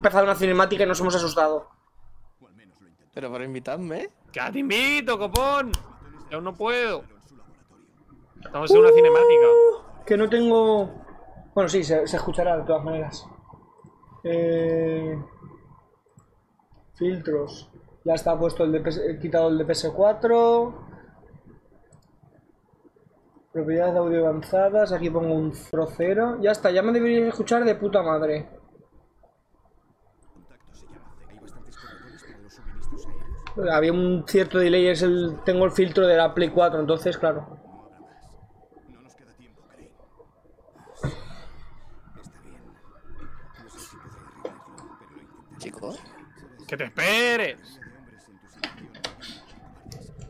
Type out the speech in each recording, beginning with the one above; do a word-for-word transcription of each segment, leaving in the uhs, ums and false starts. empezado una cinemática y nos hemos asustado. Pero para invitarme. ¡Que te invito, copón! Yo no puedo. Estamos en una uh, cinemática. Que no tengo... Bueno, sí, se, se escuchará de todas maneras. Eh... Filtros. Ya está puesto el de P S... quitado el de P S cuatro. Propiedades de audio avanzadas. Aquí pongo un cero. Ya está, ya me debería escuchar de puta madre. Había un cierto delay, es el, tengo el filtro de la Play cuatro, entonces, claro. No nos queda tiempo, Craig. Está bien. No sé si puedo arreglarlo, pero lo intentaré. Chicos, que te esperes.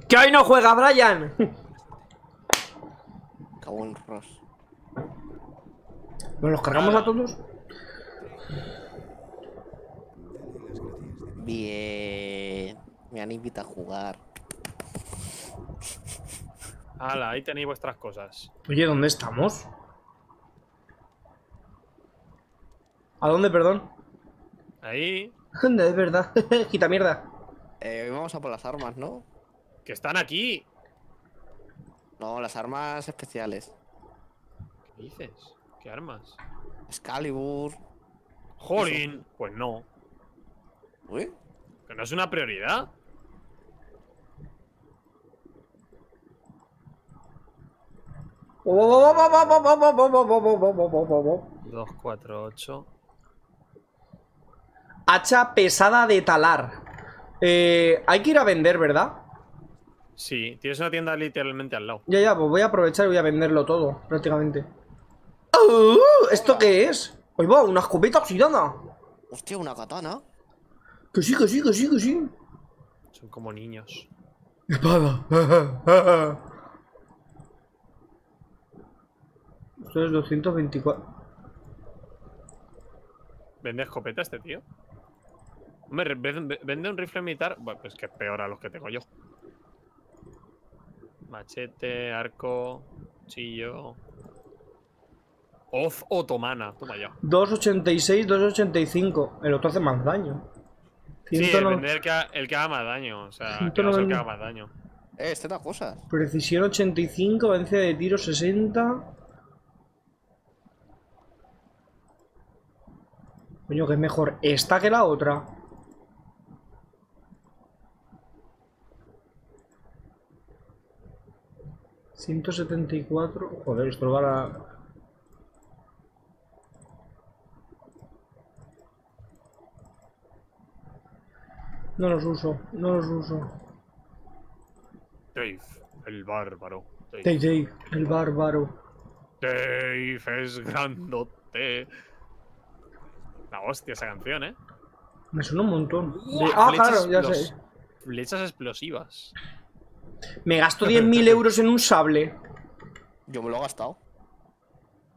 Que hoy no juega Brian. Cago en Ross. ¿Nos los cargamos a todos? Bien. Me han invitado a jugar. Hala, ahí tenéis vuestras cosas. Oye, ¿dónde estamos? ¿A dónde, perdón? Ahí. No, es verdad. Quita mierda. Eh, vamos a por las armas, ¿no? Que están aquí. No, las armas especiales. ¿Qué dices? ¿Qué armas? Excalibur. Jolín. Pues no. ¿Uy? ¿Que no es una prioridad? dos cuatro ocho. Hacha pesada de talar. Eh, hay que ir a vender, ¿verdad? Sí, tienes una tienda literalmente al lado. Ya, ya, pues voy a aprovechar y voy a venderlo todo, prácticamente. ¡Oh! ¿Esto qué es? Ahí va, una escopeta oxidada. Hostia, una katana. Que sí, que sí, que sí, que sí. Son como niños. Espada. Esto es doscientos veinticuatro. ¿Vende escopeta este tío? Hombre, vende un rifle militar. Bueno, pues que es peor a los que tengo yo. Machete, arco, cuchillo. Hoz otomana. Toma ya. dos ochenta y seis, dos ochenta y cinco. El otro hace más daño. Sí, depende del que, el que haga más daño. O sea, el que haga más daño. Eh, esta es la cosa. Precisión ochenta y cinco, vencia de tiro sesenta. Coño, que es mejor esta que la otra. ciento setenta y cuatro. Joder, esto va a... No los uso, no los uso. Dave, el bárbaro. Dave, Dave, Dave el bárbaro. Dave es grandote. La hostia esa canción, ¿eh? Me suena un montón. De... Ah, claro, ya sé. Flechas explosivas. Me gasto diez mil euros en un sable. Yo me lo he gastado.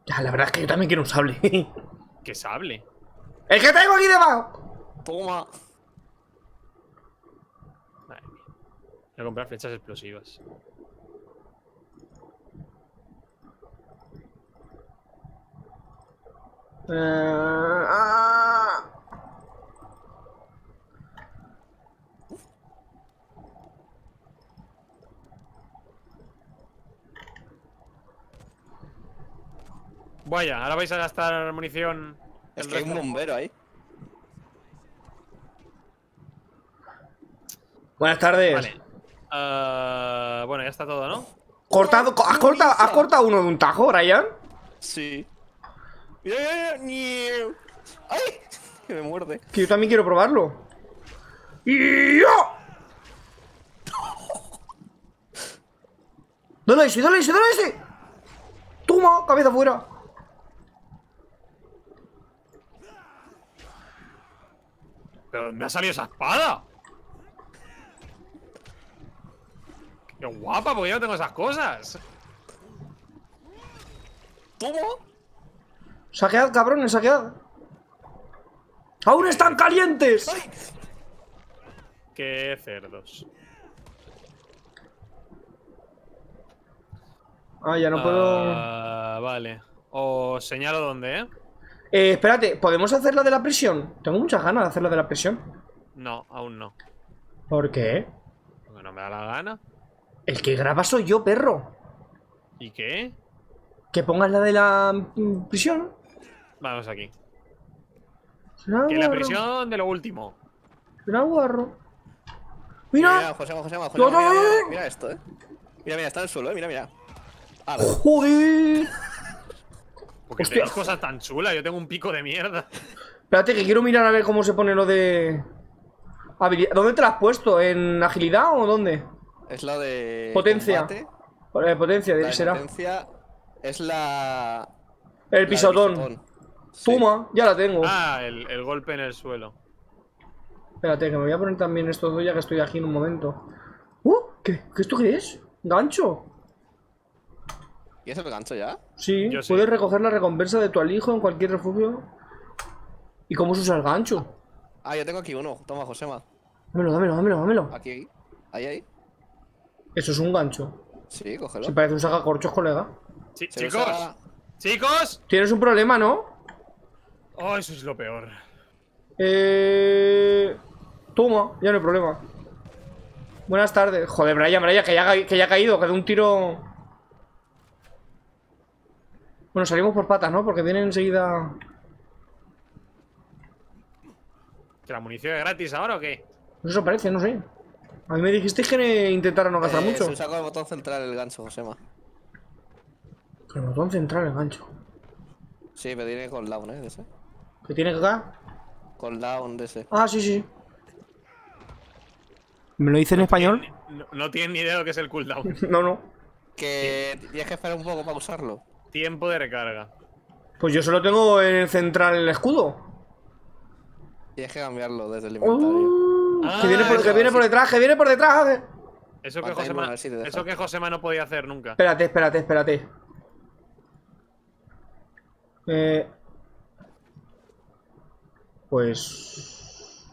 Ya, la verdad es que yo también quiero un sable. ¿Qué sable? ¡El que tengo aquí debajo! Toma. Voy a comprar flechas explosivas. Uh, ah. Vaya, ahora vais a gastar munición. Es que hay un bombero ahí. Buenas tardes. Vale. Uh, bueno, ya está todo, ¿no? Cortado, ¿has, cortado, ¿Has cortado uno de un tajo, Brian? Sí. ¡Ay! Que me muerde. Que yo también quiero probarlo. ¡Dale ese, dale ese, dale ese! ¡Toma! ¡Cabeza fuera! ¿Pero dónde ha salido esa espada? ¡Qué guapa! Porque yo no tengo esas cosas. ¿Cómo? Saquead, cabrones, saquead. ¡Aún están calientes! ¡Ay! ¡Qué cerdos! Ah, ya no puedo... Uh, vale. Os señalo dónde, ¿eh? Eh, espérate, ¿podemos hacer la de la prisión? Tengo muchas ganas de hacer la de la prisión. No, aún no. ¿Por qué? Porque no me da la gana. El que graba soy yo, perro. ¿Y qué? Que pongas la de la prisión. Vamos aquí. Bravo, que la prisión bravo. De lo último. Bravo, mira, mira, José, José, José, no, no, mira, mira, mira esto, eh. Mira, mira, está en el suelo, eh. Mira, mira. Ala. Joder. Porque tenéis cosas tan chulas, yo tengo un pico de mierda. Espérate, que quiero mirar a ver cómo se pone lo de... habilidad. ¿Dónde te la has puesto? ¿En agilidad o dónde? Es la de... potencia. Eh, potencia, de será. Potencia es la... el pisotón. Toma, sí. Ya la tengo. Ah, el, el golpe en el suelo. Espérate, que me voy a poner también esto dos ya que estoy aquí en un momento. ¡Uh! ¿Qué, qué esto qué es? ¿Gancho? ¿Y es el gancho ya? Sí, yo puedes sí. recoger la recompensa de tu alijo en cualquier refugio. ¿Y cómo se usa el gancho? Ah, yo tengo aquí uno. Toma, Josema. Dámelo, dámelo, dámelo, dámelo. Aquí, ahí, ahí. Eso es un gancho. Sí, cógelo. Se parece un sacacorchos, colega. Sí, chicos, usa... chicos. Tienes un problema, ¿no? Oh, eso es lo peor. Eh... Toma, ya no hay problema. Buenas tardes. Joder, Brian, Brian, que ya, que ya ha caído, que de un tiro... Bueno, salimos por patas, ¿no? Porque vienen enseguida... ¿Que la munición es gratis ahora o qué? Eso parece, no sé. A mí me dijisteis que intentara no gastar eh, mucho. Se saca el botón central el gancho, Josema. El botón central el gancho. Sí, pero tiene con down, ¿eh? De ese. ¿Que tiene que acá? Con down de ese. Ah, sí, sí. ¿Me lo dice en no español? Tiene, no, no tienes ni idea de lo que es el cooldown. No, no. Que tienes que esperar un poco para usarlo. Tiempo de recarga. Pues yo solo tengo en el central el escudo. Tienes que cambiarlo desde el inventario. Oh, ah, que viene por, eso, que viene por detrás, que viene por detrás. Eso que Josema, si eso que Josema no podía hacer nunca. Espérate, espérate, espérate. Eh, pues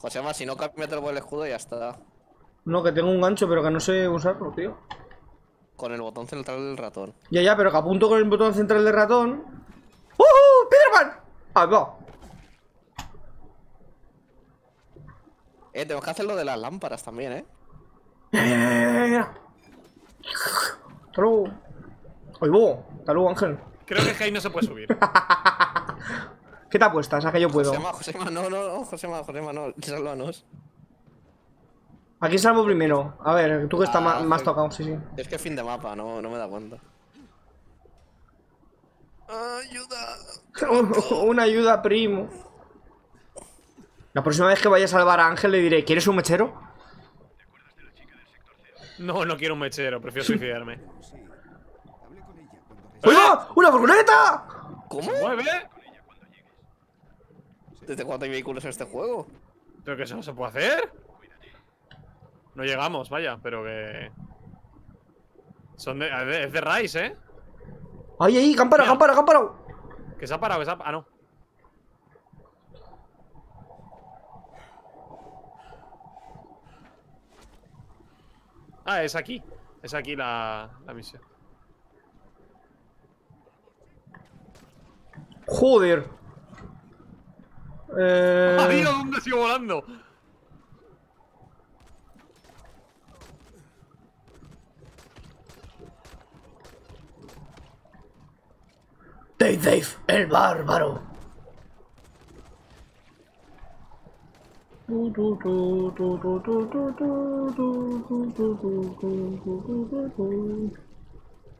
Josema, si no cámbiate por el escudo y ya está. No, que tengo un gancho, pero que no sé usarlo, tío. Con el botón central del ratón. Ya, ya, pero que apunto con el botón central del ratón. ¡Uh! uh ¡Peterman! ¡Ah, no! Eh, tenemos que hacer lo de las lámparas también, eh. Hasta luego. ¡Ay, bo! ¡Hasta luego, Ángel! Creo que ahí no se puede subir. ¿Qué te apuestas? ¿A que yo puedo? Josema, Josema, no, no, no, Josema, Josema, no. Sálvanos. ¿A quién salvo primero? A ver, tú que estás ah, más tocado, sí, sí. Es que fin de mapa, no, no me da cuenta. ¡Ayuda! Una ayuda, primo. La próxima vez que vaya a salvar a Ángel le diré, ¿quieres un mechero? ¿Te acuerdas de la chica del sector cero? No, no quiero un mechero, prefiero suicidarme. Sí. Hablé con ella cuando... ¡Oiga! ¡Una furgoneta! ¿Cómo? ¿Se mueve? ¿Desde cuándo hay vehículos en este juego? ¿Pero que eso no se puede hacer? No llegamos, vaya, pero que... Son de... Es de Rice, ¿eh? ¡Ahí, ahí! ¡Que han parado, que han parado, que han parado! Que se ha parado, que se ha... Ah, no. Ah, es aquí. Es aquí la, la misión. ¡Joder! Eh... ¡Adiós! ¿Dónde sigo volando? Dave, Dave, el bárbaro.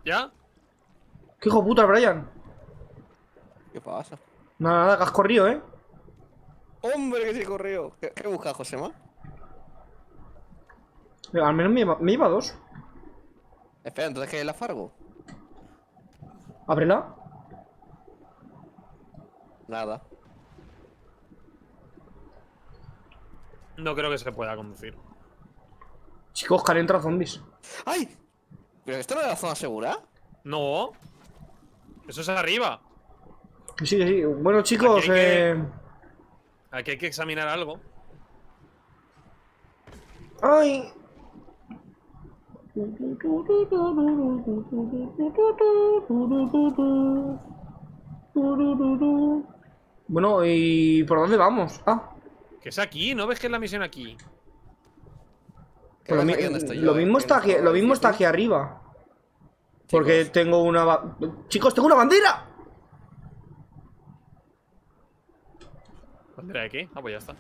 ¿Ya? ¿Qué hijo de puta, Brian? ¿Qué pasa? Nada, nada, que has corrido, ¿eh? ¡Hombre, que sí corrido! ¿Qué, qué buscas, Josema? Al menos me iba, me iba a dos. Espera, ¿entonces qué es la Fargo? ¿Ábrela? Nada. No creo que se pueda conducir. Chicos, que han entrado zombies. ¡Ay! ¿Pero esto no es la zona segura? No. Eso es arriba. Sí, sí. Bueno, chicos, aquí hay que, eh... aquí hay que examinar algo. ¡Ay! Bueno, ¿y por dónde vamos? Ah. Que es aquí, ¿no ves que es la misión aquí? Pero mi, estoy lo, yo, mismo está aquí, lo mismo está aquí arriba. Chicos. Porque tengo una... ¡Chicos, tengo una bandera! ¿Bandera de qué? Ah, pues ya está.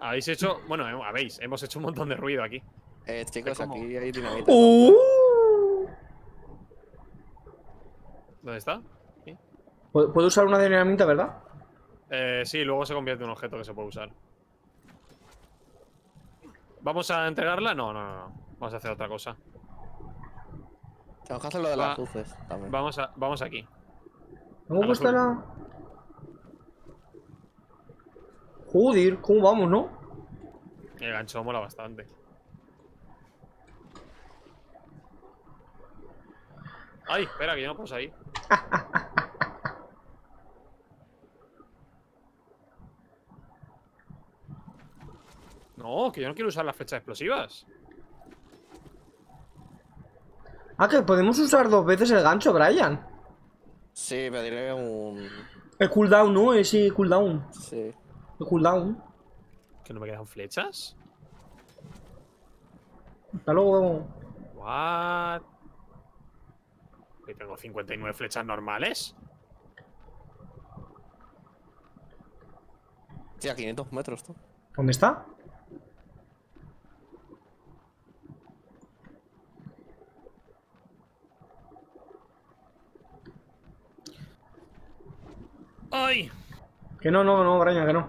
Habéis hecho... Bueno, habéis. Hemos hecho un montón de ruido aquí. Eh, chicos, como... aquí hay dinamita. Uh. ¿Dónde está? ¿Sí? ¿Puedo usar una dinamita, verdad? Eh, sí, luego se convierte en un objeto que se puede usar. ¿Vamos a entregarla? No, no, no. Vamos a hacer otra cosa. Tengo que hacer lo de las luces también. Vamos, a, vamos aquí. ¿Cómo está la...? Joder, ¿cómo vamos, no? El gancho mola bastante. Ay, espera, que yo no puedo salir. No, que yo no quiero usar las flechas explosivas. Ah, que podemos usar dos veces el gancho, Brian. Sí, me diré un... El cooldown, ¿no? Ese cooldown. Sí. El cooldown. ¿Que no me quedan flechas? Hasta luego. What? Que tengo cincuenta y nueve flechas normales. Sí, a quinientos metros, tú. ¿Dónde está? ¡Ay! Que no, no, no, Braña, que no.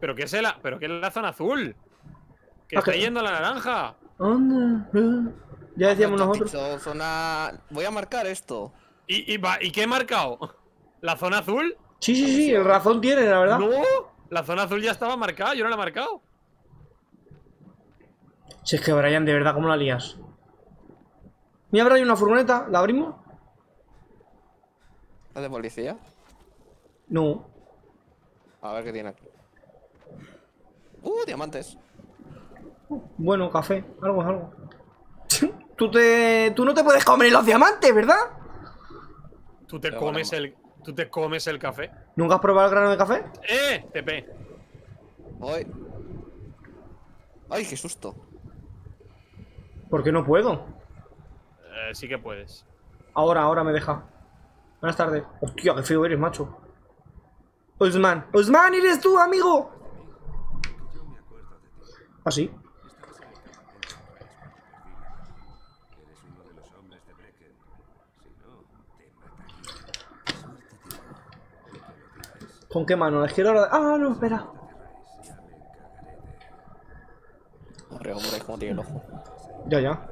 ¿Pero qué es el, pero qué es la zona azul? ¡Que ah, está que... yendo a la naranja! Anda, ya decíamos nosotros. Dicho, zona... Voy a marcar esto. ¿Y, y, va, ¿Y qué he marcado? ¿La zona azul? Sí, sí, sí, el razón tiene, la verdad. No, la zona azul ya estaba marcada, yo no la he marcado. Si es que Brian, de verdad, ¿cómo la lías? Mira, Brian, una furgoneta, ¿la abrimos? ¿Es de policía? No. A ver qué tiene aquí. Uh, diamantes. Bueno, café, algo es algo. Tú te... Tú no te puedes comer los diamantes, ¿verdad? Tú te Pero comes bueno. el... Tú te comes el café. ¿Nunca has probado el grano de café? ¡Eh! T P. Voy. ¡Ay, qué susto! ¿Por qué no puedo? Eh, sí que puedes. Ahora, ahora me deja. Buenas tardes. Hostia, qué feo eres, macho. Usman. Usman, eres tú, amigo. Así. ¿Con qué mano? ¿La izquierda o la... Ah, no, espera. Hombre, hombre, como tiene el ojo. Ya, ya.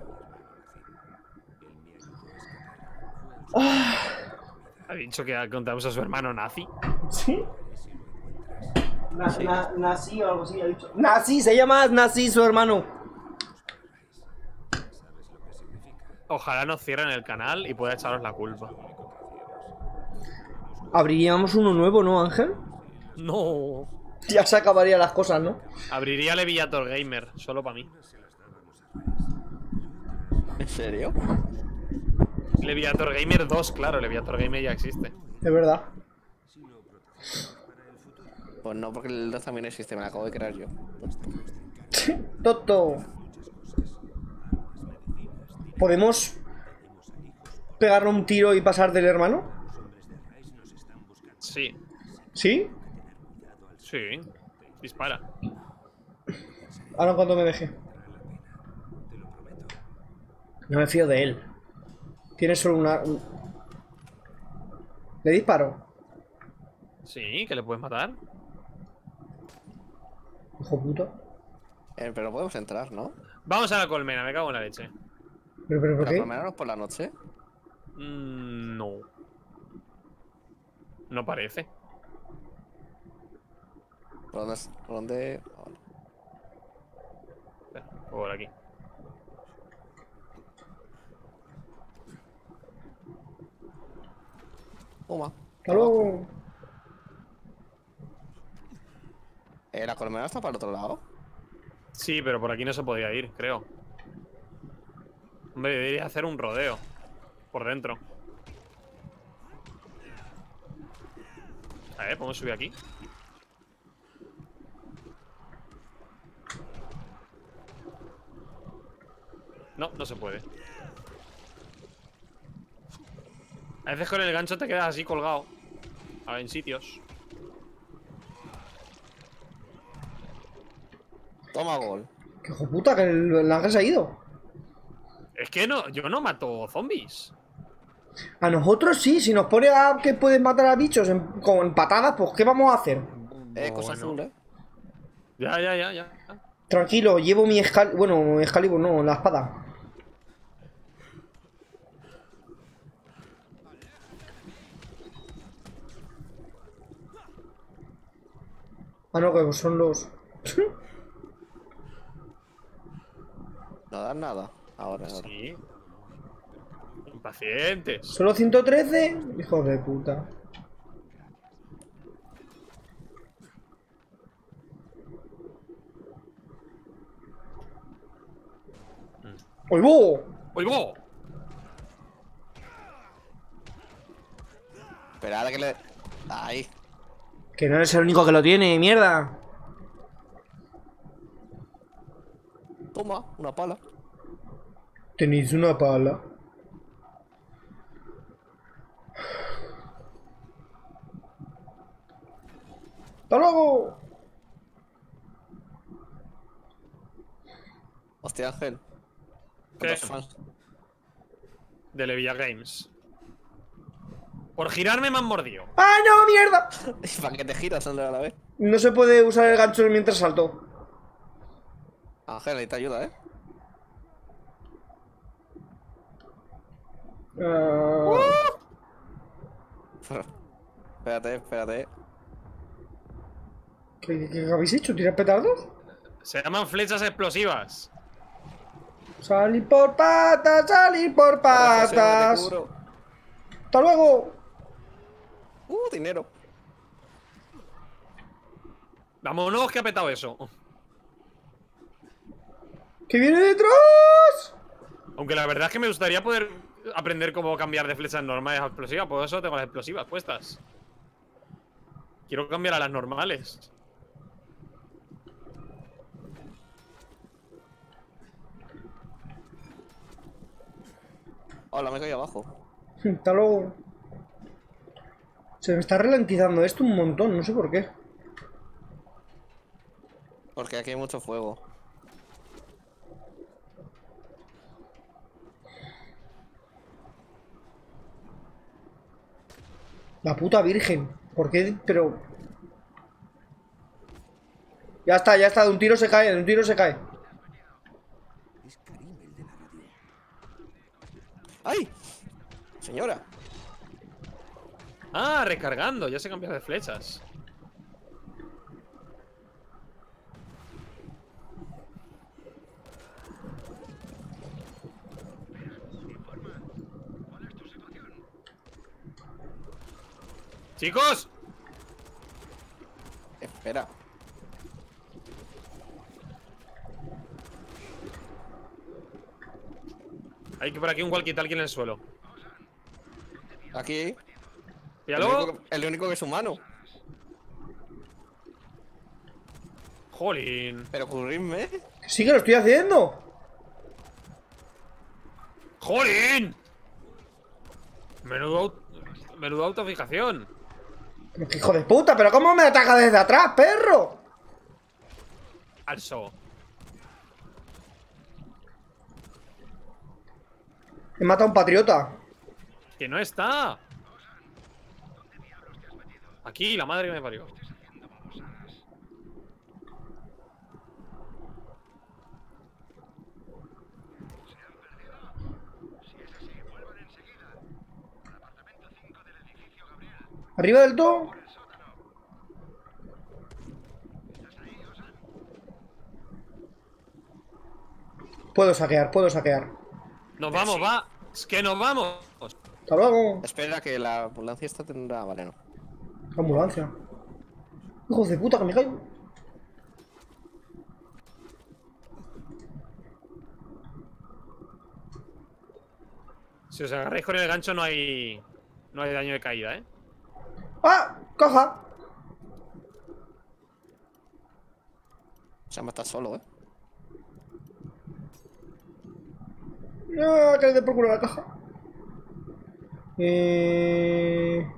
¡Ah! ¿Ha dicho que contamos a su hermano nazi? Sí. Na, na, nazi o algo así, ha dicho. ¡Nazi! Se llama Nazi su hermano. Ojalá nos cierren el canal y pueda echaros la culpa. ¿Abriríamos uno nuevo, no, Ángel? No. Ya se acabarían las cosas, ¿no? Abriría Levillator Gamer, solo para mí. ¿En serio? Levillator Gamer dos, claro, Levillator Gamer ya existe. Es verdad. Pues no, porque el dos también existe, me la acabo de crear yo. Toto. ¿Podemos pegarle un tiro y pasar del hermano? Sí. ¿Sí? Sí. Dispara. Ahora en cuanto me deje. No me fío de él. Tiene solo una... ¿Le disparo? Sí, que le puedes matar. Hijo puto. Eh, pero podemos entrar, ¿no? Vamos a la colmena, me cago en la leche. ¿Pero, pero por qué? ¿La colmena no es por la noche? Mm, no. No parece. ¿Por dónde? Es? ¿Por dónde? Oh. Por aquí. Toma. Hasta luego. Eh, ¿la colmena está para el otro lado? Sí, pero por aquí no se podía ir, creo. Hombre, deberías hacer un rodeo por dentro. A ver, ¿podemos subir aquí? No, no se puede. A veces con el gancho te quedas así colgado. A ver, en sitios. Toma gol. ¡Qué hijo puta, que el ángel se ha ido! Es que no, yo no mato zombies. A nosotros sí, si nos pone a que pueden matar a bichos en, con patadas, pues ¿qué vamos a hacer? No, eh, cosa bueno. azul, eh. Ya, ya, ya, ya. Tranquilo, llevo mi Excalibur. Bueno, Excalibur no, la espada. Ah, no, que son los. No dan nada. Ahora, ahora. Sí. Impacientes. ¿Solo ciento trece? Hijo de puta. ¡Oigo! ¡Oigo! Esperad a que le... ¡Ay! Que no eres el único que lo tiene, mierda. Toma, una pala. Tenéis una pala. ¡Hasta luego! Hostia, Ángel. ¿Qué? De LevillaGames. Por girarme me han mordido. ¡Ah, no, mierda! ¿Para qué te giras, Andrea, a la vez? No se puede usar el gancho mientras salto. Ángel, ahí te ayuda, ¿eh? Uh... Uh... espérate, espérate. ¿Qué, qué habéis hecho? ¿Tirar petardos? Se llaman flechas explosivas. ¡Salir por patas! ¡Salir por patas! ¡Hasta luego! ¡Uh, dinero! ¡Vámonos, que ha petado eso! ¡Que viene detrás! Aunque la verdad es que me gustaría poder aprender cómo cambiar de flechas normales a explosivas. Por eso tengo las explosivas puestas. Quiero cambiar a las normales. Hola, me he caído abajo. Hasta luego. Se me está ralentizando esto un montón, no sé por qué. Porque aquí hay mucho fuego. La puta virgen. ¿Por qué? Pero... Ya está, ya está. De un tiro se cae, de un tiro se cae. ¡Ay! Señora. Ah, recargando. Ya se cambió de flechas. ¡Chicos! Espera. Hay que por aquí un walkie-talkie en el suelo. Aquí. ¿Píalo? El único, que, el único que es humano. Jolín. Pero ocurrirme. Sí que lo estoy haciendo. Jolín. Menudo, menudo autofijación. Pero que hijo de puta, pero ¿cómo me ataca desde atrás, perro? Alzo. He matado a un patriota. Que no está. Aquí, la madre que me parió. Arriba del todo. Puedo saquear, puedo saquear. Nos vamos, sí. va. Es que nos vamos. Hasta luego. Espera que la ambulancia esta tendrá. Vale, no. La ambulancia. Hijos de puta, que me caigo. Si os agarráis con el gancho no hay... No hay daño de caída, ¿eh? ¡Ah! ¡Coja! Se me está solo, ¿eh? No, que le dé por culo la caja. Eh...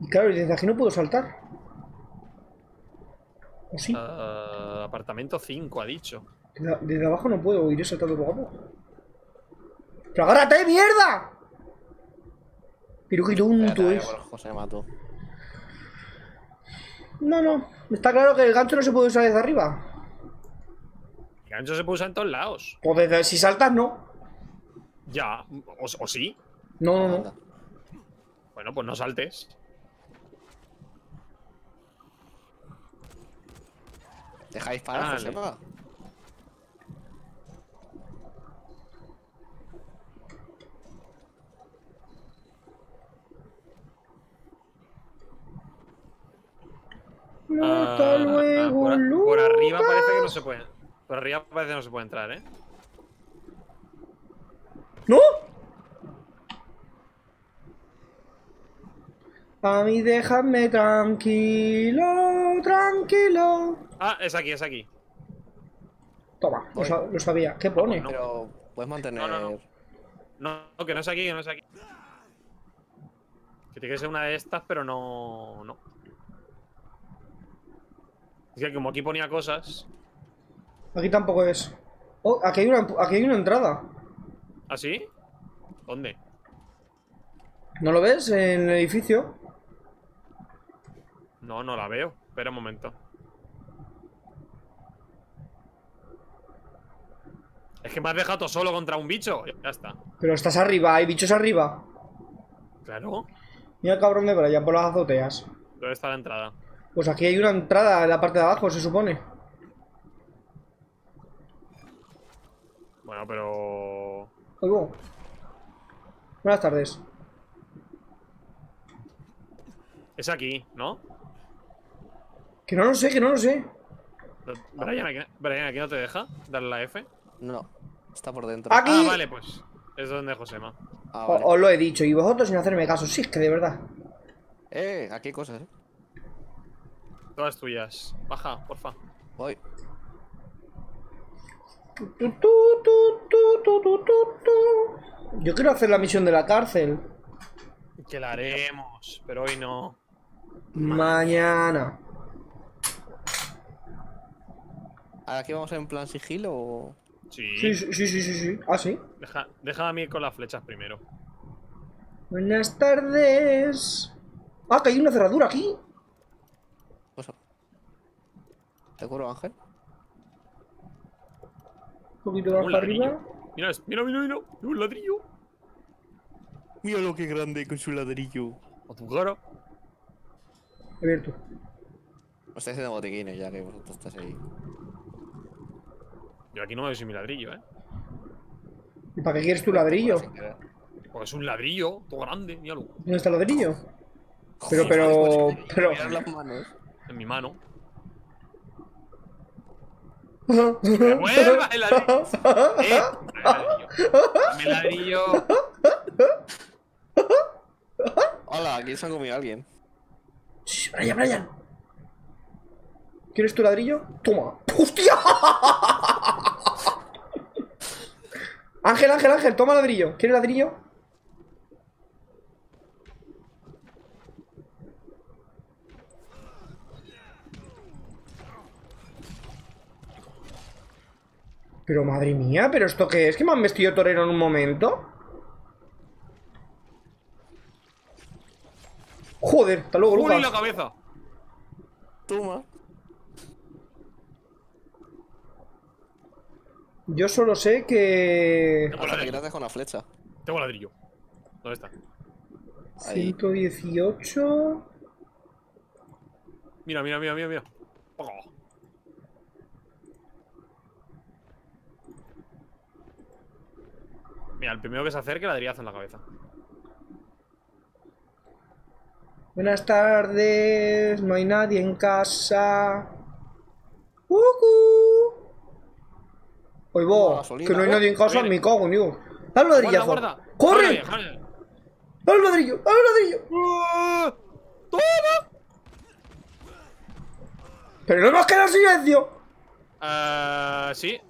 Y claro, desde aquí no puedo saltar. ¿O sí? Uh, apartamento cinco, ha dicho. Desde abajo no puedo ir saltando poco a poco. ¡Pero agárrate, mierda! Pero qué tonto es. José mató. No, no. Está claro que el gancho no se puede usar desde arriba. El gancho se puede usar en todos lados. Pues desde, si saltas, no. Ya. ¿O, o sí? No, no, no. Bueno, pues no saltes. Dejáis parar, José. No, hasta ah, luego, ah, por, por arriba parece que no se puede. Por arriba parece que no se puede entrar, ¿eh? ¡No! A mí déjame tranquilo, tranquilo. Ah, es aquí, es aquí. Toma, lo, sab lo sabía. ¿Qué pone? No, pero puedes mantener... No, no, no. No, que no es aquí, que no es aquí. Que tiene que ser una de estas, pero no... no. Es que como aquí ponía cosas... Aquí tampoco es. Oh, aquí hay una, aquí hay una entrada. ¿Ah, sí? ¿Dónde? ¿No lo ves? En el edificio. No, no la veo. Espera un momento. Es que me has dejado solo contra un bicho. Ya está. Pero estás arriba, hay bichos arriba. Claro. Mira el cabrón de Brian por las azoteas. ¿Dónde está la entrada? Pues aquí hay una entrada en la parte de abajo, se supone. Bueno, pero... Oigo. Buenas tardes. Es aquí, ¿no? Que no lo sé, que no lo sé. Brian, aquí, Brian, ¿aquí no te deja darle la F? No, está por dentro. ¡Aquí! Ah, vale, pues. Es donde Josema. Ah, vale. Os lo he dicho, y vosotros sin hacerme caso. Sí, es que de verdad. Eh, aquí hay cosas, eh. Todas tuyas. Baja, porfa. Voy. Yo quiero hacer la misión de la cárcel. Que la haremos, pero hoy no. Mañana. ¿Ahora qué vamos en plan sigilo o...? Sí. Sí, sí, sí, sí, sí. Ah, sí. Deja, deja a mí ir con las flechas primero. Buenas tardes. Ah, que hay una cerradura aquí. ¿Te curo, Ángel? Un poquito más para arriba. Mira, mira, mira, mira. Un ladrillo. Mira lo que grande con su ladrillo. A tu cara. Abierto. Os estáis haciendo botiquines ya que vosotros estáis ahí. Yo aquí no me veo sin mi ladrillo, ¿eh? ¿Y para qué quieres tu ladrillo? Porque es un ladrillo, todo grande, míralo. ¿Dónde está el ladrillo? Pero, pero. Pero. En mi mano. ¡Me vuelva el ladrillo! ¡Eh! ¡Dame el ladrillo! Hola, aquí se ha comido alguien. ¡Shh! ¡Brian, Brian! ¿Quieres tu ladrillo? ¡Toma! ¡Hostia! Ángel, Ángel, Ángel, toma ladrillo. ¿Quieres ladrillo? Pero madre mía, ¿pero esto qué es? ¿Que me han vestido torero en un momento? Joder, hasta luego, Lucas. ¡Uy, la cabeza! Toma. Yo solo sé que... Tengo ladrillo. Con la flecha. Tengo ladrillo. ¿Dónde está? ciento dieciocho... Mira, mira, mira, mira, mira. Oh. Mira, el primero que se acerque, ladrillazo en la cabeza. Buenas tardes. No hay nadie en casa. ¡Uhu! Oye, vos, que no hay nadie en casa, me cago, tío. ¡Da un ladrillazo! Guarda, guarda. ¡Corre! ¡Dale un ladrillo! ¡Dale un ladrillo! Uh, ¡Toma! ¡Pero no hemos quedado en silencio! Eh... Uh, sí.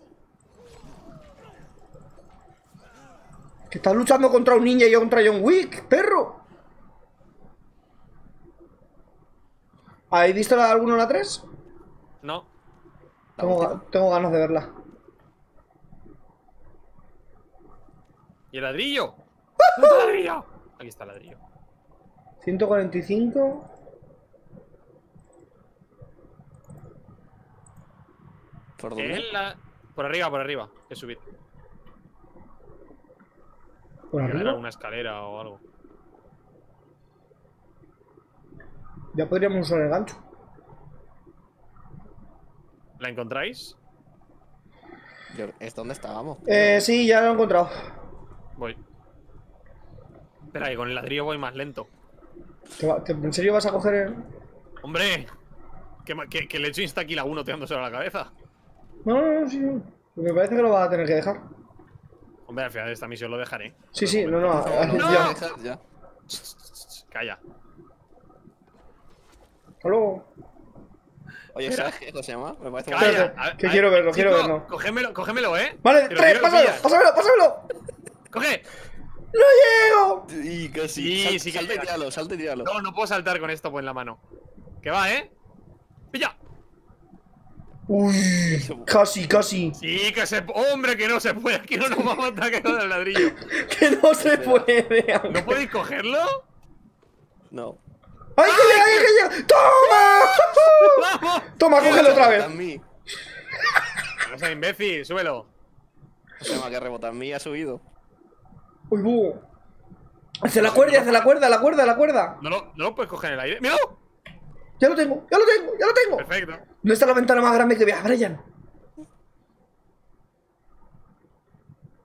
Que estás luchando contra un ninja y yo contra John Wick, perro. ¿Habéis visto la alguno la tres? No. Tengo, tengo ganas de verla. ¿Y el ladrillo? ¿Dónde está el ladrillo? Aquí está el ladrillo. ciento cuarenta y cinco. ¿Por dónde? La... Por arriba, por arriba. Hay que subir. ¿Por arriba? Una escalera o algo. Ya podríamos usar el gancho. ¿La encontráis? Yo, ¿es donde estábamos? Eh, sí, ya lo he encontrado. Voy. Espera, que con el ladrillo voy más lento. ¿Te va, te, ¿En serio vas a coger el...? ¡Hombre! Que, que, que le he hecho insta aquí la uno tirándose a la cabeza. No, no, no, sí, no. Me parece que lo vas a tener que dejar. Hombre, al final de esta misión lo dejaré. Sí, sí, no, no. A, a, no, ya. no. Ya. Calla. Hasta luego. Oye, ¿sabes qué se llama? Me parece Calla, que, a, que a, quiero verlo, chico, quiero verlo. Cogémelo, cogémelo, ¿eh? Vale, tres, pásamelo, pásamelo, pásamelo. ¡Coge! ¡No llego! Y casi. Sí, sí, salte y tíralo, salte y tíralo. No, no puedo saltar con esto pues, en la mano. Que va, ¿eh? ¡Pilla! Uy, casi, casi. Sí, que se... Hombre, que no se puede. Que no nos vamos a matar que con el ladrillo. Que no se puede. ¿No podéis cogerlo? No. ¡Ay, que llega, ay, que llega! ¡Toma! ¡Vamos! Toma, cógelo otra vez. No seas imbécil, súbelo. No se me ha que rebotar en mí, ha subido. Uy, buh. Hace la cuerda, hace la cuerda, la cuerda, la cuerda. No lo, no lo puedes coger en el aire. ¡Mira! Ya lo tengo, ya lo tengo, ya lo tengo. Perfecto. No está la ventana más grande que veas, Brian.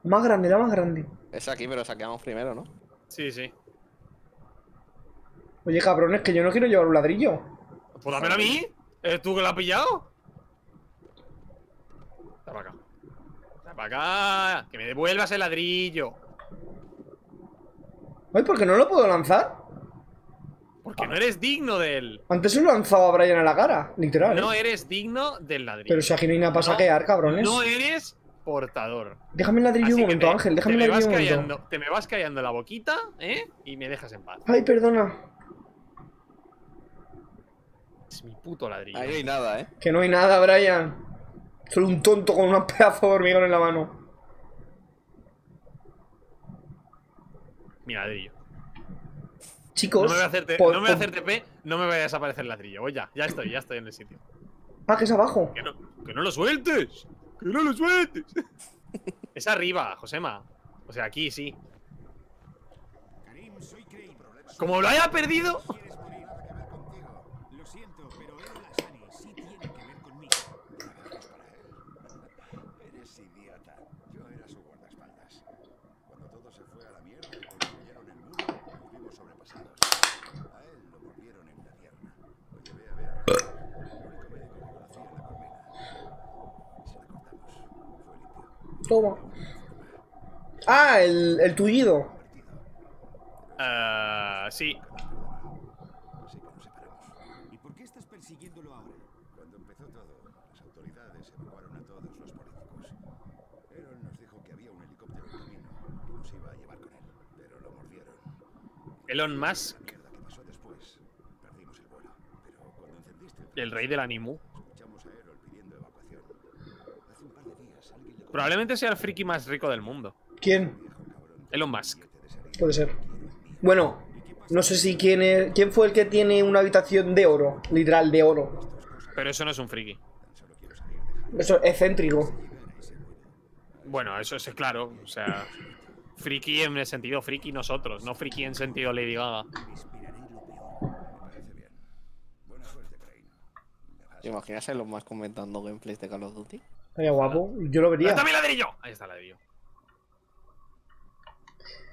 Más grande, la más grande. Es aquí, pero saqueamos primero, ¿no? Sí, sí. Oye, cabrón, es que yo no quiero llevar un ladrillo. Pues dámelo a mí. ¿Eres tú que lo has pillado? Está para acá. Está para acá. Que me devuelvas el ladrillo. Ay, ¿por qué no lo puedo lanzar? Porque ah. no eres digno del... Antes se lo lanzaba a Brian a la cara, literal. No eh. eres digno del ladrillo. Pero si aquí no hay nada para no, saquear, cabrones. No eres portador. Déjame el ladrillo Así un momento, te, Ángel. Déjame el ladrillo un callando, momento. Te me vas callando la boquita, ¿eh? Y me dejas en paz. Ay, perdona. Es mi puto ladrillo. Ahí no hay nada, eh. Que no hay nada, Brian. Solo un tonto con un pedazo de hormigón en la mano. Mi ladrillo. Chicos. No me voy a hacer T P, no me voy a, hacer T P, no me voy a desaparecer el ladrillo. Voy ya, ya estoy, ya estoy en el sitio. Ah, que es abajo. Que no, que no lo sueltes. Que no lo sueltes. Es arriba, Josema. O sea, aquí sí. Como lo haya perdido. Toma. Ah, el, el tullido. Uh, sí. ¿Y por qué estás persiguiéndolo ahora? Cuando empezó todo, las autoridades evacuaron a todos los políticos. Elon nos dijo que había un helicóptero en camino que nos iba a llevar con él, pero lo mordieron. Elon Musk. La mierda que pasó después. Perdimos el vuelo, pero cuando encendiste el... el rey del animu. Probablemente sea el friki más rico del mundo. ¿Quién? Elon Musk. Puede ser. Bueno, no sé si quién es, quién fue el que tiene una habitación de oro. Literal, de oro. Pero eso no es un friki. Eso es excéntrico. Bueno, eso es claro. O sea, friki en el sentido friki nosotros. No friki en sentido Lady Gaga. ¿Te imaginas a Elon Musk comentando gameplays de Call of Duty? Estaría guapo, yo lo vería. ¡Está mi ladrillo! Ahí está el ladrillo.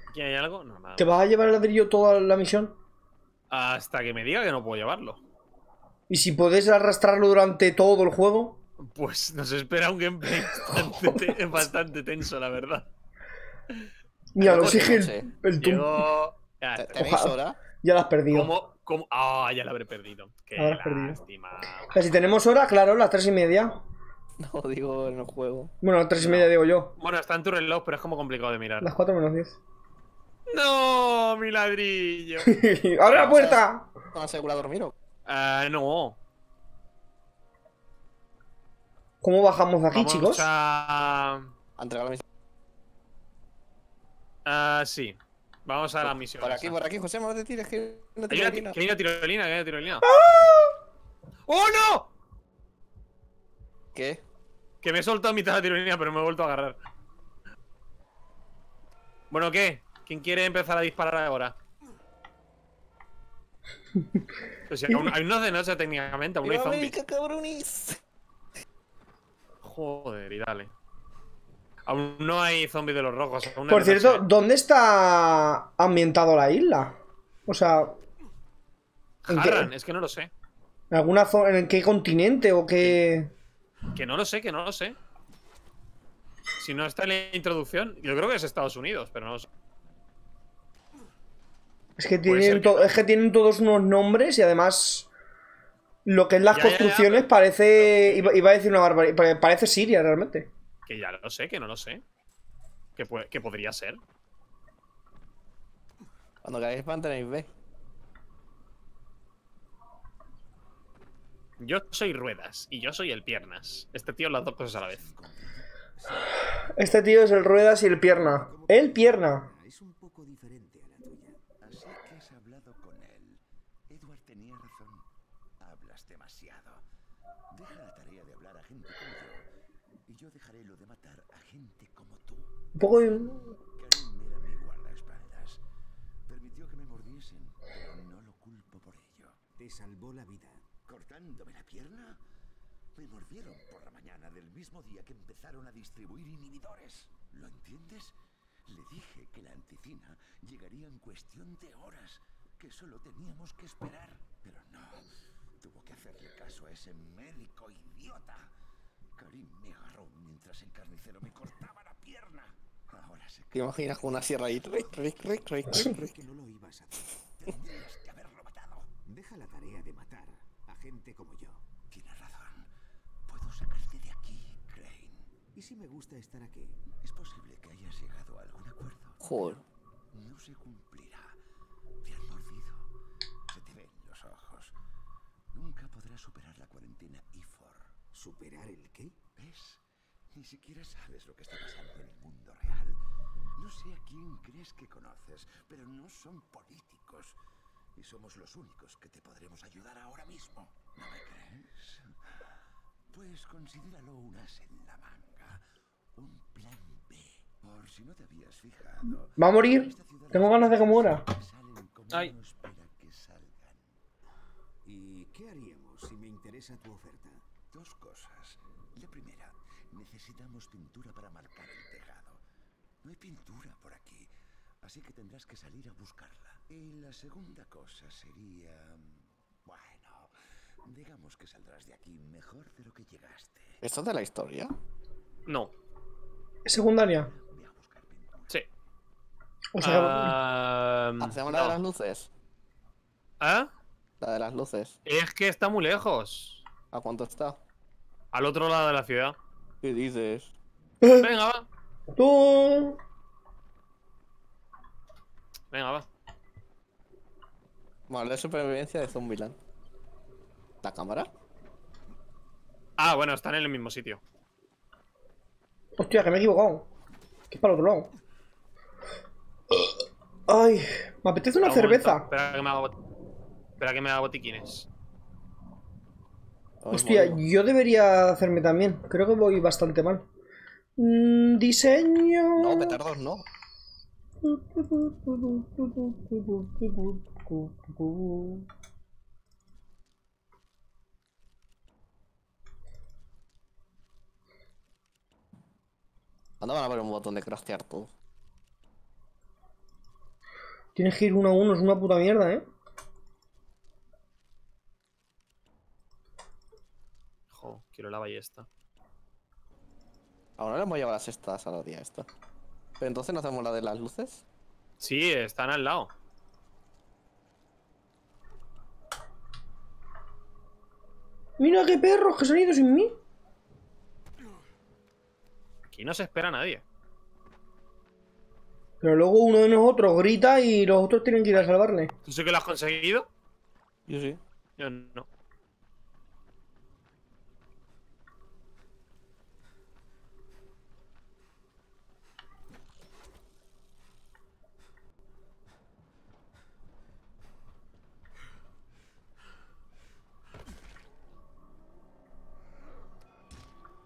¿Aquí hay algo? No, nada. ¿Te vas a llevar el ladrillo toda la misión? Hasta que me diga que no puedo llevarlo. ¿Y si podés arrastrarlo durante todo el juego? Pues nos espera un gameplay bastante, bastante tenso, la verdad. Ni al oxígeno. El turno. ¿Tenéis hora? Ya la has perdido. ¿Cómo? ¿Cómo? Ah, ya la habré perdido. Qué lástima. Pero si tenemos hora, claro, las tres y media. No, digo en el juego. Bueno, las tres y media digo yo. Bueno, está en tu reloj, pero es como complicado de mirar. Las cuatro menos diez. ¡No, mi ladrillo! ¡Abre la puerta! ¿Con asegura dormir o...? Eh, no. ¿Cómo bajamos de aquí, Vamos chicos? A... a entregar la misión. Ah, uh, sí. Vamos a la misión. Por aquí, esa. por aquí, José, no te tires, que hay una tirolina. Que hay una tirolina, que hay una tirolina. ¡Ah! ¡Oh, no! ¿Qué? Que me he soltado a mitad de la tirolina, pero me he vuelto a agarrar. Bueno, ¿qué? ¿Quién quiere empezar a disparar ahora? O sea, que aún, aún no hace noche técnicamente, aún no hay zombies. Cabronis. Joder, y dale. Aún no hay zombies de los rojos. Aún Por cierto, noche. ¿dónde está ambientado la isla? O sea... ¿en Harran, qué? Es que no lo sé. ¿En alguna zona? ¿En qué continente o qué...? Que no lo sé, que no lo sé. Si no está en la introducción, yo creo que es Estados Unidos, pero no lo sé. Es que, tienen que... es que tienen todos unos nombres y además lo que es las ya, construcciones ya, ya, pero... parece... Iba, iba a decir una barbaridad. Parece Siria, realmente. Que ya lo sé, que no lo sé. Que, puede, que podría ser. Cuando caéis pan tenéis B. Yo soy Ruedas y yo soy el Piernas. Este tío las dos cosas a la vez. Este tío es el Ruedas y el Pierna. ¡El Pierna! Es un poco diferente a la tuya. Así que has hablado con él. Edward tenía razón. Hablas demasiado. Deja la tarea de hablar a gente como yo. Y yo dejaré lo de matar a gente como tú. Un poco de... Karim era mi guardaespaldas. Permitió que me mordiesen, pero no lo culpo por ello. Te salvó la vida. ¿Cortándome la pierna? Me mordieron por la mañana del mismo día que empezaron a distribuir inhibidores. ¿Lo entiendes? Le dije que la anticina llegaría en cuestión de horas, que solo teníamos que esperar. Pero no, tuvo que hacerle caso a ese médico idiota. Karim me agarró mientras el carnicero me cortaba la pierna. Ahora se... ¿Te imaginas con una sierra ahí? Rick, rick, rick, rick, rick. Que no lo ibas a hacer. Tendrías que haberlo matado. Deja la tarea de matar a gente como yo. Tienes razón. Puedo sacarte de aquí, Crane. ¿Y si me gusta estar aquí? Es posible que hayas llegado a algún acuerdo. Joder. No se cumplirá. Te han mordido. Se te ven los ojos. Nunca podrás superar la cuarentena I F O R. ¿Superar el qué? ¿Ves? Ni siquiera sabes lo que está pasando en el mundo real. No sé a quién crees que conoces, pero no son políticos. Y somos los únicos que te podremos ayudar ahora mismo. ¿No me crees? Pues considéralo un as en la manga. Un plan B. Por si no te habías fijado. ¿Va a morir? Tengo ganas de que muera. Ay. ¿Y qué haríamos si me interesa tu oferta? Dos cosas. La primera, necesitamos pintura para marcar el tejado. No hay pintura por aquí. Así que tendrás que salir a buscarla. Y la segunda cosa sería... Bueno, digamos que saldrás de aquí mejor de lo que llegaste. ¿Esto es de la historia? No. ¿Es secundaria? Sí. O sea, uh, ¿hacemos no. la de las luces? ¿Ah? La de las luces. Es que está muy lejos. ¿A cuánto está? Al otro lado de la ciudad. ¿Qué dices? Venga, va. Tú... Venga, va. Vale, la supervivencia de Zombieland. ¿La cámara? Ah, bueno, están en el mismo sitio. Hostia, que me he equivocado. Que es para el otro lado. Ay, me apetece una cerveza. Espera que me haga, espera que me haga botiquines. Hostia, yo debería hacerme también. Creo que voy bastante mal. Mm, diseño... No, petardos no. ¿Cuándo van a poner un botón de craftear todo? Tienes que ir uno a uno, es una puta mierda, eh. Jo, quiero la ballesta. Ahora le hemos llevado las estas a la tía esta. ¿Pero entonces no hacemos la de las luces? Sí, están al lado. Mira qué perros que se han ido sin mí. Aquí no se espera a nadie. Pero luego uno de nosotros grita y los otros tienen que ir a salvarle. ¿Tú sí que lo has conseguido? Yo sí. Yo no.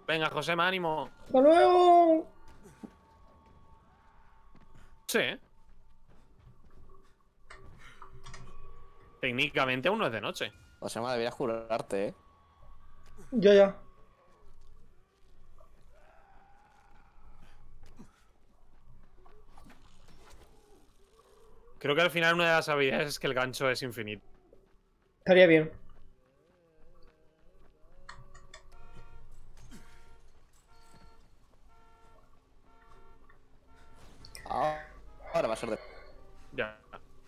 Venga, José, me ánimo. ¡Hasta luego! Sí. Técnicamente aún no es de noche. O sea, me deberías jurarte, ¿eh? Ya, ya. Creo que al final una de las habilidades es que el gancho es infinito. Estaría bien. Ahora va a ser de... Ya.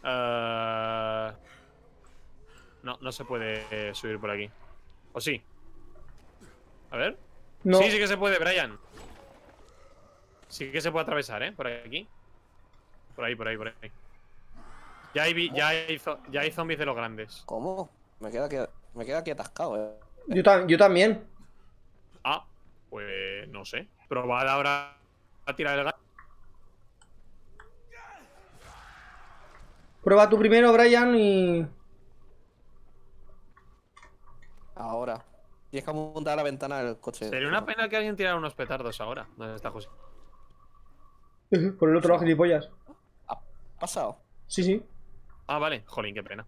Uh... No, no se puede subir por aquí. ¿O sí? A ver. No. Sí, sí que se puede, Brian. Sí que se puede atravesar, ¿eh? Por aquí. Por ahí, por ahí, por ahí. Ya hay, ya hay, ya hay zombies de los grandes. ¿Cómo? Me queda aquí, me queda aquí atascado, ¿eh? Yo, ta yo también. Ah, pues no sé. Probad ahora a tirar el gato. Prueba tú primero, Brian, y... Ahora. Tienes que apuntar a la ventana del coche. Sería una pena que alguien tirara unos petardos ahora. ¿Dónde está José? Por el otro lado, gilipollas. ¿Ha pasado? Sí, sí. Ah, vale. Jolín, qué pena.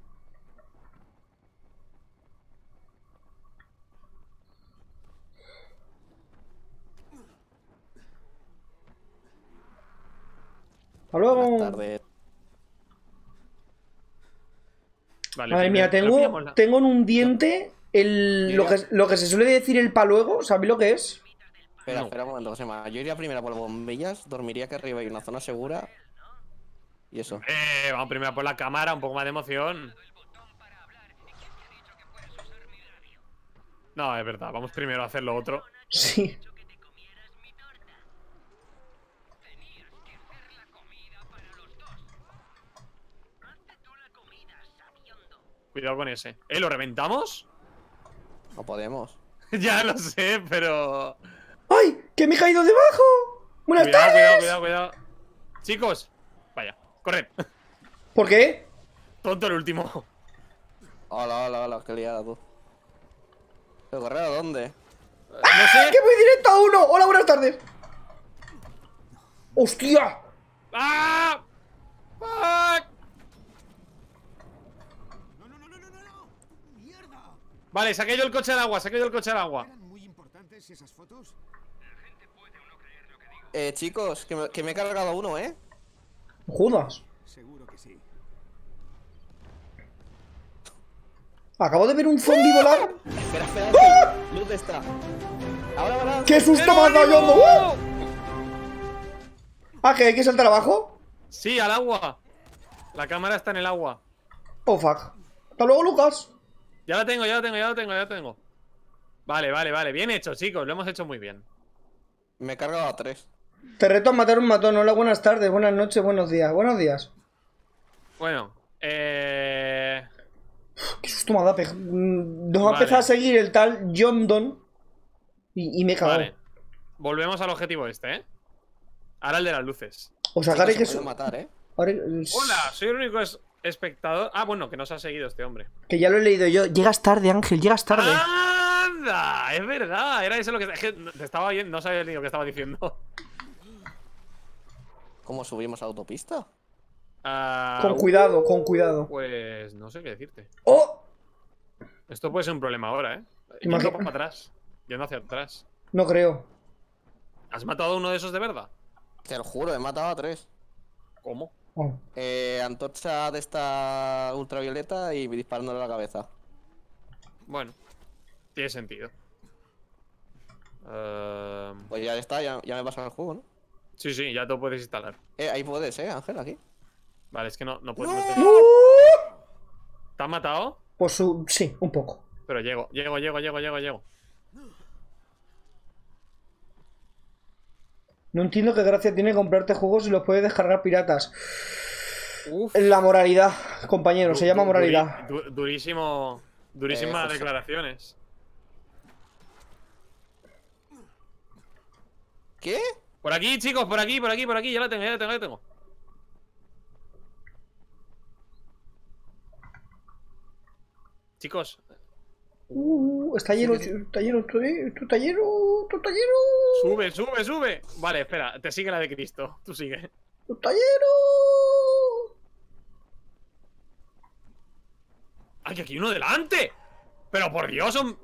Hasta luego. Buenas tardes. Vale, madre mía, tengo, la... tengo en un diente el, lo, que, lo que se suele decir el paluego, ¿sabéis lo que es? Espera, espera un momento, José Ma. Yo iría primero por las bombillas, dormiría que arriba hay una zona segura. Y eso. Eh, vamos primero por la cámara, un poco más de emoción. No, es verdad, vamos primero a hacer lo otro. Sí. Cuidado con ese. ¿Eh? ¿Lo reventamos? No podemos. Ya lo sé, pero... ¡Ay! ¡Que me he caído debajo! ¡Buenas cuidado, tardes! Cuidado, cuidado, cuidado. Chicos, vaya, corred. ¿Por qué? Tonto el último. Hola, hola, hola, qué liada tú. ¿Pero correr a dónde? ¡Ah! No sé. ¡Que voy directo a uno! ¡Hola, buenas tardes! ¡Hostia! ¡Ah! ¡Fuck! Vale, saqué yo el coche al agua, saqué yo el coche al agua. ¿Eran muy importantes esas fotos? La gente puede o no creer lo que digo. Eh, chicos, que me, que me he cargado uno, ¿eh? Judas. Seguro que sí. Acabo de ver un zombie ¡ah! Volar. Espera, espera. ¡Ah! Luz está. Ahora va. ¡Qué susto me ha dado! ¡Ah! ¿Ah, que hay que saltar abajo? Sí, al agua. La cámara está en el agua. Oh, fuck. Hasta luego, Lucas. Ya lo tengo, ya lo tengo, ya lo tengo, ya lo tengo. Vale, vale, vale. Bien hecho, chicos. Lo hemos hecho muy bien. Me he cargado a tres. Te reto a matar un matón. Hola, buenas tardes, buenas noches, buenos días. Buenos días. Bueno, eh... Qué susto me ha dado. Nos vale. Ha empezado a seguir el tal John Don. Y, y me he cagado. Vale. Volvemos al objetivo este, ¿eh? Ahora el de las luces. Os agarré que... Se puede matar, ¿eh? Ahora... Hola, soy el único... Es... Espectador. Ah, bueno, que nos ha seguido este hombre. Que ya lo he leído yo. Llegas tarde, Ángel, llegas tarde. ¡Anda! Es verdad, era eso lo que. Es que te estaba oyendo, no sabía ni lo que estaba diciendo. ¿Cómo subimos a autopista? Ah, con cuidado, uh, con cuidado. Pues no sé qué decirte. ¡Oh! Esto puede ser un problema ahora, ¿eh? Yendo para atrás. Yendo hacia atrás. No creo. ¿Has matado a uno de esos de verdad? Te lo juro, he matado a tres. ¿Cómo? Oh. Eh, antorcha de esta ultravioleta y disparándole a la cabeza. Bueno, tiene sentido. Uh... Pues ya está, ya, ya me he pasado el juego, ¿no? Sí, sí, ya te lo puedes instalar. Eh, ahí puedes, eh, Ángel, aquí. Vale, es que no, no puedes. No. Meter... ¿Te has matado? Pues uh, sí, un poco. Pero llego, llego, llego, llego, llego, llego. No entiendo qué gracia tiene comprarte juegos y los puedes descargar piratas. Uf. La moralidad, compañero, du se llama moralidad. Du durísimo. Durísimas eh, declaraciones. ¿Qué? Por aquí, chicos, por aquí, por aquí, por aquí. Ya la tengo, ya la tengo, ya la tengo. Chicos. Uh, está lleno, está lleno, está lleno, está lleno. Sube, sube, sube. Vale, espera, te sigue la de Cristo. Tú sigue. ¡Está lleno! ¡Ay, que aquí hay uno delante! ¡Pero por Dios! Son...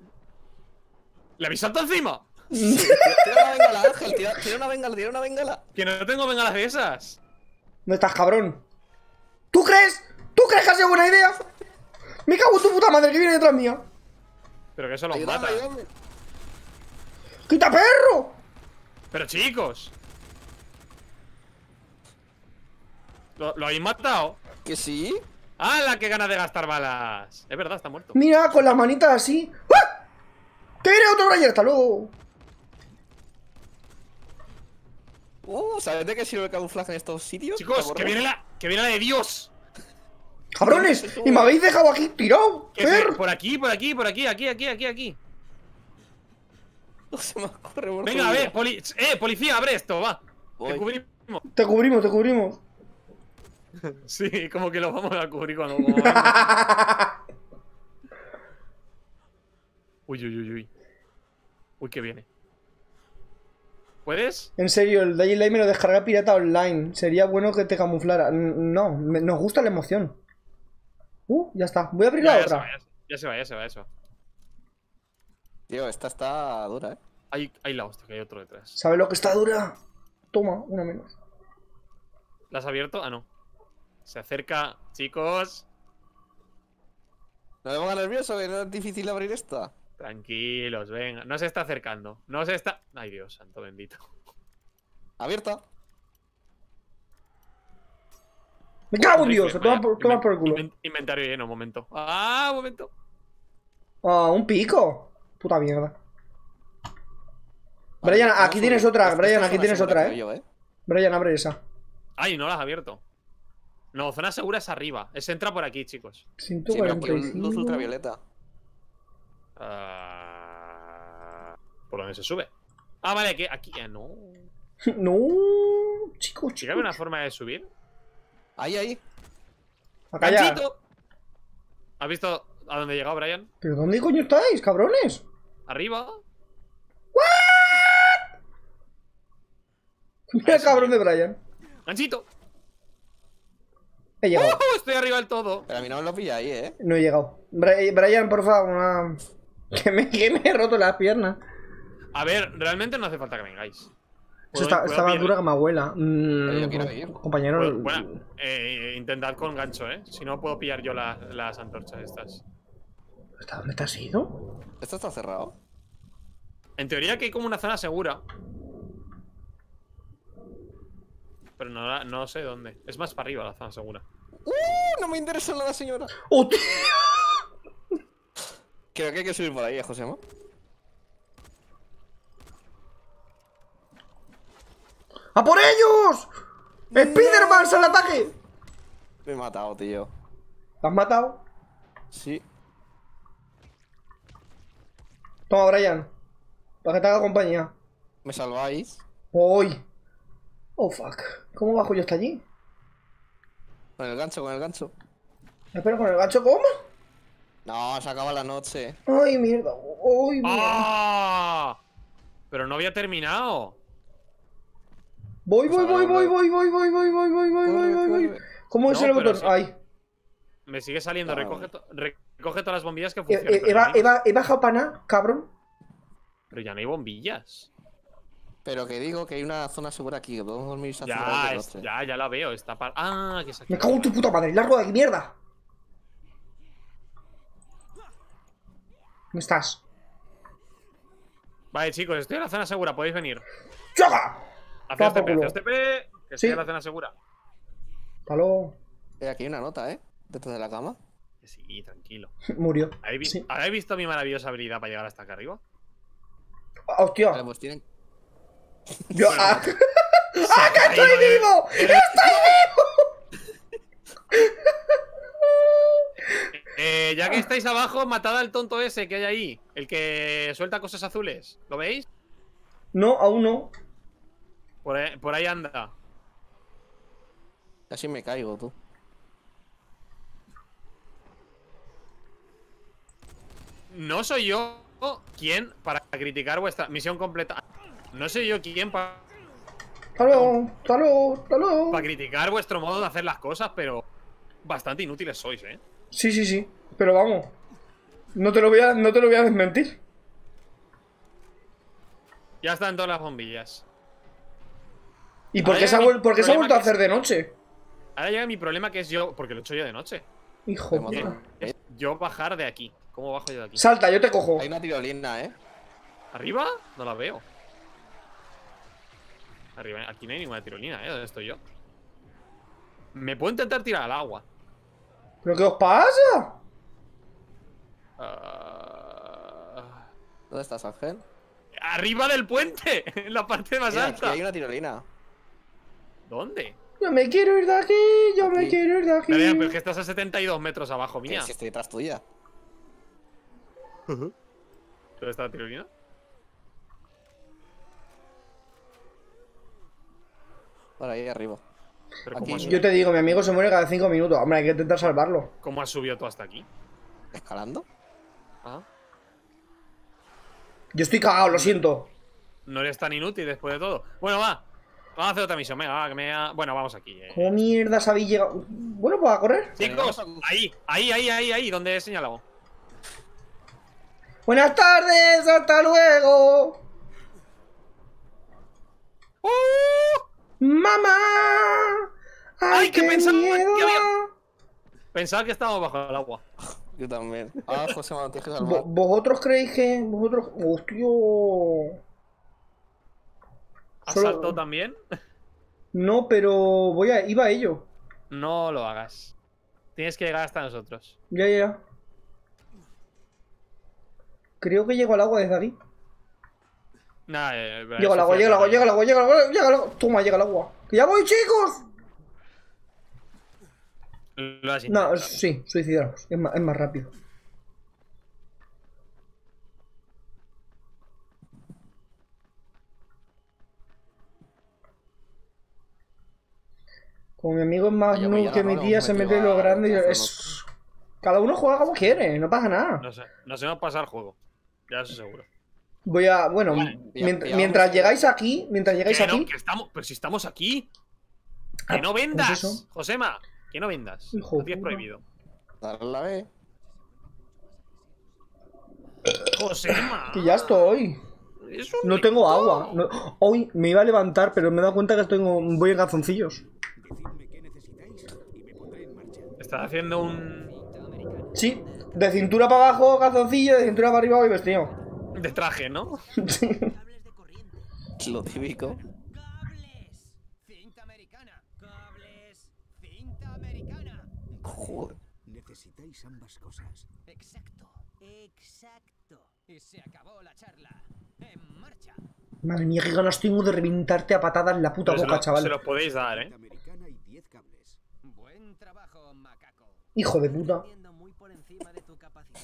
¡Le habéis saltado encima! Tira una bengala, Ángel, tira, tira una bengala, tira una bengala. Que no tengo bengalas de esas. ¿Dónde estás, cabrón? ¿Tú crees? ¿Tú crees que ha sido buena idea? Me cago en tu puta madre que viene detrás mía. Pero que eso los ayúdame, mata. Ayúdame. ¡Quita, perro! Pero chicos. ¿Lo, lo habéis matado? ¿Que sí? ¡Hala, qué ganas de gastar balas! Es verdad, está muerto. Mira, con las manitas así. ¡Ah! ¡Que viene otro Ranger! ¡Hasta luego! Oh, ¿sabes de qué sirve el camuflaje en estos sitios? Chicos, que viene la, que viene la de Dios. ¡Cabrones! ¡Y me habéis dejado aquí tirado! Per. Por aquí, por aquí, por aquí, aquí, aquí, aquí, aquí. No se me ocurre, por venga, a ver, poli eh, policía, abre esto, va. Voy. Te cubrimos. Te cubrimos, te cubrimos. Sí, como que lo vamos a cubrir cuando. Uy, uy, uy, uy. Uy, que viene. ¿Puedes? En serio, el Dying Light me lo descarga pirata online. Sería bueno que te camuflara. No, me, nos gusta la emoción. Uh, ya está. Voy a abrir ya, la ya otra. Se va, ya, ya se va, ya se va, eso. Tío, esta está dura, eh. Hay, hay la hostia, que hay otro detrás. ¿Sabes lo que está dura? Toma, una menos. ¿La has abierto? Ah, no. Se acerca, chicos. No me pongas nervioso, que no es difícil abrir esta. Tranquilos, venga. No se está acercando. No se está... Ay, Dios, santo bendito. Abierta. ¡Me cago en Dios! Toma por, toma por el culo. Inventario lleno, un momento. ¡Ah, un momento! ¡Ah, oh, un pico! Puta mierda. Vale, Brian, aquí tienes otra. Brian, aquí tienes otra, eh. Yo, eh. Brian, abre esa. Ay, no la has abierto. No, zona segura es arriba. Es entra por aquí, chicos. ciento cuarenta y cinco. Luz ultravioleta. Uh, ¿Por dónde se sube? Ah, vale, que aquí. Ah, no. No, chicos, chicos. ¿Hay una forma de subir? Ahí, ahí. Acá ya. ¿Has visto a dónde he llegado, Brian? ¿Pero dónde coño estáis, cabrones? Arriba. ¿What? Mira el cabrón de Brian. ¡Ganchito! He llegado. ¡Oh, estoy arriba del todo! Pero a mí no me lo pilla ahí, eh. No he llegado. Brian, por favor, una... que, me, que me he roto las piernas. A ver, realmente no hace falta que vengáis. Eso está, estaba dura que mi abuela. Mm, yo quiero ir. Compañero. Bueno, bueno, eh, intentad con gancho, eh. Si no, puedo pillar yo las, las antorchas estas. ¿Hasta dónde te has ido? ¿Esto está cerrado? En teoría que hay como una zona segura. Pero no, no sé dónde. Es más para arriba la zona segura. ¡Uh! No me interesa nada, señora. ¡Oh, tío! Creo que hay que subir por ahí, ¿eh, Josema? ¡A por ellos! No. ¡Spiderman, sal al ataque! Me he matado, tío. ¿Te has matado? Sí. Toma, Brian. Para que te haga compañía. ¿Me salváis? ¡Uy! Oh, fuck. ¿Cómo bajo yo hasta allí? Con el gancho, con el gancho. Espera, ¿con el gancho cómo? No, se acaba la noche. Ay, mierda. Ay, mierda. ¡Ah! Pero no había terminado. Voy, voy, voy, voy, voy, voy, voy, voy, voy, voy, voy, voy, voy, voy. ¿Cómo es el botón? Ay. Me sigue saliendo. Recoge todas las bombillas que funcionan. He bajado para nada, cabrón. Pero ya no hay bombillas. Pero que digo que hay una zona segura aquí, que podemos dormir hasta ya, es, ya, ya la veo, está para... ¡Ah! Que ¡me cago en tu puta madre! ¡Largo de aquí, mierda! ¿Dónde estás? Vale, chicos, estoy en la zona segura, podéis venir. ¡Choca! Hacia T P, hacia T P, que sea la cena segura. Aló. Aquí hay una nota, ¿eh? Detrás de la cama. Sí, tranquilo. Murió. ¿Habéis, sí. ¿Habéis visto mi maravillosa habilidad para llegar hasta acá arriba? ¡Hostia! Pues tienen... Yo, bueno, ¡Ah, ah que estoy de... vivo! El... ¡Estoy vivo! eh, ya que estáis abajo, matad al tonto ese que hay ahí. El que suelta cosas azules. ¿Lo veis? No, aún no. Por ahí, por ahí anda. Casi me caigo, tú. No soy yo quien para criticar vuestra misión completa. No soy yo quien para... ¡Taló! ¡Taló! ¡Taló! Para criticar vuestro modo de hacer las cosas, pero... Bastante inútiles sois, ¿eh? Sí, sí, sí. Pero vamos. No te lo voy a, no te lo voy a desmentir. Ya están todas las bombillas. ¿Y por qué, se ha, por qué se ha vuelto a hacer de noche? Ahora llega mi problema, que es yo... Porque lo he hecho yo de noche. Hijo de puta. Yo bajar de aquí. ¿Cómo bajo yo de aquí? Salta, yo te cojo. Hay una tirolina, ¿eh? ¿Arriba? No la veo. Arriba, aquí no hay ninguna tirolina, ¿eh? ¿Dónde estoy yo? Me puedo intentar tirar al agua. ¿Pero qué os pasa? Uh... ¿Dónde estás, Ángel? ¡Arriba del puente! En la parte más Mira, alta. Aquí hay una tirolina. ¿Dónde? Yo me quiero ir de aquí, yo aquí. me quiero ir de aquí. Mira, pero es que estás a setenta y dos metros abajo, mía. Si estoy detrás tuya. ¿Dónde está la tirolina? Por ahí arriba. Aquí, yo te digo, mi amigo se muere cada cinco minutos. Hombre, hay que intentar salvarlo. ¿Cómo has subido tú hasta aquí? ¿Escalando? Ah. Yo estoy cagado, lo siento. No eres tan inútil después de todo. Bueno, va. Vamos a hacer otra misión. Venga, va, que me ha... Bueno, vamos aquí. Eh. ¿Cómo mierda habéis llegado? Bueno, pues a correr. Chicos, ahí, ahí, ahí, ahí, ahí, donde he señalado. Buenas tardes, hasta luego. ¡Uh! ¡Mamá! ¡Ay, ay qué, qué pensaba que había... Pensaba que estábamos bajo el agua. Yo también. Ah, José Manuel, tienes que salvar. ¿Vosotros creéis que...? ¿Vosotros...? ¡Hostia! ¿Has Solo... saltado también? No, pero voy a... iba a ello. No lo hagas. Tienes que llegar hasta nosotros. Ya, ya. Creo que llego al agua desde aquí. Nah, eh, llega el agua, llega el agua, llega el agua, llega el agua, llega el agua. Toma, llega el agua. ¡Que ya voy, chicos! Lo has intentado. No, sí, suicidaros. Es más, es más rápido. Como mi amigo es más noob que mi tía, se mete lo grande y es... Cada uno juega como quiere, no pasa nada. No sé, nos hemos pasado el juego. Ya eso seguro. Voy a... Bueno, vale, ya, mientras, ya mientras llegáis aquí... Mientras llegáis que aquí... No, que estamos, pero si estamos aquí... ¡Que ah, no vendas! ¿Es Josema, que no vendas. Hijo no tienes prohibido. Dar la B. ¡Josema! Que ya estoy. ¿Es no rico? Tengo agua. No, hoy me iba a levantar, pero me he dado cuenta que tengo, voy en gazoncillos. Estás haciendo un... Sí, de cintura para abajo, gazoncillo, de cintura para arriba voy vestido. De traje, ¿no? Sí. Lo típico. Joder. Necesitáis ambas cosas. Exacto, exacto. Y se acabó la charla. En marcha. Madre mía, qué ganas tengo de reventarte a patadas en la puta boca, chaval. Se los podéis dar, ¿eh? Buen trabajo, macaco. Hijo de puta. Muy por encima de tu capacidad.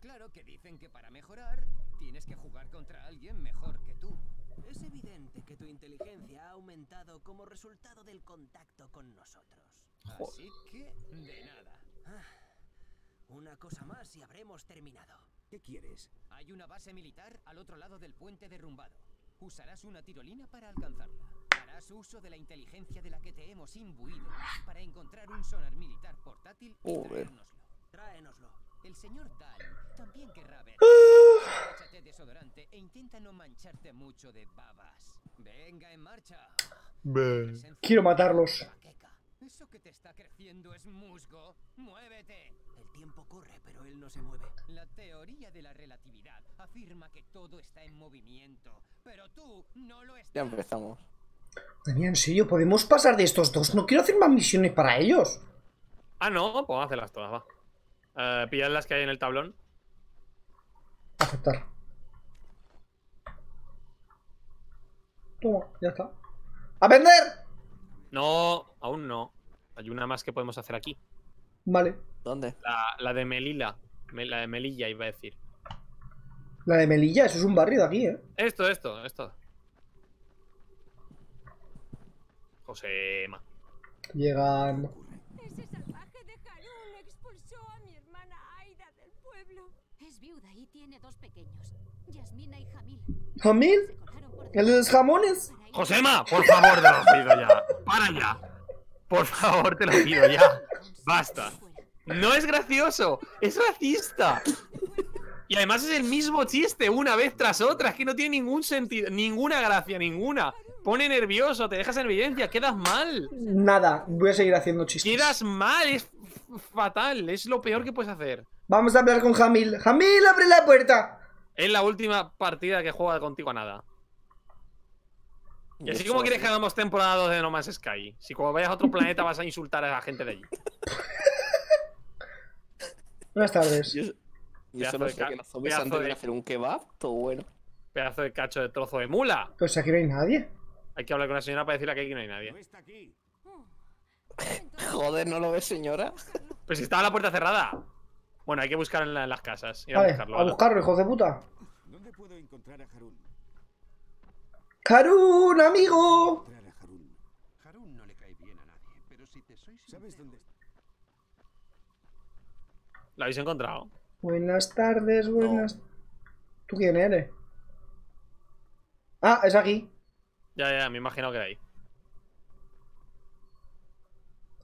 Claro que dicen que para mejorar tienes que jugar contra alguien mejor que tú. Es evidente que tu inteligencia ha aumentado como resultado del contacto con nosotros. Así que, de nada. Ah, una cosa más y habremos terminado. ¿Qué quieres? Hay una base militar al otro lado del puente derrumbado. Usarás una tirolina para alcanzarla. Harás uso de la inteligencia de la que te hemos imbuido para encontrar un sonar militar portátil y traérnoslo. Tráenoslo. El señor Dahl también querrá ver. Échate desodorante e intenta no mancharte mucho de babas. Venga, en marcha. Quiero matarlos. Eso que te está creciendo es musgo. Muévete. El tiempo corre, pero él no se mueve. La teoría de la relatividad afirma que todo está en movimiento, pero tú no lo estás. Ya empezamos. Daniel, en serio, ¿podemos pasar de estos dos? No quiero hacer más misiones para ellos. Ah, no, pues hacerlas todas, va. Uh, pillad las que hay en el tablón. Aceptar. Toma, ya está. ¡A vender! No, aún no. Hay una más que podemos hacer aquí. Vale. ¿Dónde? La, la de Melilla. La de Melilla iba a decir. La de Melilla, eso es un barrio de aquí, ¿eh? Esto, esto, esto. Josema. Llegan. Ese salvaje de Harun expulsó a mi hermana Aida del pueblo. Es viuda y tiene dos pequeños, Yasmina y Jamil. ¿Jamil? ¿El de los jamones? Josema, por favor, te lo pido ya. Para ya. Por favor, te lo pido ya. Basta. No es gracioso, es racista. Y además es el mismo chiste una vez tras otra. Es que no tiene ningún sentido, ninguna gracia, ninguna. Pone nervioso, te dejas en evidencia, quedas mal. Nada, voy a seguir haciendo chistes. Quedas mal, es fatal, es lo peor que puedes hacer. Vamos a hablar con Jamil. ¡Jamil, abre la puerta! Es la última partida que juega contigo a nada. Y así como quieres que hagamos temporada dos de No Man's Sky. Si cuando vayas a otro planeta vas a insultar a la gente de allí. Buenas tardes. Yo, yo solo sé que los zombies antes de hacer un kebab, todo bueno. Pedazo de cacho de trozo de mula. Pues aquí no hay nadie. Hay que hablar con la señora para decirle que aquí no hay nadie. Joder, ¿no lo ves, señora? Pues si estaba la puerta cerrada. Bueno, hay que buscar en, la, en las casas. Ir a, a buscarlo. A buscarlo, hijos de puta. ¿Dónde puedo encontrar a Harun? ¡Harun, amigo! Harun no le cae bien a nadie, pero si te soy sincero. ¿Sabes dónde está? ¿Lo habéis encontrado? Buenas tardes, buenas. No. ¿Tú quién eres? Ah, es aquí. Ya, ya, me imagino que era ahí.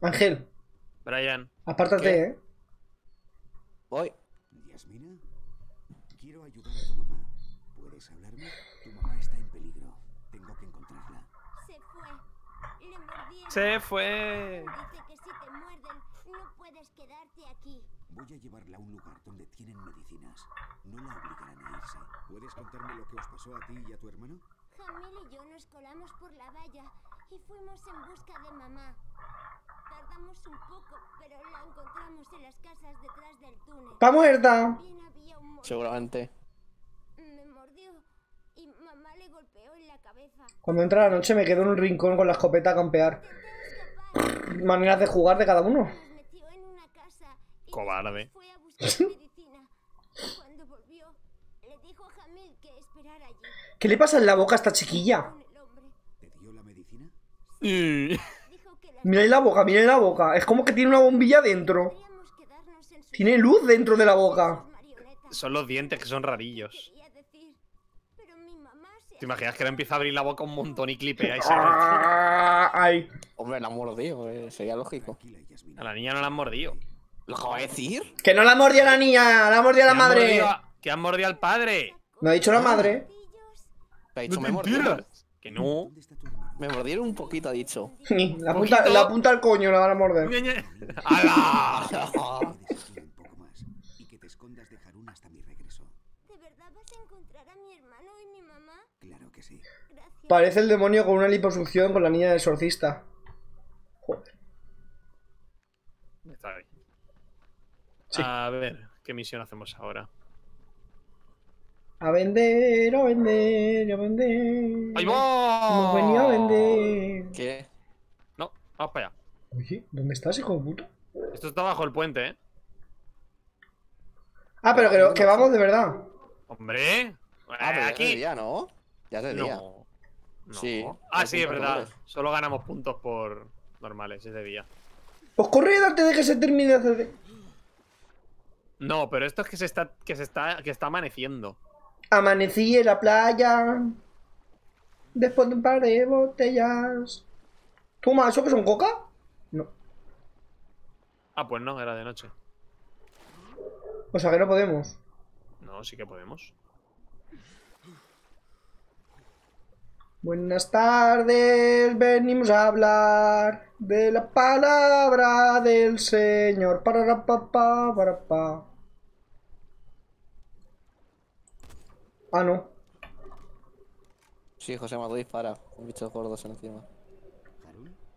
Ángel. Brian. Apártate, ¿qué? eh. Voy. Yasmina, quiero ayudar a tu mamá. ¿Puedes hablarme? Tu mamá está en peligro. Tengo que encontrarla. Se fue. Le mordieron. Se fue. Dice que si te muerden, no puedes quedarte aquí. Voy a llevarla a un lugar donde tienen medicinas. No la obligarán a irse. ¿Puedes contarme lo que os pasó a ti y a tu hermano? Jamil y yo nos colamos por la valla y fuimos en busca de mamá. Tardamos un poco, pero la encontramos en las casas detrás del túnel. ¡Está muerta! Seguramente. Me mordió y mamá le golpeó en la cabeza. Cuando entra la noche me quedo en un rincón con la escopeta a campear. Maneras de jugar de cada uno. Cobarde. Fue a buscar medicina. Cuando volvió, le dijo a Jamil que esperara allí. ¿Qué le pasa en la boca a esta chiquilla? ¿Te dio la medicina? Mira la boca, mira la boca. Es como que tiene una bombilla dentro. Tiene luz dentro de la boca. Son los dientes que son rarillos. ¿Te imaginas que ahora empieza a abrir la boca un montón y clipea y sale? Ay. Hombre, la han mordido, eh. Sería lógico. A la niña no la han mordido. ¿Lo acabo de decir? ¡Que no la mordía la niña! ¡La mordía la madre! A... ¡Que han mordido al padre! Me ha dicho la madre. ¿Te ha dicho me mordieron? Que no. Me mordieron un poquito, ha dicho. La punta, la punta al coño la van a morder. ¡Hala! Y que te escondas de Harun hasta mi regreso. ¿De verdad vas a encontrar a mi hermano y mi mamá? Claro que sí. Parece el demonio con una liposucción con la niña del exorcista. Joder. Está bien. Sí. A ver, ¿qué misión hacemos ahora? A vender, a vender, a vender. ¡Ahí va! Hemos venido a vender. ¿Qué? No, vamos para allá. Oye, ¿dónde estás, hijo de puta? Esto está bajo el puente, ¿eh? Ah, pero que, que vamos de verdad. ¡Hombre! Ah, pero aquí. Ya es de día, ¿no? Ya es de día. No. No. Sí. Ah, sí, es verdad. Normales. Solo ganamos puntos por normales, es de día. Pues corred antes de que se termine de hacer. No, pero esto es que se está que se está que está amaneciendo. Amanecí en la playa después de un par de botellas. Toma, ¿eso que son coca? No. Ah, pues no, era de noche. O sea que no podemos. No, sí que podemos. Buenas tardes, venimos a hablar de la palabra del Señor. Para pa pa para pa. Ah, no. Sí, José Mato dispara. Un bicho gordo encima.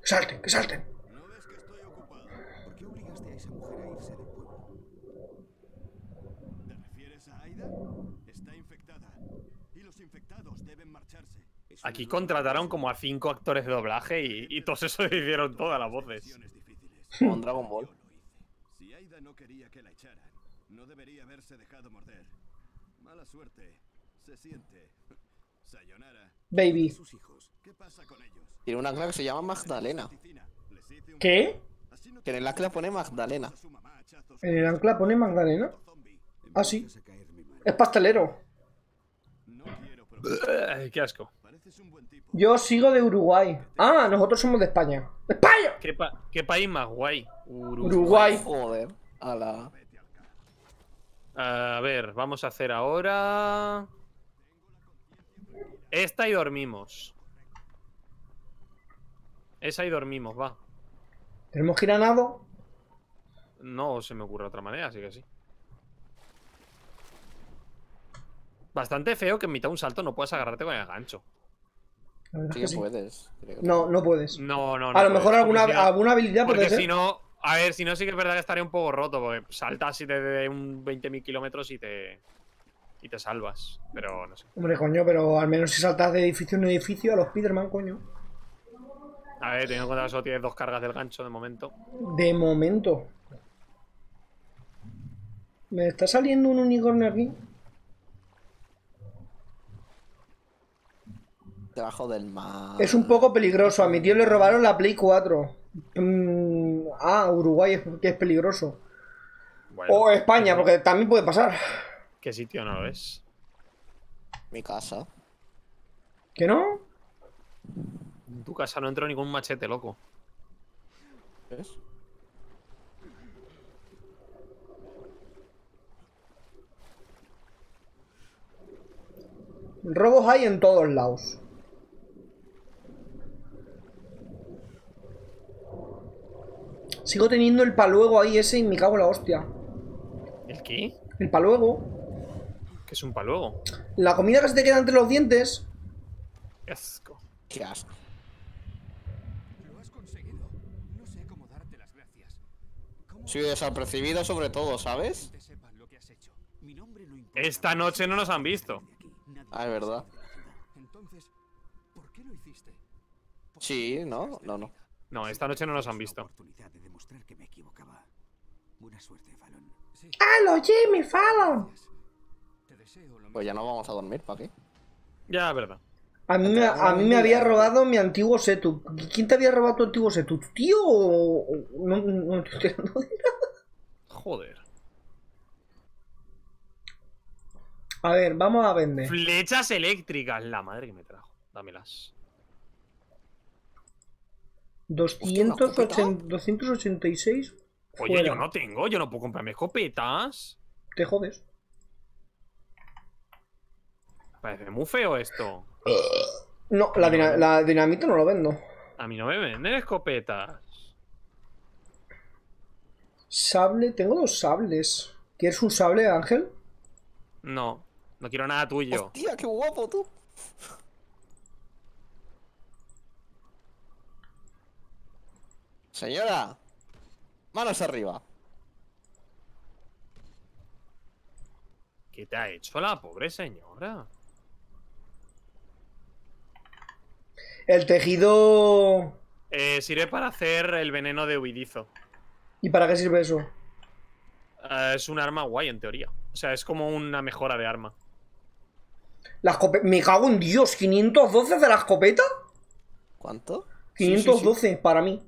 Que salten, que salten. ¿No ves que estoy ocupado? ¿Por qué obligaste a esa mujer a irse del pueblo? ¿Te refieres a Aida? Está infectada. Y los infectados deben marcharse. Aquí contrataron como a cinco actores de doblaje y, y todos eso hicieron todas las voces. Como en Dragon Ball. Si Aida no quería que la echaran, no debería haberse dejado morder. Mala suerte. Se siente. Sayonara. Baby. ¿Qué pasa con ellos? Tiene una clave que se llama Magdalena. ¿Qué? Que en el ancla pone Magdalena. ¿En el ancla pone Magdalena? Ah, sí. Es pastelero. Qué asco. Yo sigo de Uruguay. Ah, nosotros somos de España. ¡España! ¿Qué, pa qué país más guay? Uruguay. Uruguay. Joder. A la... A ver, vamos a hacer ahora... Esta y dormimos. Esa y dormimos, va. ¿Tenemos que ir a nado? No se me ocurre otra manera, así que sí. Bastante feo que en mitad de un salto no puedas agarrarte con el gancho. La verdad sí, es que sí. Puedes, creo. No, no puedes. No, no, no. A lo mejor alguna, si no, alguna habilidad puede ser. Si no, a ver, si no, sí que es verdad que estaría un poco roto. Porque saltas y te de un veinte mil kilómetros y te. Y te salvas, pero no sé. Hombre, coño, pero al menos si saltas de edificio en edificio a los Spiderman, coño. A ver, teniendo en cuenta que solo tienes dos cargas del gancho de momento. De momento. Me está saliendo un unicornio aquí. Debajo del mar. Es un poco peligroso. A mi tío le robaron la Play cuatro. Mm, ah, Uruguay es, que es peligroso. Bueno, o España, porque también puede pasar. ¿Qué sitio no lo es? Mi casa. ¿Que no? En tu casa no entró ningún machete, loco. ¿Ves? Robos hay en todos lados. Sigo teniendo el paluego ahí ese y me cago en la hostia. ¿El qué? El paluego. ¿Qué es un paluego? La comida que se te queda entre los dientes. Qué asco. Qué asco. Lo has conseguido. No sé cómo darte las gracias. Sí, desapercibido sobre todo, ¿sabes? Esta noche no nos han visto. Ah, es verdad. Entonces, ¿por qué lo hiciste? Sí, no, no, no. No, esta noche no nos han visto. ¡Halo, Jimmy Fallon! Pues ya no vamos a dormir, ¿para qué? Ya, es verdad. A mí, me, a mí me había robado mi antiguo setup. ¿Quién te había robado tu antiguo setup? ¿Tu tío o...? No, no estoy enterando de nada. Joder. A ver, vamos a vender. Flechas eléctricas, la madre que me trajo. Dámelas. doscientos ochenta y seis. Oye, fuera. Yo no tengo, yo no puedo comprarme escopetas. Te jodes. Parece muy feo esto. No, la, dina la dinamita no lo vendo. A mí no me venden escopetas. Sable, tengo dos sables. ¿Quieres un sable, Ángel? No, no quiero nada tuyo. Hostia, qué guapo tú. Señora, manos arriba. ¿Qué te ha hecho la pobre señora? El tejido... Eh, sirve para hacer el veneno de huidizo. ¿Y para qué sirve eso? Uh, es un arma guay, en teoría. O sea, es como una mejora de arma. ¿La escopeta? ¡Me cago en Dios! ¿quinientos doce de la escopeta? ¿Cuánto? quinientos doce, sí, sí, sí. Para mí.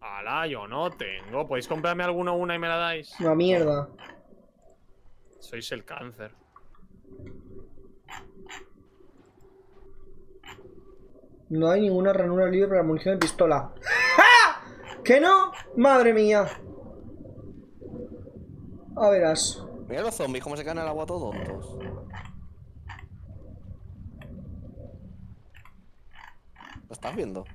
¡Hala, yo no tengo! ¿Podéis comprarme alguno una y me la dais? Una mierda. Sois el cáncer. No hay ninguna ranura libre para munición de pistola. ¡Ah! ¿Que no? ¡Madre mía! A verás. Mira los zombies, cómo se caen al agua todos. ¿Lo estás viendo?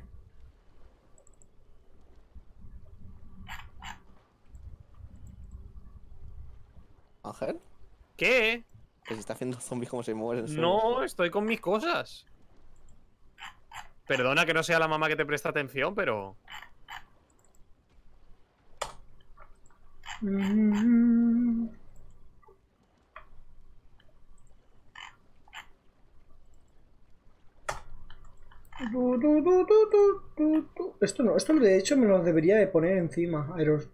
¿Ángel? ¿Qué? Que se está haciendo zombies como se mueven. No, estoy con mis cosas. Perdona que no sea la mamá que te presta atención, pero... Mm-hmm. Du, du, du, du, du, du, du. Esto no, esto de hecho me lo debería de poner encima. Aeros.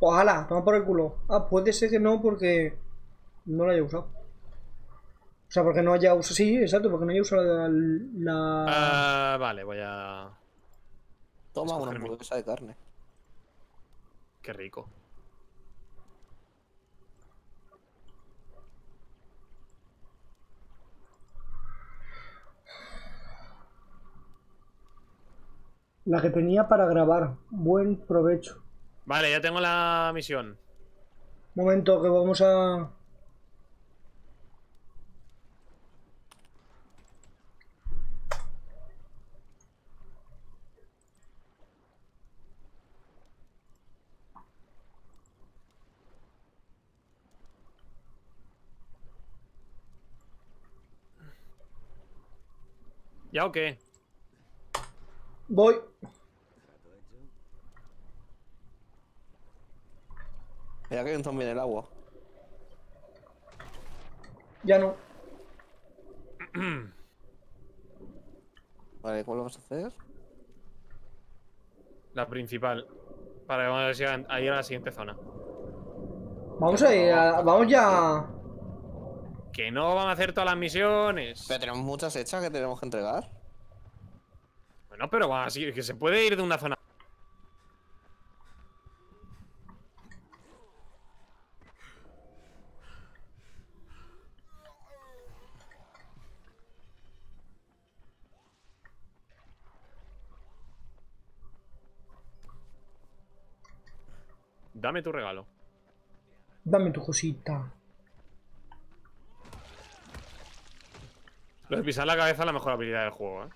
Ojalá, toma por el culo. Ah, puede ser que no, porque no la haya usado. O sea, porque no haya usado. Sí, exacto, porque no haya usado la. la... Uh, vale, voy a. Toma una hamburguesa de carne. Qué rico. La que tenía para grabar. Buen provecho. Vale, ya tengo la misión. Momento, que vamos a... ¿Ya o qué? Voy. Ya que hay un zombie en el agua. Ya no. Vale, ¿cuál vamos a hacer? La principal. Para que vamos a ir a la siguiente zona. Vamos a ir a... Vamos ya... Que no van a hacer todas las misiones. Pero tenemos muchas hechas que tenemos que entregar. Bueno, pero va a seguir, que se puede ir de una zona. Dame tu regalo. Dame tu cosita. Lo de pisar la cabeza es la mejor habilidad del juego, ¿eh?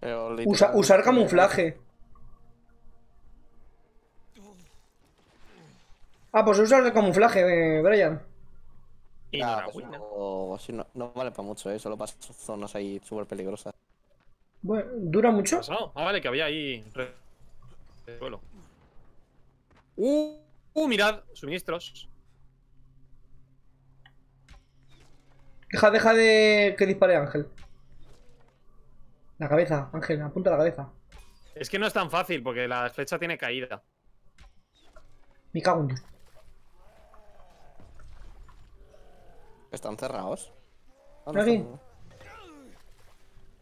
Pero literalmente... Usa, usar camuflaje. Ah, pues usar el camuflaje, eh, Brian. Y ah, pues no, si no, no vale para mucho, ¿eh? Solo para zonas ahí súper peligrosas. Bueno, ¿dura mucho? Ah, vale, que había ahí... El suelo. Uh, uh, mirad, suministros. Deja, deja de que dispare Ángel. La cabeza, Ángel, apunta la cabeza. Es que no es tan fácil porque la flecha tiene caída. Me cago en Dios. Están cerrados. ¿Aquí?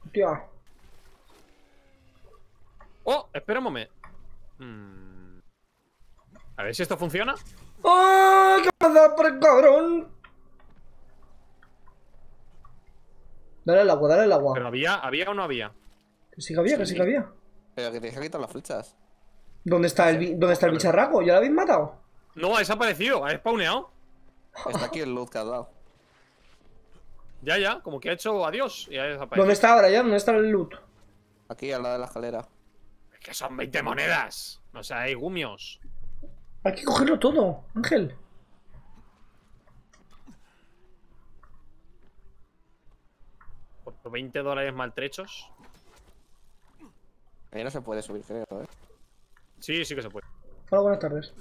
Hostia. Oh, espera un momento. Hmm. A ver si esto funciona. ¡Ay, qué pasa, por el cabrón! Dale al agua, dale al agua. ¿Pero había, había o no había? Que sí que había, sí. que sí que había. Pero que te deja quitar las flechas. ¿Dónde está el, sí. ¿dónde está el bicharraco? ¿Ya lo habéis matado? No, ha desaparecido, ha spawneado. Está aquí el loot que has dado. Ya, ya, como que ha hecho adiós y ha desaparecido. ¿Dónde está ahora ya? ¿Dónde está el loot? Aquí, al lado de la escalera. Es que son veinte monedas. O sea, hay gumios. Hay que cogerlo todo, Ángel. Por veinte dólares maltrechos. Ahí no se puede subir, creo, ¿eh? Sí, sí que se puede. Hola, buenas tardes.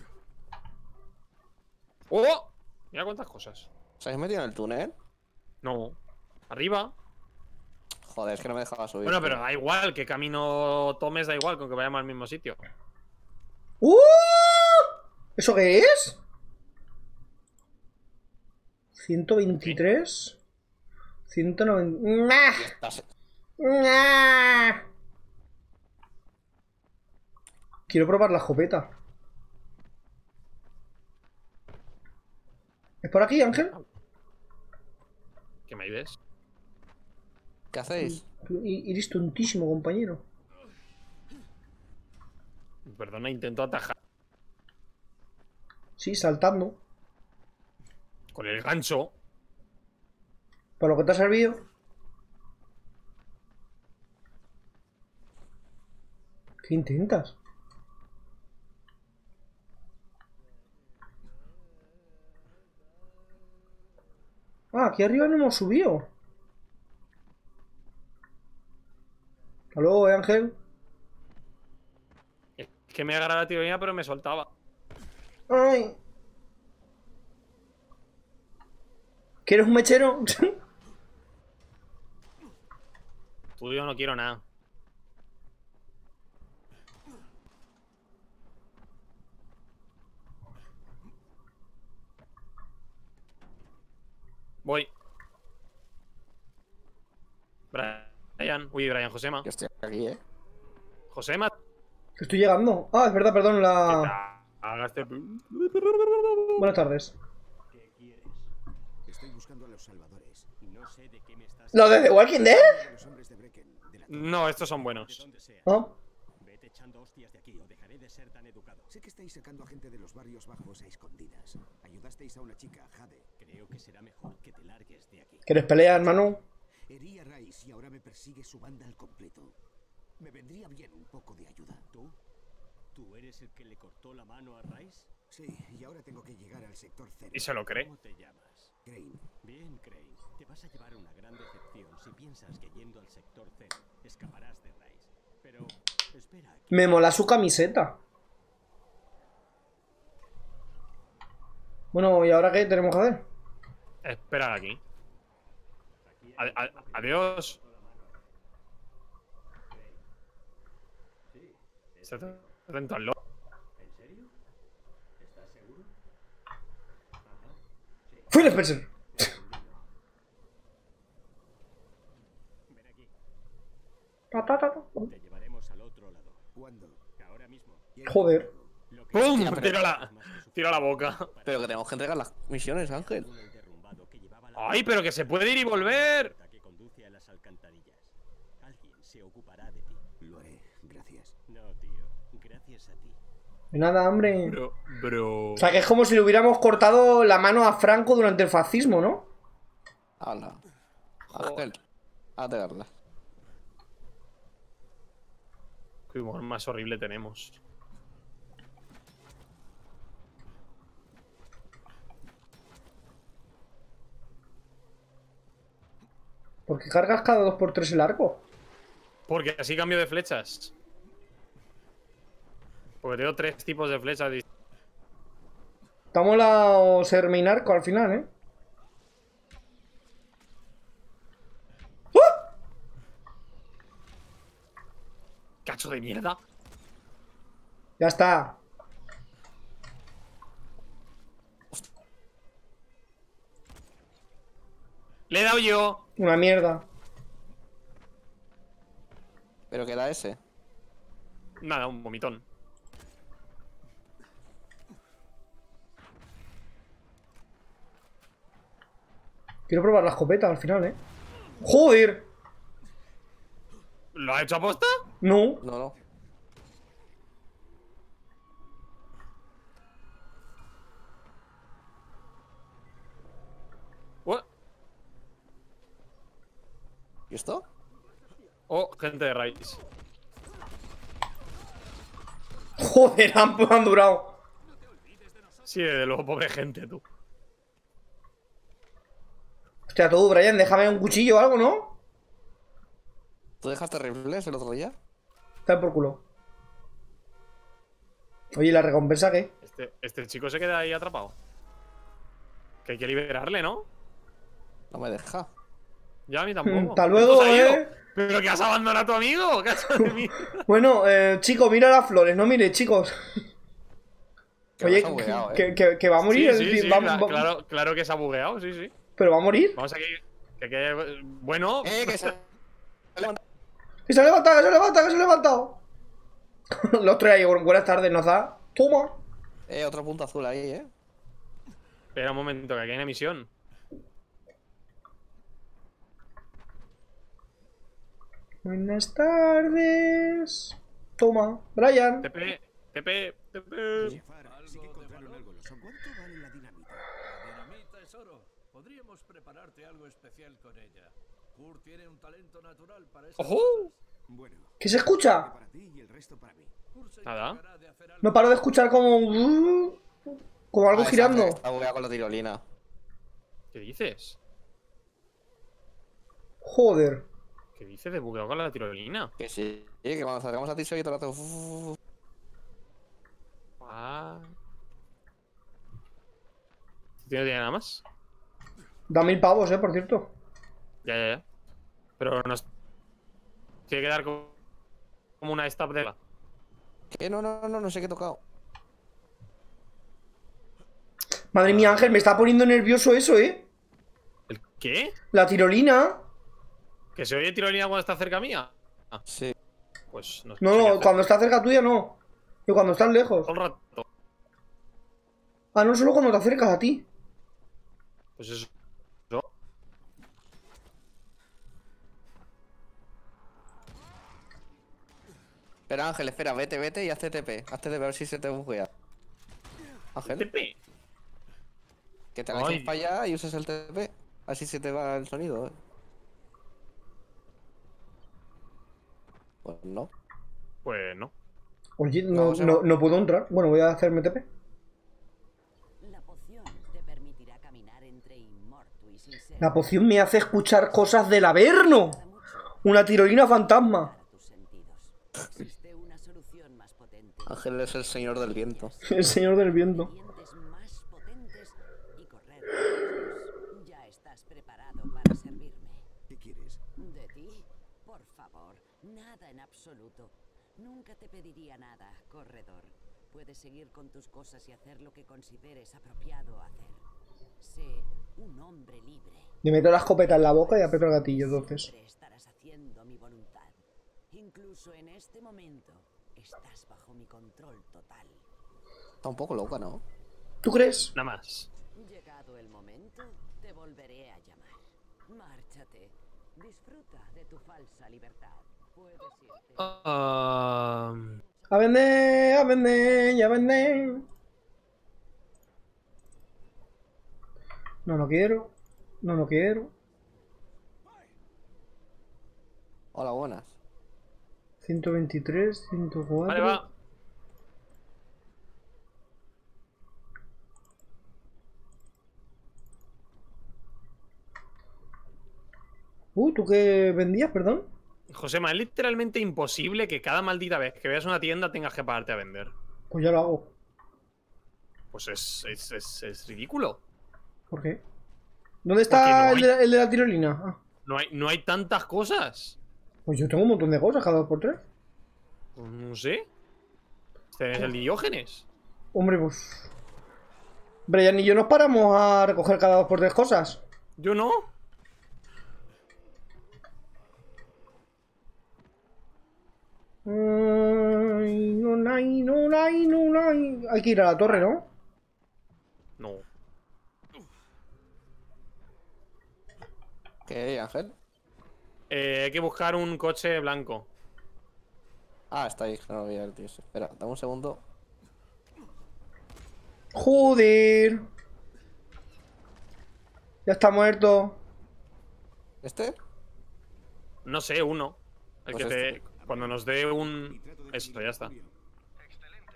¡Oh! Mira cuántas cosas. ¿Os habéis metido en el túnel? No. Arriba. Joder, es que no me dejaba subir. Bueno, pero da igual, que camino tomes, da igual, con que vayamos al mismo sitio. ¡Uh! ¿Eso qué es? ciento veintitrés. ciento noventa. ¡Nah! Quiero probar la escopeta. ¿Es por aquí, Ángel? ¿Qué me ves? ¿Qué hacéis? Eres tontísimo, compañero. Perdona, intento atajar. Sí, saltando. Con el gancho. ¿Por lo que te ha servido? ¿Qué intentas? Ah, aquí arriba no hemos subido. Hasta luego, ¿eh, Ángel? Es que me agarraba la tiranía, pero me soltaba. ¡Ay! ¿Quieres un mechero? Tú, yo no quiero nada. Voy. Brian. Uy, Brian, Josema. Yo estoy aquí, eh. Josema. Estoy llegando. Ah, es verdad, perdón, la... Hagaste... Buenas tardes. ¿Qué quieres? Estoy buscando a los salvadores. No sé de qué me estás... ¿Lo de The Walking Dead? No, estos son buenos. ¿Ah? Vete echando hostias de aquí o dejaré de ser tan educado. Sé que estáis sacando a gente de los barrios bajos a escondidas. Ayudasteis a una chica, Jade. Creo que será mejor que te largues de aquí. ¿Quieres pelear, hermano? Herí a Rice y ahora me persigue su banda al completo. Me vendría bien un poco de ayuda. ¿Tú? ¿Tú eres el que le cortó la mano a Rice? Sí, y ahora tengo que llegar al sector cero. ¿Y se lo cree? ¿Cómo te llamas? Crane. Bien, Crane. Te vas a llevar una gran decepción si piensas que yendo al sector cero escaparás de Rice. Pero... espera. Que... Me mola su camiseta. Bueno, ¿y ahora qué tenemos que hacer? Esperar aquí. Ad ad adiós. ¿Estás atento al loco? ¿En serio? ¿Estás seguro? ¡Fui la persona! Ven aquí. Te llevaremos al otro lado. ¿Cuándo? Ahora mismo. Joder. ¡Pum! Tiro la, tiro la boca. Pero que tenemos que entregar las misiones, Ángel. ¡Ay, pero que se puede ir y volver! Que conduce a las alcantarillas. Alguien se ocupará de ti. Lo haré, gracias. No, tío, gracias a ti. De nada, hombre. Bro, bro. O sea, que es como si le hubiéramos cortado la mano a Franco durante el fascismo, ¿no? Hala. Ángel, a pegarla. Qué humor más horrible tenemos. ¿Por qué cargas cada dos por tres el arco? Porque así cambio de flechas. Porque tengo tres tipos de flechas. Te ha molado ser main arco al final, ¿eh? ¡Ah! ¡Cacho de mierda! Ya está. Le he dado yo. Una mierda. ¿Pero qué da ese? Nada, un vomitón. Quiero probar la escopeta al final, ¿eh? ¡Joder! ¿Lo ha hecho aposta? No. No, no. ¿Y esto? Oh, gente de raíz. Joder, han, han durado. Sí, de luego, pobre gente, tú. Hostia, tú, Brian, déjame un cuchillo o algo, ¿no? ¿Tú dejaste rifles el otro día? Está por culo. Oye, ¿y la recompensa qué? Este, este chico se queda ahí atrapado. Que hay que liberarle, ¿no? No me deja. Ya a mí tampoco. Hasta luego, eh. Pero que has abandonado a tu amigo. Bueno, eh, chicos, mira las flores. No mire, chicos. Que oye, bugueado, que, eh. que, que, que va a morir. Sí, sí, el... sí, va, cl va... Claro, claro que se ha bugueado, sí, sí. Pero va a morir. Vamos a que... que, que... Bueno... Eh, que se ha levantado. Que se ha levantado, que se ha levantado, que se ha levantado. Los tres ahí, buenas tardes, nos da. Toma. Eh, otro punto azul ahí, eh. Espera un momento, que aquí hay una misión. Buenas tardes. Toma, Brian. T P, T P, T P. Sí que encontraron algo. ¿Cuánto vale la dinamita? La dinamita es oro. Podríamos prepararte algo especial con ella. Kurt tiene un talento natural para eso. ¡Ojo! Bueno. ¿Qué se escucha? Para ti y el resto para mí. Nada. No paro de escuchar como como algo ah, girando. Está bugueado con la tirolina. ¿Qué dices? Joder. ¿Qué dices? ¿De bugueado con la tirolina? Que sí, que cuando salgamos a ti se oye todo el rato. Ah. ¿Tiene nada más? Da mil pavos, eh, por cierto. Ya, ya, ya. Pero nos tiene que dar como una stab de la. Que no, no, no, no sé qué he tocado. Madre mía, Ángel, me está poniendo nervioso eso, ¿eh? ¿El qué? La tirolina. ¿Que se oye tirolina cuando está cerca mía? Ah. Sí. Pues no, no, no cuando está cerca tuya no. Y cuando estás lejos. Todo el rato. Ah, no, solo cuando te acercas a ti. Pues eso. ¿No? Espera, Ángel, espera, vete, vete y haz T P. Haz T P a ver si se te buguea. Ángel. ¿T P? Que te agaches para allá y uses el T P. Así se te va el sonido, ¿eh? Pues no. Pues no. Oye, no, no, no puedo entrar. Bueno, voy a hacerme T P. La poción te permitirá caminar entre inmorto y sincero. La poción me hace escuchar cosas del Averno. Una tirolina fantasma. Existe una solución más potente. Ángel es el señor del viento. El señor del viento. Nada en absoluto. Nunca te pediría nada, corredor. Puedes seguir con tus cosas y hacer lo que consideres apropiado hacer. Sé un hombre libre. Le meto la escopeta en la boca y aprieto el gatillo, entonces. Siempre estarás haciendo mi voluntad. Incluso en este momento estás bajo mi control total. Está un poco loca, ¿no? ¿Tú crees? Nada más. Llegado el momento, te volveré a llamar. Márchate. Disfruta de tu falsa libertad. Uh... A vender, a vender, a vender. No lo quiero, no lo quiero. Hola, buenas. ciento veintitrés, ciento cuatro. Vale, va. Uy, uh, ¿tú qué vendías, perdón? Josema, es literalmente imposible que cada maldita vez que veas una tienda tengas que pararte a vender. Pues ya lo hago. Pues es, es, es, es ridículo. ¿Por qué? ¿Dónde está no el, hay... de la, el de la tirolina? Ah. No, hay, no hay tantas cosas. Pues yo tengo un montón de cosas cada dos por tres. Pues no sé. Este es el Diógenes. Hombre, pues... Brian y yo nos paramos a recoger cada dos por tres cosas. Yo no. Ay, no, no, no, no, no. Hay que ir a la torre, ¿no? No. ¿Qué, Ángel? Eh, hay que buscar un coche blanco. Ah, está ahí. No lo voy a ver, tío. Espera, dame un segundo. ¡Joder! Ya está muerto. ¿Este? No sé, uno. El pues que este. te... Cuando nos dé un... Eso, ya está. Excelente.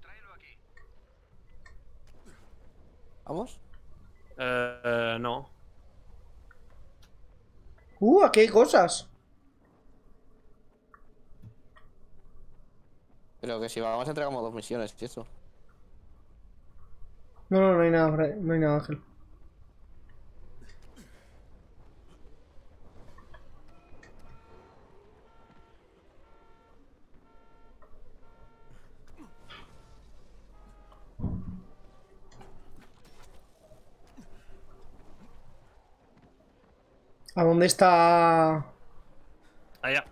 Tráelo aquí. ¿Vamos? Eh, no. Uh, aquí hay cosas. Pero que si vamos a entregar como dos misiones, ¿y eso? No, no, no hay nada, no hay nada, Ángel. ¿A dónde está...? Allá.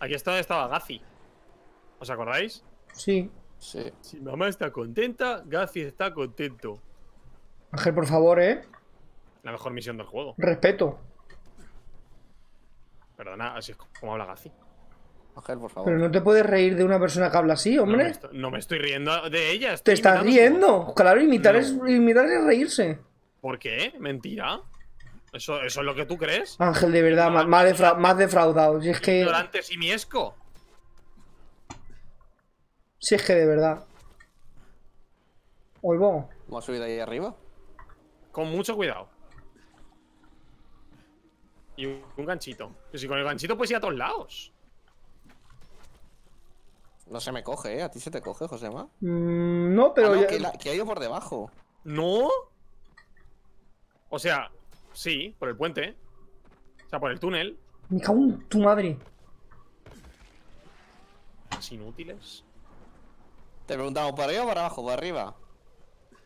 Aquí está donde estaba Gazi. ¿Os acordáis? Sí. Sí. Si mamá está contenta, Gazi está contento. Ángel, por favor, ¿eh? La mejor misión del juego. Respeto. Perdona, así es como habla Gazi. Ángel, por favor. Pero no te puedes reír de una persona que habla así, hombre. No me, est no me estoy riendo de ella. Te estás riendo. Su... Claro, imitar, no. es, imitar es reírse. ¿Por qué? Mentira. ¿Eso, ¿Eso es lo que tú crees? Ángel, de verdad, no, más, defra más defraudado. Si es que... Ignorante simiesco. Si es que de verdad. Hoy vamos. ¿Vamos a subir ahí arriba? Con mucho cuidado. Y un, un ganchito. Pero si con el ganchito puedes ir a todos lados. No se me coge, ¿eh? ¿A ti se te coge, Josema? Mm, no, pero ah, no, ya... que, la, que ha ido por debajo. ¿No? O sea, sí, por el puente. O sea, por el túnel. Me cago en tu madre. Más inútiles. Te preguntamos, ¿para arriba o para abajo? ¿Para arriba?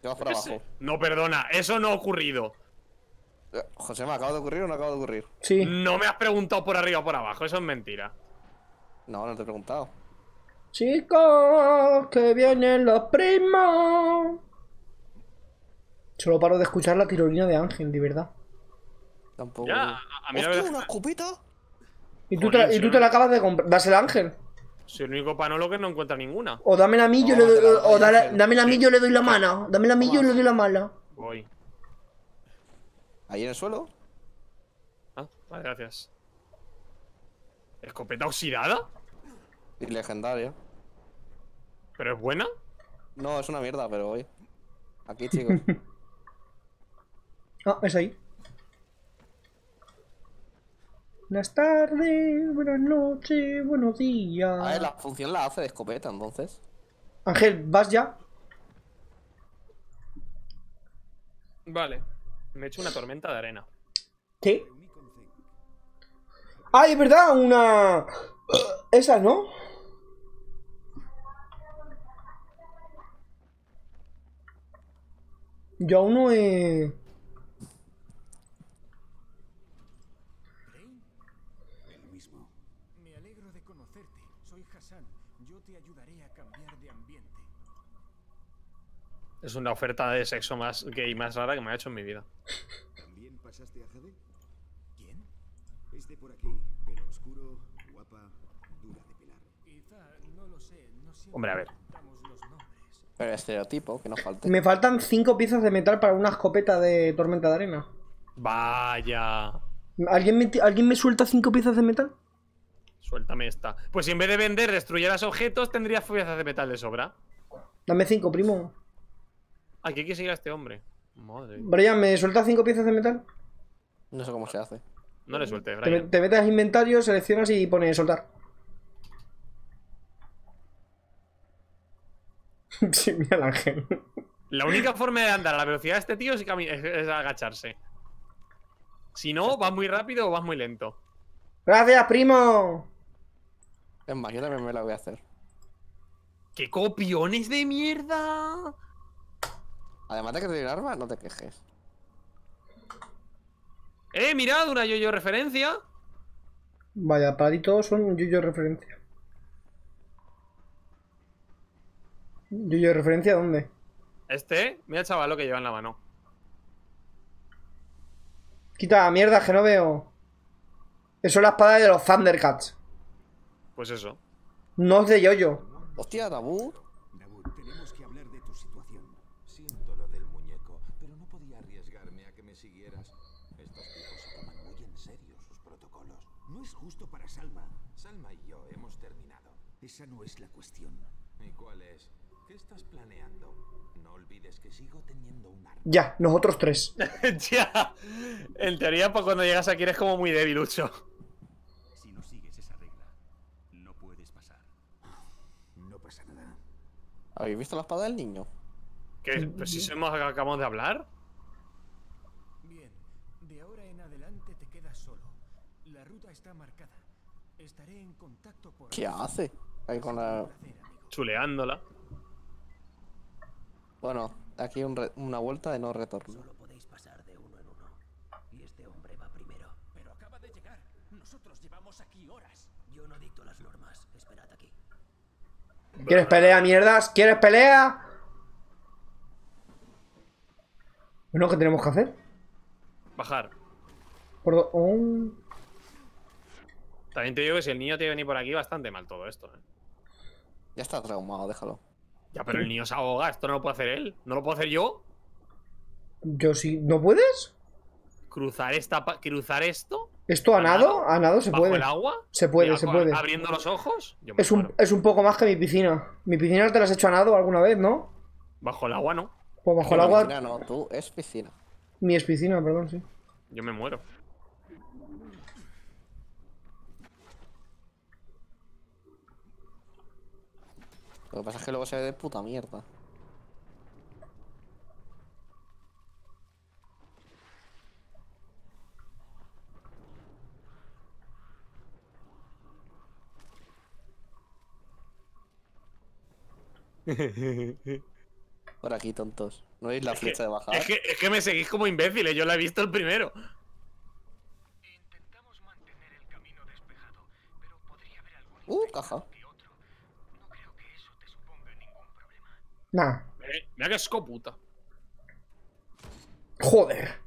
Te vas para abajo. Sé. No, perdona, eso no ha ocurrido. José, ¿me acaba de ocurrir o no acaba de ocurrir? Sí. No me has preguntado por arriba o por abajo, eso es mentira. No, no te he preguntado. Chicos, que vienen los primos. Solo paro de escuchar la tirolina de Ángel, de verdad. Tampoco. Ya, a mí la verdad... ¿una escupita? ¿Y tú, te, y tú te la acabas de comprar? ¿Dásela a Ángel? Si el único panolo que no encuentra ninguna. O dame la millo, no, le doy, o dale, dame la millo, le doy la mala. Dame la millo y le doy la mala. Voy. ¿Ahí en el suelo? Ah, vale, gracias. ¿Escopeta oxidada? Y legendaria. ¿Pero es buena? No, es una mierda, pero voy. Aquí, chicos. Ah, es ahí. Buenas tardes, buenas noches, buenos días. A ver, la función la hace de escopeta, entonces. Ángel, ¿vas ya? Vale. Me he hecho una tormenta de arena. ¿Qué? ¡Ay, es verdad! Una... Esa, ¿no? Yo aún no he... Es una oferta de sexo más gay más rara que me ha hecho en mi vida. ¿También pasaste a Jade? ¿Quién? Este por aquí, pero oscuro, guapa, dura de pelar. Quizá, no lo sé, no siempre. Hombre, a ver. Pero el estereotipo, que nos falte. Me faltan cinco piezas de metal para una escopeta de tormenta de arena. Vaya. ¿Alguien me, ¿alguien me suelta cinco piezas de metal? Suéltame esta. Pues si en vez de vender, destruyeras objetos, tendrías piezas de metal de sobra. Dame cinco, primo. Aquí hay que seguir a este hombre. Madre. Brian, ¿me sueltas cinco piezas de metal? No sé cómo se hace. No le sueltes, Brian. Te, te metes a inventario, seleccionas y pones soltar. Sí, mira el ángel. La única forma de andar a la velocidad de este tío es, es, es agacharse. Si no, vas muy rápido o vas muy lento. ¡Gracias, primo! Es más, yo también me la voy a hacer. ¡Qué copiones de mierda! Además de que te doy un arma, no te quejes. ¡Eh, mirad! Una yo-yo referencia. Vaya, para ti todos son yo-yo referencia. ¿Yo-yo referencia dónde? Este, mira el chaval lo que lleva en la mano. Quita la mierda, que no veo. Eso es la espada de los Thundercats. Pues eso. No es de yo-yo. Hostia, tabú. Justo para Salma. Salma y yo hemos terminado. Esa no es la cuestión. ¿Y cuál es? ¿Qué estás planeando? No olvides que sigo teniendo un arma. Ya, nosotros tres. Ya. En teoría, pues cuando llegas aquí eres como muy débilucho. Si no sigues esa regla, no puedes pasar. No pasa nada. ¿Habéis visto la espada del niño? ¿Qué? ¿Pues si somos acabamos de hablar? Bien, de ahora en adelante te quedas solo. La ruta está marcada. Estaré en contacto por... ¿Qué hace? Ahí con la... Chuleándola. Bueno, aquí un re... una vuelta de no retorno. Solo podéis pasar de uno en uno. Y este hombre va primero. Pero acaba de llegar. Nosotros llevamos aquí horas. Yo no dicto las normas. Esperad aquí. ¿Quieres pelea, mierdas? ¿Quieres pelea? Bueno, ¿qué tenemos que hacer? Bajar. Por do... oh. También te digo que si el niño tiene que venir por aquí, bastante mal todo esto, ¿eh? Ya está traumado, déjalo. Ya, pero el niño se ahoga, esto no lo puede hacer él. ¿No lo puedo hacer yo? Yo sí. ¿No puedes? ¿Cruzar esta pa... cruzar esto? ¿Esto a, a nado? nado? A nado se puede. ¿Bajo el agua? Se puede, Mira, se puede. ¿Abriendo los ojos? Yo me es, un, es un poco más que mi piscina. Mi piscina te la has hecho a nado alguna vez, ¿no? Bajo el agua, ¿no? Pues bajo no, el agua... Piscina, no, tú es piscina. Mi es piscina, perdón, sí. Yo me muero. Lo que pasa es que luego se ve de puta mierda. Por aquí, tontos. ¿No veis la flecha de bajada? Es que, es que me seguís como imbéciles, yo la he visto el primero. Intentamos mantener el camino despejado, pero podría haber algún... Uh, caja. No creo que eso te suponga ningún problema. Nah. Me, me hagas coputa. Joder.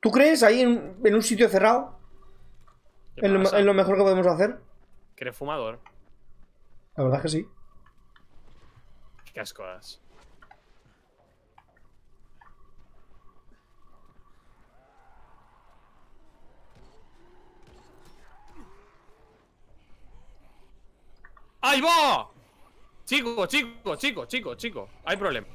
¿Tú crees ahí en, en un sitio cerrado? ¿Es lo, lo mejor que podemos hacer? Que eres fumador. La verdad es que sí. Qué asco das. ¡Ahí va! Chico, chico, chico, chico, chico. Hay problema.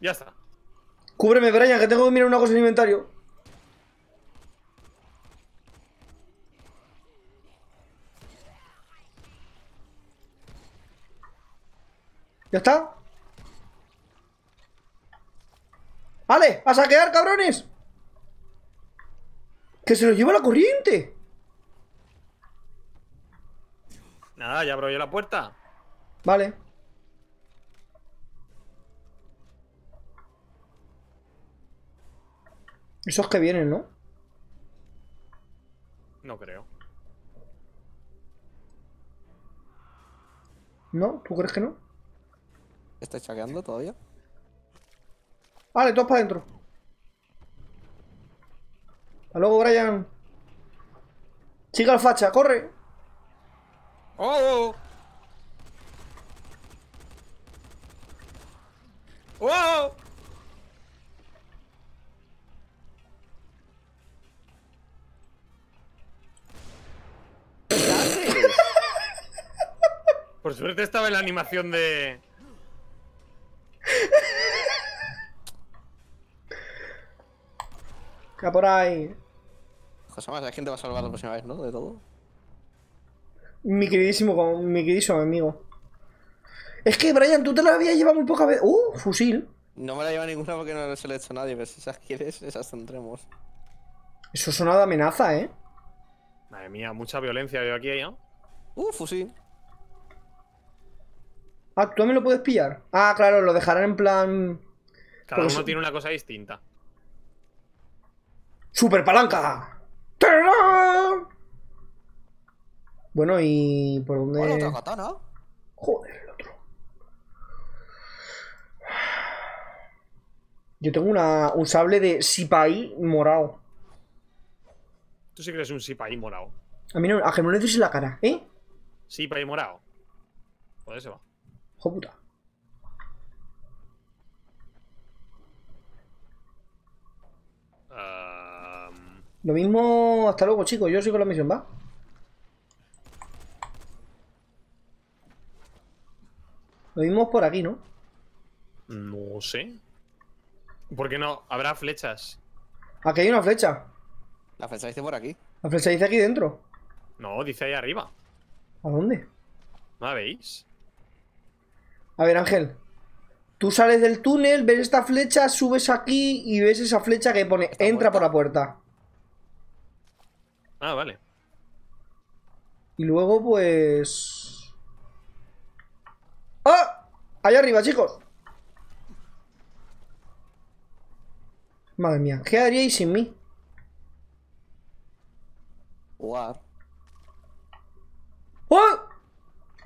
Ya está. Cúbreme, Brian, que tengo que mirar una cosa en el inventario. ¿Ya está? ¡Vale! ¡A saquear, cabrones! ¡Que se lo lleva la corriente! Nada, ya abro yo la puerta. Vale. Esos que vienen, ¿no? No creo. ¿No? ¿Tú crees que no? ¿Estáis chaqueando todavía? Vale, todos para adentro. Hasta luego, Brian. Chica al facha, corre. ¡Oh! ¡Oh! Por suerte estaba en la animación de... Ya por ahí. José, ¿sabes quién te va a salvar la próxima vez, no? De todo. Mi queridísimo, mi queridísimo amigo. Es que, Brian, tú te la habías llevado muy poca vez. ¡Uh! Fusil. No me la lleva ninguna porque no se la he hecho a nadie, pero si esas quieres, esas tendremos. Eso sonaba de amenaza, ¿eh? Madre mía, mucha violencia veo aquí, ¿no? ¡Uh! Fusil. Ah, ¿tú también lo puedes pillar? Ah, claro, lo dejarán en plan... Cada uno tiene una cosa distinta. ¡Super palanca! ¡Tarán! Bueno, ¿y por dónde...? Bueno, otra katana. Joder, el otro. Yo tengo una, un sable de sipaí morado. Tú sí que eres un sipaí morado. A mí no, a que no le dices la cara, ¿eh? Sipaí morado. Joder, se va. Hijo puta. Uh... Lo mismo, hasta luego, chicos. Yo sigo la misión, ¿va? Lo mismo es por aquí, ¿no? No sé. ¿Por qué no? Habrá flechas. Aquí hay una flecha. La flecha dice por aquí. La flecha dice aquí dentro. No, dice ahí arriba. ¿A dónde? ¿No la veis? A ver, Ángel. Tú sales del túnel, ves esta flecha, subes aquí y ves esa flecha que pone entra por la puerta. Ah, vale. Y luego, pues... ¡Ah! Allá arriba, chicos. Madre mía, ¿qué haríais sin mí? Jugar. ¡Oh!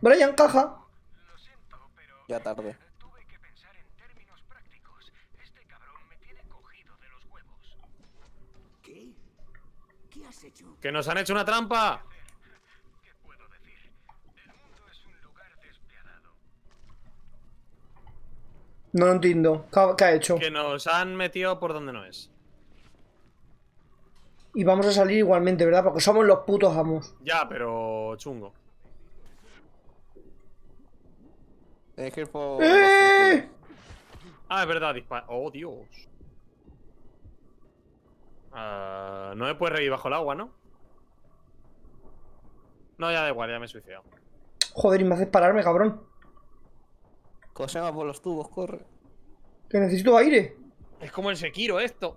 Brian, caja. Lo siento, pero... Ya tarde. Tuve que pensar en términos prácticos. Este cabrón me tiene cogido de los huevos. ¿Qué? ¡Que nos han hecho una trampa! ¿Qué puedo decir? El mundo es un lugar despiadado. No lo entiendo. ¿Qué ha hecho? Que nos han metido por donde no es. Y vamos a salir igualmente, ¿verdad? Porque somos los putos amos. Ya, pero chungo. Tienes que ir por... ¡Eh! Ah, es verdad, dispara. ¡Oh, Dios! Uh, no me puedes revivir bajo el agua, ¿no? No, ya da igual, ya me he suicidado. Joder, y me haces pararme, cabrón. Cosega por los tubos, corre. Que necesito aire. Es como el Sekiro esto.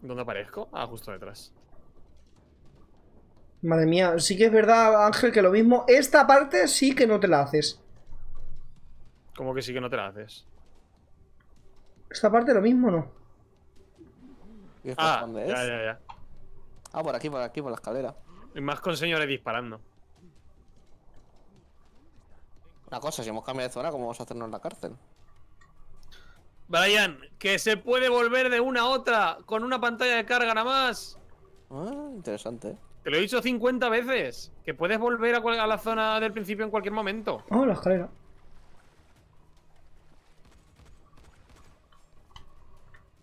¿Dónde aparezco? Ah, justo detrás. Madre mía, sí que es verdad, Ángel, que lo mismo. Esta parte sí que no te la haces. ¿Cómo que sí que no te la haces? Esta parte lo mismo, ¿no? ¿Y ah, dónde es? Ya, ya, ya. Ah, por aquí, por aquí, por la escalera. Y más con señores disparando. Una cosa, si hemos cambiado de zona, ¿cómo vamos a hacernos la cárcel? Brian, que se puede volver de una a otra con una pantalla de carga nada más. Ah, interesante. Te lo he dicho cincuenta veces. Que puedes volver a la zona del principio en cualquier momento. Oh, la escalera.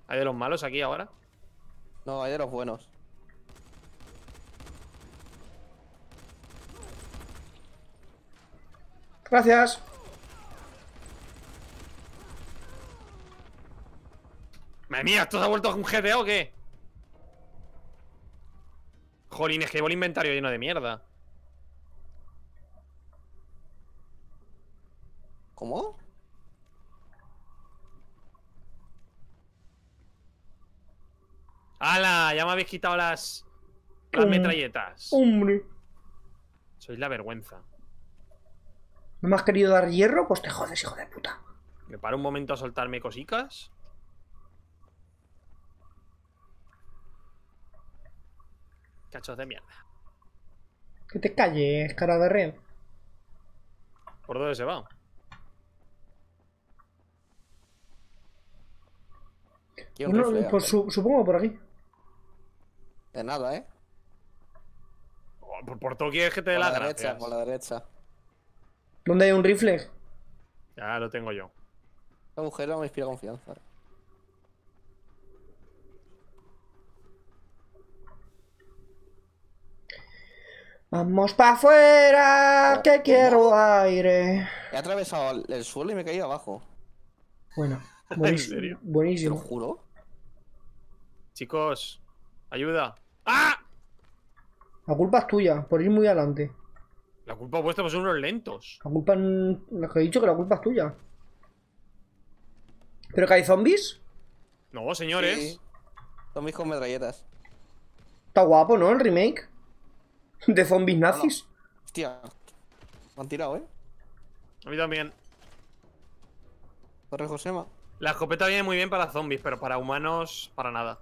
¿Hay de los malos aquí ahora? No, hay de los buenos. Gracias. Madre mía, ¿esto se ha vuelto un G T A o qué? Jolín, es que llevo el inventario lleno de mierda. ¿Cómo? ¡Hala! Ya me habéis quitado las, las metralletas. ¡Hombre! Sois la vergüenza. ¿No me has querido dar hierro? Pues te jodes, hijo de puta. ¿Me paro un momento a soltarme cositas? Cachos de mierda. Que te calles, cara de reo. ¿Por dónde se va? Uno, pues, su, supongo por aquí. De nada, ¿eh? Oh, por, por todo quieres que te dé la derecha. Por la derecha. ¿Dónde hay un rifle? Ya lo tengo yo. Esta mujer no me inspira confianza. Vamos para afuera, que quiero aire. He atravesado el, el suelo y me he caído abajo. Bueno, buenísimo. ¿En serio? Buenísimo. Te lo juro. Chicos, ayuda. ¡Ah! La culpa es tuya, por ir muy adelante. La culpa vuestra, pues son unos lentos. La culpa... Lo que he dicho, que la culpa es tuya. ¿Pero que hay zombies? No, señores. Sí. Zombies con metralletas. Está guapo, ¿no? El remake. ¿De zombies nazis? No, no. Hostia, me han tirado, ¿eh? A mí también. Corre, Josema. La escopeta viene muy bien para zombies, pero para humanos, para nada.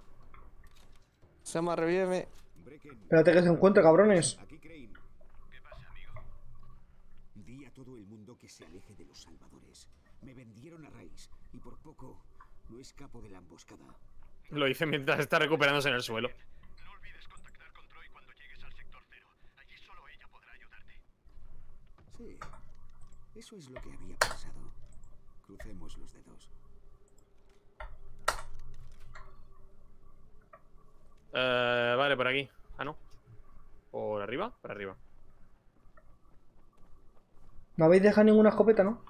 Josema, revíveme. Espérate que se encuentre, cabrones. ¿Qué pasa, amigo? Di a todo el mundo que se aleje de los salvadores. Me vendieron a Raíz y por poco no escapo de la emboscada. Lo hice mientras está recuperándose en el suelo. Sí, eso es lo que había pensado. Crucemos los dedos. Eh, vale, por aquí. Ah, no. ¿Por arriba? Por arriba. No habéis dejado ninguna escopeta, ¿no?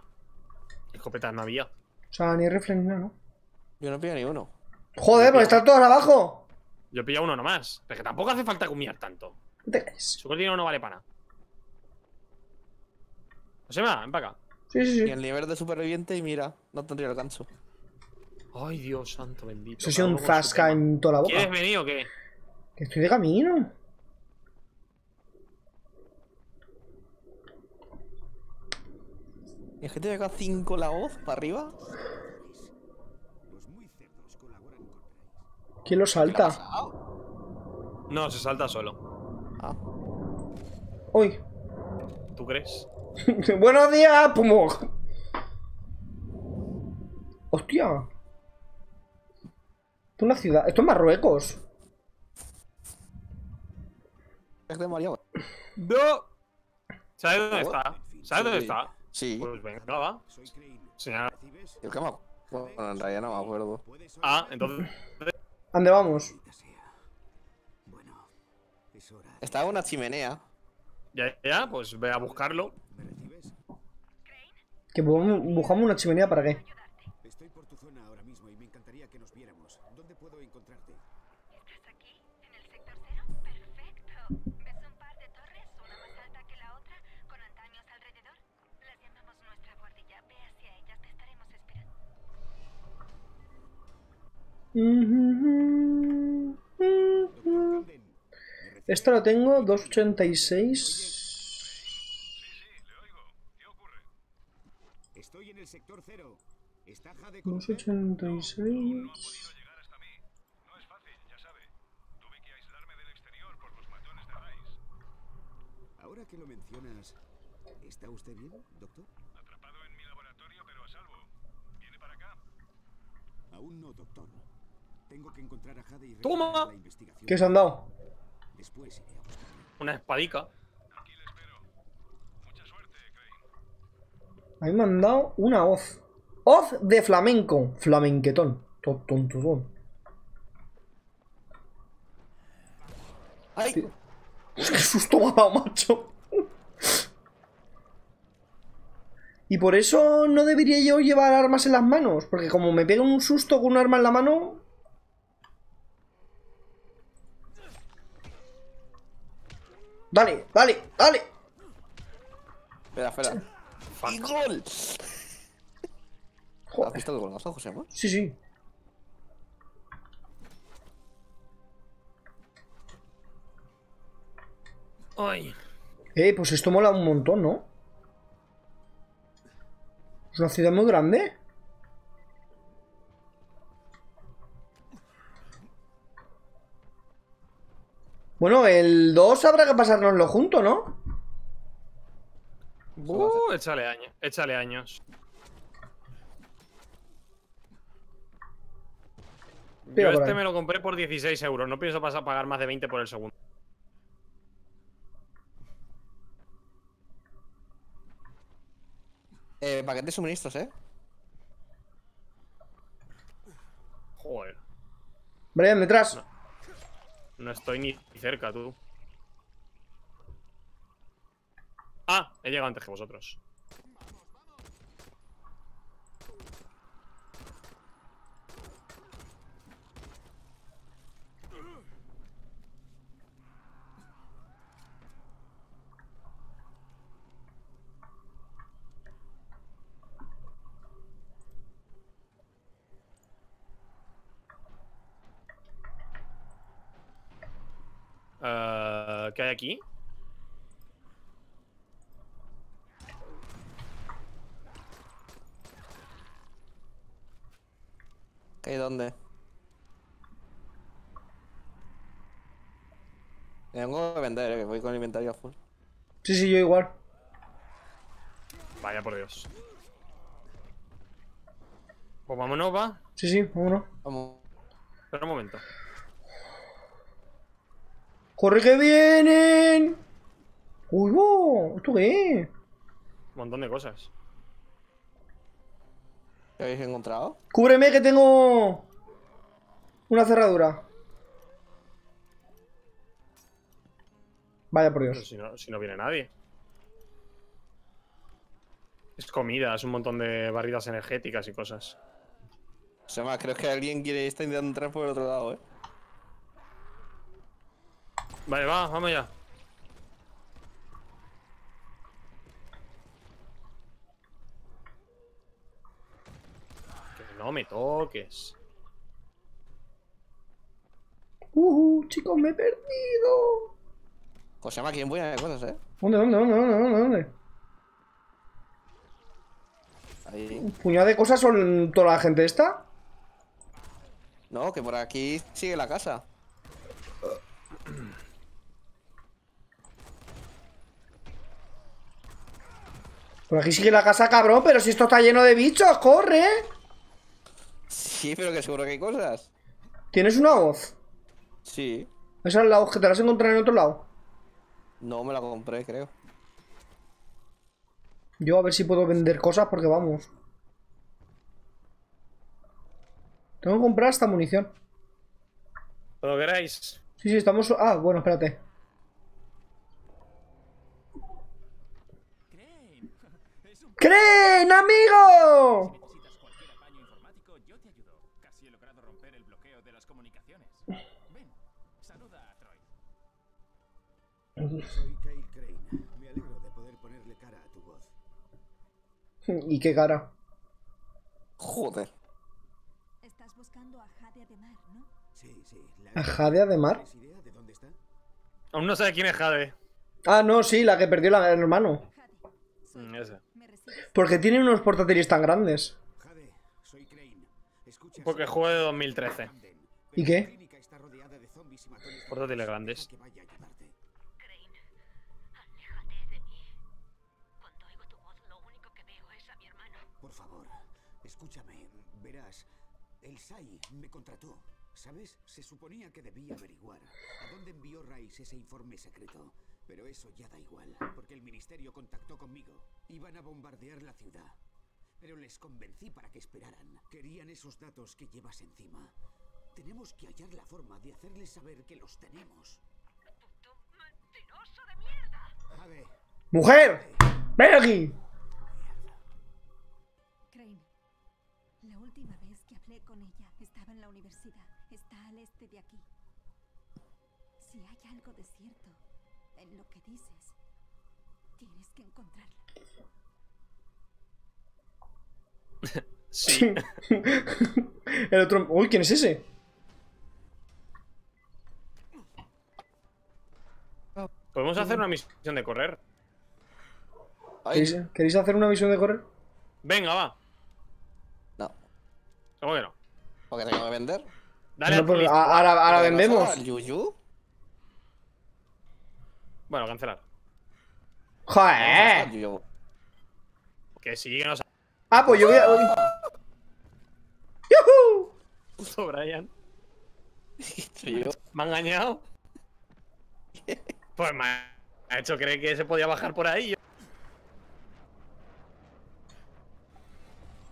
Escopetas no había. O sea, ni rifles ni nada, ¿no? Yo no pillo ni uno. ¡Joder, pues están todas abajo! Yo he pillado uno nomás. Pero que tampoco hace falta comer tanto. ¿Qué te crees? Su dinero no vale para nada. Se me va, ven para acá. Sí, sí, sí. Y el nivel de superviviente y mira, no tendría el gancho. Ay, Dios santo bendito. Eso ha sido un zasca en toda la boca. ¿Quieres venir o qué? Que estoy de camino. ¿Y es que te acá cinco la voz para arriba? ¿Quién lo salta? No, se salta solo. Ah. Uy. ¿Tú crees? ¡Buenos días, Pumo! ¡Hostia! Esto es una ciudad... Esto es Marruecos. Es de Mario. ¡No! ¿Sabes dónde está? ¿Sabes dónde está? Sí. Pues venga, va. Señora. El que me acuerdo. Bueno, en realidad no me acuerdo. Ah, entonces... ¿Dónde vamos? Está en una chimenea. Ya, ya, pues ve a buscarlo. Que buscamos una chimenea para qué. Estoy por tu zona ahora mismo y me encantaría que nos viéramos. ¿Dónde puedo encontrarte? ¿Estás aquí? ¿En el sector cero? Perfecto. ¿Ves un par de torres, una más alta que la otra, con andamios alrededor? Las llamamos nuestra guardilla. Ve hacia ellas, te estaremos esperando. Mm-hmm. Mm-hmm. Esto lo tengo, dos ochenta y seis. Estoy en el sector cero. Está Jade con dos ochenta y seis. No ha podido llegar hasta mí. No es fácil, ya sabe. Tuve que aislarme del exterior por los matones de Rice. Ahora que lo mencionas, ¿está usted bien, doctor? Atrapado en mi laboratorio, pero a salvo. ¿Viene para acá? Aún no, doctor. Tengo que encontrar a Jade y realizar la investigación. ¿Qué se han dado? Después iré a buscarme. Una espadica. A mí me han dado una hoz. Hoz de flamenco. Flamenquetón. Tontutón. ¡Ay! ¡Qué susto me ha dado, macho! Y por eso no debería yo llevar armas en las manos. Porque como me pega un susto con un arma en la mano... ¡Dale! ¡Dale! ¡Dale! Espera, espera. ¡Y gol! ¿Has visto el golazo, José Amor? Sí, sí. Ay. Eh, pues esto mola un montón, ¿no? Es una ciudad muy grande. Bueno, el dos habrá que pasárnoslo junto, ¿no? Uh, échale años, échale años. Yo este me lo compré por dieciséis euros. No pienso pasar a pagar más de veinte por el segundo. Eh, paquete de suministros, eh. Joder. Brian, detrás. No, no estoy ni cerca, tú. Ah, he llegado antes que vosotros. Uh, ¿Qué hay aquí? ¿Qué? ¿Dónde? Me tengo que vender, eh, que voy con el inventario a full. Sí, sí, yo igual. Vaya por Dios. Pues vámonos, va. Sí, sí, vámonos. Vamos. Espera un momento. ¡Corre que vienen! ¡Uy, wow! ¿Esto qué es? Un montón de cosas. ¿Qué habéis encontrado? ¡Cúbreme que tengo una cerradura! Vaya por Dios. Si no, si no viene nadie. Es comida, es un montón de barridas energéticas y cosas. O sea, más, creo que alguien quiere estar intentando entrar por el otro lado, eh. Vale, va, vamos ya. No me toques. Uh, uh, chicos, me he perdido. José, ¿a quién voy a hacer cosas, eh? ¿Dónde, dónde, dónde, dónde, dónde? Ahí. ¿Un puñado de cosas son toda la gente esta? No, que por aquí sigue la casa. Por aquí sigue la casa, cabrón, pero si esto está lleno de bichos, corre. Sí, pero que seguro que hay cosas. ¿Tienes una hoz? Sí. ¿Esa es la hoz que te la has encontrado en otro lado? No, me la compré, creo. Yo a ver si puedo vender cosas porque vamos. Tengo que comprar esta munición. ¿Lo queráis? Sí, sí, estamos... Ah, bueno, espérate. ¡Creen, amigo! ¿Y qué cara? Joder. Estás buscando a Jade de Mar, ¿no? Sí, sí. ¿A Jade de Mar? Aún no sabe quién es Jade. Ah, no, sí, la que perdió la, el hermano. Mm, esa. Porque tiene unos portátiles tan grandes. Jade, soy Crane. Escucha. Porque juego de dos mil trece. ¿Y qué? Portátiles grandes. Escúchame, verás, el S A I me contrató, ¿sabes? Se suponía que debía averiguar a dónde envió Rice ese informe secreto, pero eso ya da igual, porque el ministerio contactó conmigo. Iban a bombardear la ciudad, pero les convencí para que esperaran. Querían esos datos que llevas encima. Tenemos que hallar la forma de hacerles saber que los tenemos. ¡Puto mentiroso de mierda! A ver. ¡Mujer! ¡Ven aquí! La última vez que hablé con ella estaba en la universidad. Está al este de aquí. Si hay algo de cierto en lo que dices, tienes que encontrarla. Sí. El otro... Uy, ¿quién es ese? ¿Podemos hacer una misión de correr? ¿Queréis, ¿queréis hacer una misión de correr? Venga, va. ¿Cómo que no? ¿Porque tengo que vender? Dale, no, pues, ahora, ahora vendemos. ¿Yuyu? Bueno, cancelar. ¡Joder! No, que sí, que no sabe. Ah, pues yo voy a... ¡Yuhu! Puto Brian. ¿Me ha engañado? Pues me ha hecho creer que se podía bajar por ahí.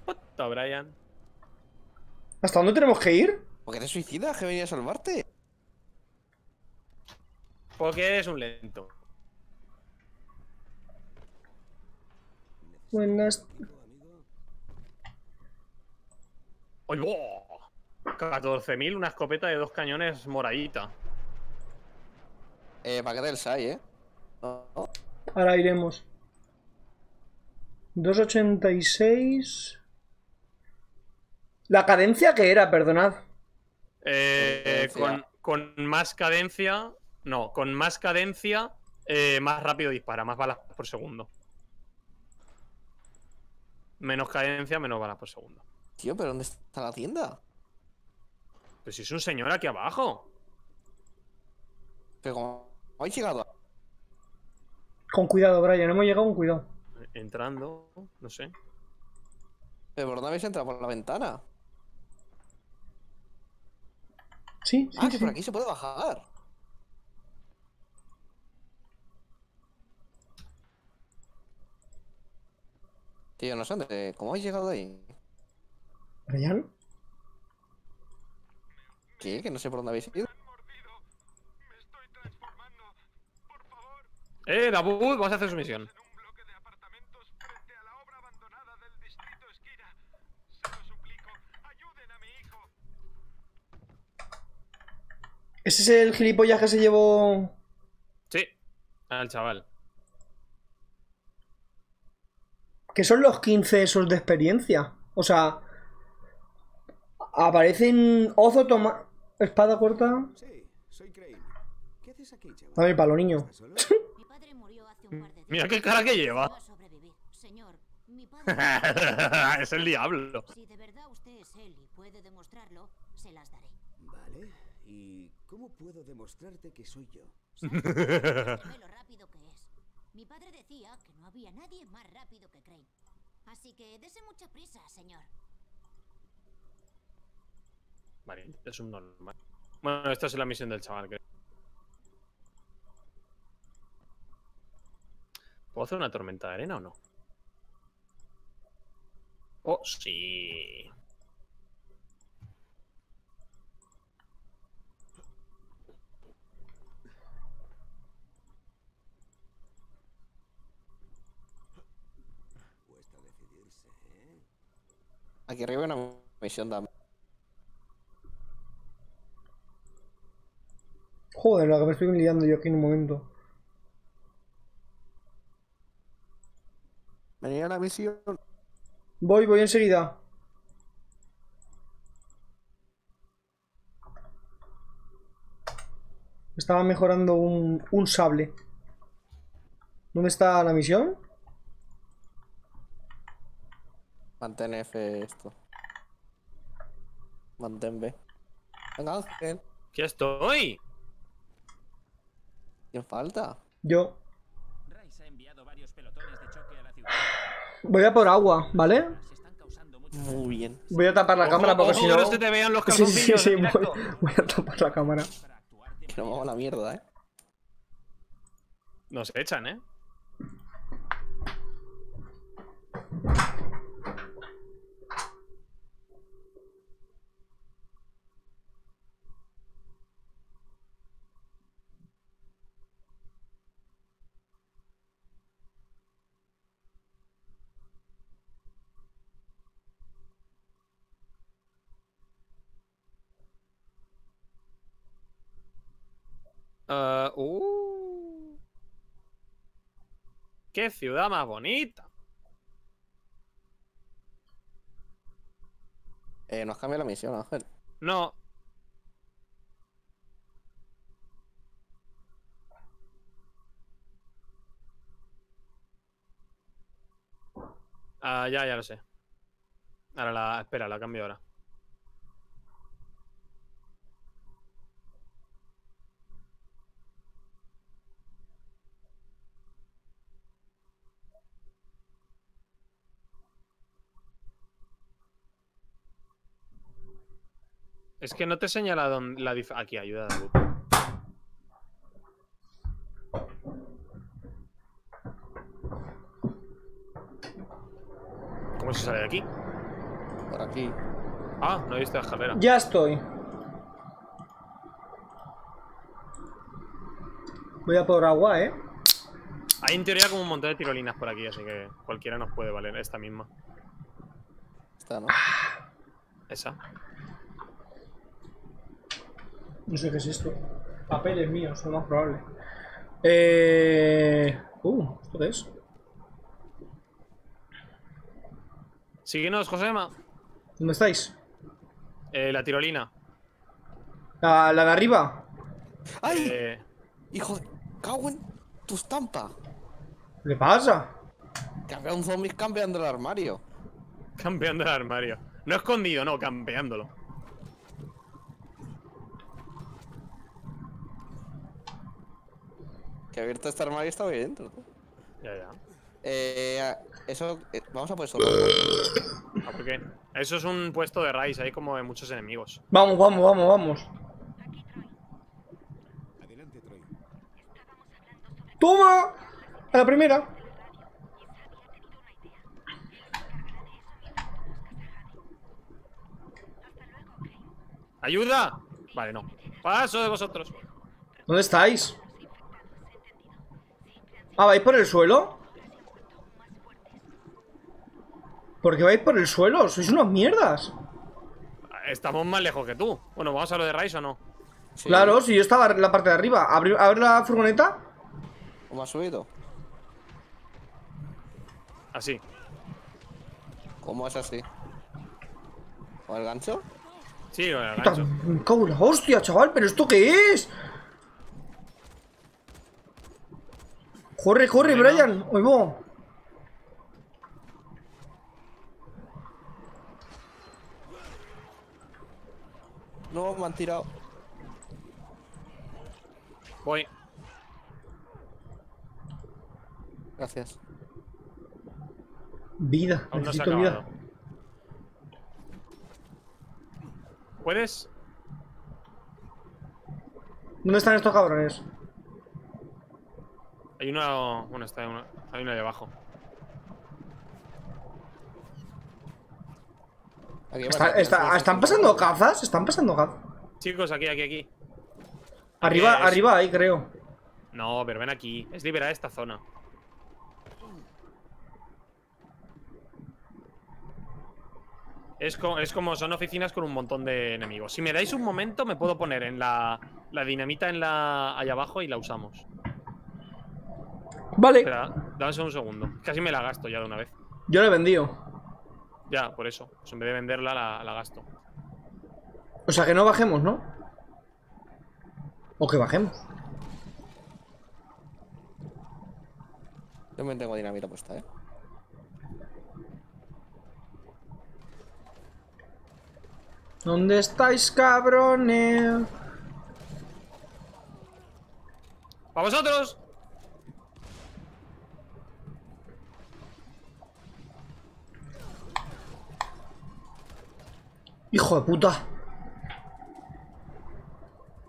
Puto Brian. ¿Hasta dónde tenemos que ir? ¿Por qué te suicidas? ¿Que venía a salvarte? Porque eres un lento. Buenas. ¡Ay, wow! catorce mil, una escopeta de dos cañones moradita. Eh, para que del S A I, ¿eh? No. Ahora iremos. dos ochenta y seis... ¿La cadencia qué era? Perdonad. Eh, con, con más cadencia... No, con más cadencia, eh, más rápido dispara, más balas por segundo. Menos cadencia, menos balas por segundo. Tío, ¿pero dónde está la tienda? Pues si es un señor aquí abajo. Pero como... ¿Cómo he llegado? Con cuidado, Brian, hemos llegado con cuidado. Entrando, no sé. ¿Pero por dónde habéis entrado? ¿Por la ventana? Sí, sí, ah, que sí. Por aquí se puede bajar. Tío, no sé dónde. ¿Cómo has llegado ahí? ¿Brian? ¿Qué? Que no sé por dónde habéis ido. Me estoy transformando. Por favor. Eh, Dabu, vas a hacer su misión. ¿Ese es el gilipollas que se llevó...? Sí, al chaval. ¿Qué son los quince esos de experiencia? O sea... Aparecen... Ozo, toma... Espada corta... Sí, soy Crane. ¿Qué haces aquí, chaval? A ver, palo, niño. Mi padre murió hace un par de días. Mira qué cara que lleva. Señor, mi padre... Es el diablo. Si de verdad usted es él y puede demostrarlo, se las daré. Vale... ¿Y cómo puedo demostrarte que soy yo? ¿Sabes lo rápido que es? Mi padre decía que no había nadie más rápido que Crane. Así que dése mucha prisa, señor. Vale, es un normal. Bueno, esta es la misión del chaval, creo. ¿Puedo hacer una tormenta de arena o no? Oh, sí. Aquí arriba hay una misión también. Joder, lo que me estoy liando yo aquí en un momento. Venía la misión. Voy, voy enseguida. Estaba mejorando un, un sable. ¿Dónde está la misión? Mantén F esto. Mantén B. Venga, Ángel. ¿Qué estoy? ¿Quién falta? Yo. Rice ha enviado varios pelotones de choque a la ciudad. Voy a por agua, ¿vale? Muy bien. Voy a tapar la ojo, cámara porque ojo, si no... no se te vean los sí, sí, sí, voy, voy a tapar la cámara. Que nos vamos a la mierda, ¿eh? Nos echan, ¿eh? Uh, uh. ¡Qué ciudad más bonita! Eh, nos cambia la misión, Ángel. No. Ah, ya, ya lo sé. Ahora la... Espera, la cambio ahora. Es que no te señala dónde la dif... Aquí, ayuda de grupo. ¿Cómo se sale de aquí? Por aquí. Ah, no he visto la escalera. Ya estoy. Voy a por agua, ¿eh? Hay en teoría como un montón de tirolinas por aquí, así que cualquiera nos puede valer. Esta misma. Esta, ¿no? Esa. No sé qué es esto. Papeles míos, lo más probable. Eh... Uh, ¿esto qué es? Síguenos, Josema. ¿Dónde estáis? Eh, la tirolina. ¿La, la de arriba? ¡Ay! Eh... ¡Hijo de... ¡Cago en tu estampa! ¿Qué le pasa? Que había un zombie campeando el armario. Campeando el armario. No escondido, no, campeándolo. Que abierto este armario estaba ahí dentro. Ya, ya. Eh, eso... Eh, vamos a por eso. Ah, ¿por qué? Eso es un puesto de raíz, hay como de muchos enemigos. Vamos, vamos, vamos, vamos. Adelante, Troy. ¡Toma! A la primera. ¡Ayuda! Vale, no. Paso de vosotros. ¿Dónde estáis? Ah, ¿vais por el suelo? ¿Por qué vais por el suelo? ¡Sois unos mierdas! Estamos más lejos que tú. Bueno, ¿vamos a lo de raíz o no? Sí. Claro, si yo estaba en la parte de arriba. ¿A ver la furgoneta? ¿Cómo ha subido? Así. ¿Cómo es así? ¿Con el gancho? Sí, con el gancho. Me cago en la hostia, chaval. ¿Pero esto qué es? ¡Corre, corre, bueno. Brian! ¡Oigo! No, me han tirado. Voy. Gracias. Vida, aún necesito no vida. ¿Puedes? ¿Dónde están estos cabrones? Hay una... Bueno, está una, hay una de abajo. Aquí está, está, está, ¿Están pasando gafas? ¿Están pasando gafas? Chicos, aquí, aquí, aquí. Arriba, aquí arriba ahí, creo. No, pero ven aquí. Es liberar esta zona. Es, co es como son oficinas con un montón de enemigos. Si me dais un momento, me puedo poner en la, la dinamita en la allá abajo y la usamos. Vale. Espera, dame un segundo. Casi me la gasto ya de una vez. Yo la he vendido. Ya, por eso. Pues en vez de venderla, la, la gasto. O sea, que no bajemos, ¿no? O que bajemos. Yo me tengo dinamita puesta, ¿eh? ¿Dónde estáis, cabrones? ¡Para vosotros! ¡Hijo de puta!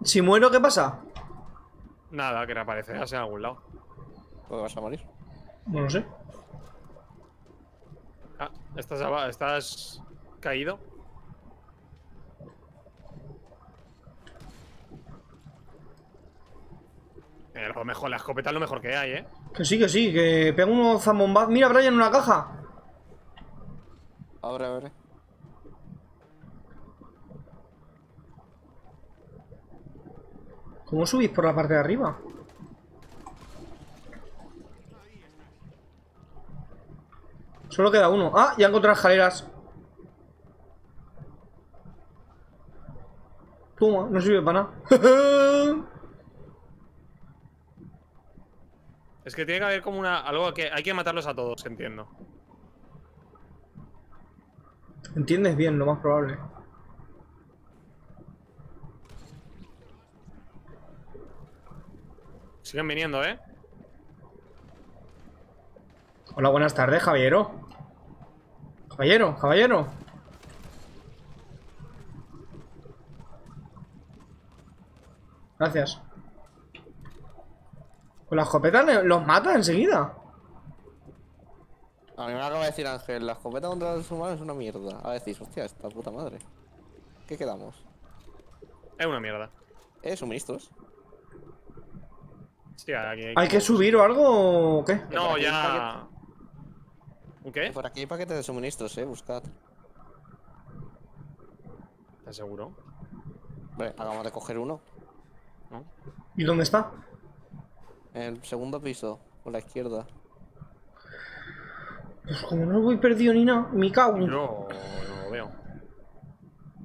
Si muero, ¿qué pasa? Nada, que reaparecerás en algún lado. ¿Por qué vas a morir? No lo sé. Ah, estás, estás caído. A lo mejor la escopeta es lo mejor que hay, ¿eh? Que sí, que sí, que pega unos zambombazos. Mira, Brian, una caja. Abre, abre. ¿Cómo subís por la parte de arriba? Solo queda uno. Ah, ya encontré las escaleras. Toma, no sirve para nada. Es que tiene que haber como una... algo que... hay que matarlos a todos, entiendo. Entiendes bien, lo más probable. Siguen viniendo, ¿eh? Hola, buenas tardes, caballero. Caballero, caballero. Gracias. Con la escopeta los mata enseguida. A mí me acaba de decir Ángel, la escopeta contra los humanos es una mierda. A decís, hostia, esta puta madre. ¿Qué quedamos? Es una mierda. ¿Eh? ¿Suministros? Sí, aquí hay que... ¿Hay que subir o algo o qué? No, ya... ¿Un qué? Por aquí hay paquetes de suministros, eh, buscad. ¿Estás seguro? Vale, acabamos de coger uno. ¿No? ¿Y dónde está? El segundo piso, por la izquierda. Pues como no voy perdido ni nada, me cago. No, no lo veo.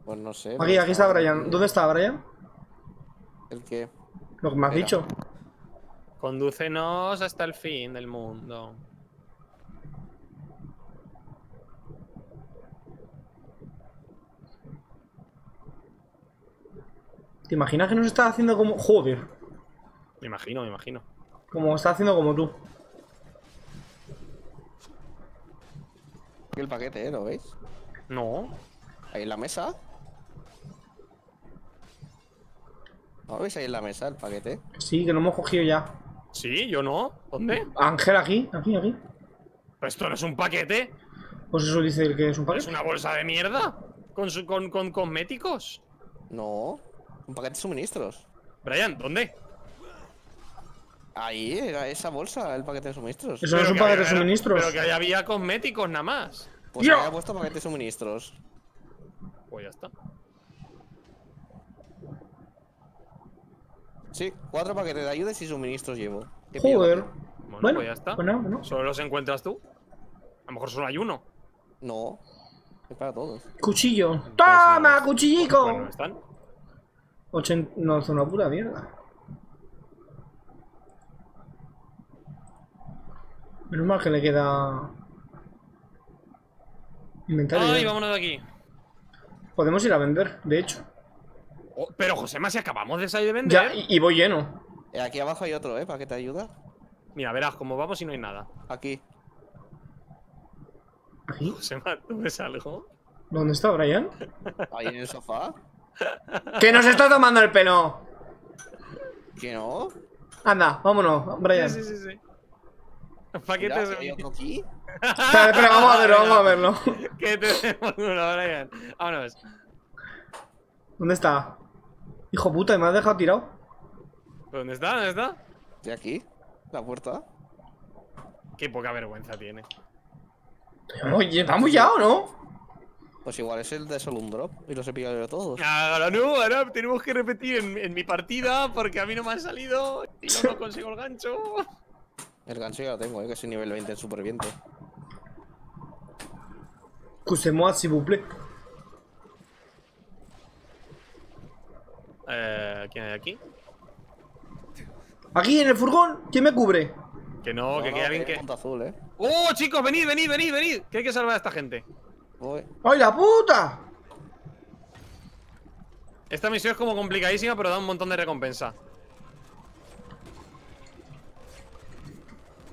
Pues no sé. Aquí, aquí está Brian. ¿Dónde está Brian? ¿El qué? Lo que me has Era. dicho. Condúcenos hasta el fin del mundo. ¿Te imaginas que nos está haciendo como... Joder. Me imagino, me imagino. Como está haciendo como tú. Aquí el paquete, ¿eh? ¿Lo veis? No. Ahí en la mesa. ¿Lo veis ahí en la mesa el paquete? Sí, que lo hemos cogido ya. Sí, yo no. ¿Dónde? Ángel, aquí, aquí, aquí. ¿Pero esto no es un paquete? Pues eso dice el que es un paquete. ¿Es una bolsa de mierda? ¿Con, su, con, con cosméticos? No. Un paquete de suministros. Brian, ¿dónde? Ahí, era esa bolsa, el paquete de suministros. Eso no es un paquete había, de suministros. Pero que ahí había cosméticos nada más. Pues ¡Dios! Había puesto paquete de suministros. Pues ya está. Sí, cuatro paquetes de ayudas y suministros llevo. Joder. Bueno, bueno, pues ya está. Bueno, bueno. ¿Solo los encuentras tú? A lo mejor solo hay uno. No. Es para todos. Cuchillo. ¡Toma, cuchillico! Bueno, ¿están? ochenta... No, es una puta mierda. Menos mal que le queda... inventario. Ay, vámonos de aquí. Podemos ir a vender, de hecho. Oh, pero, Josema, si acabamos de salir de vender... Ya, y, y voy lleno. Aquí abajo hay otro, ¿eh? ¿Para que te ayuda? Mira, verás cómo vamos y no hay nada. Aquí. ¿Aquí? Josema, ¿tú ves algo? ¿Dónde está Brian? Ahí en el sofá. ¡Que nos está tomando el pelo! ¿Que no? Anda, vámonos, Brian. Sí, sí, sí, sí. Paquetes. Mira, ¿hay otro aquí? Espera, espera, vamos a verlo, vamos a verlo. Que tenemos uno, Brian. Vámonos. ¿Dónde está? Hijo puta, me has dejado tirado. ¿Dónde está? ¿Dónde está? De aquí, la puerta. Qué poca vergüenza tiene. Oye, ¿estamos ya o no? Pues igual es el de solo un drop y los he pillado yo todos. Ahora no, ahora tenemos que repetir en, en mi partida porque a mí no me han salido y yo no consigo el gancho. El gancho ya lo tengo, ¿eh? Que soy nivel veinte en superviviente. Cousez-moi, s'il vous plaît. Eh, ¿quién hay aquí? Aquí en el furgón, ¿quién me cubre? Que no, no que queda no, alguien que. Azul, ¿eh? ¡Oh, chicos! ¡Venid, venid, venid, venid! Que hay que salvar a esta gente. Voy. ¡Ay, la puta! Esta misión es como complicadísima, pero da un montón de recompensa.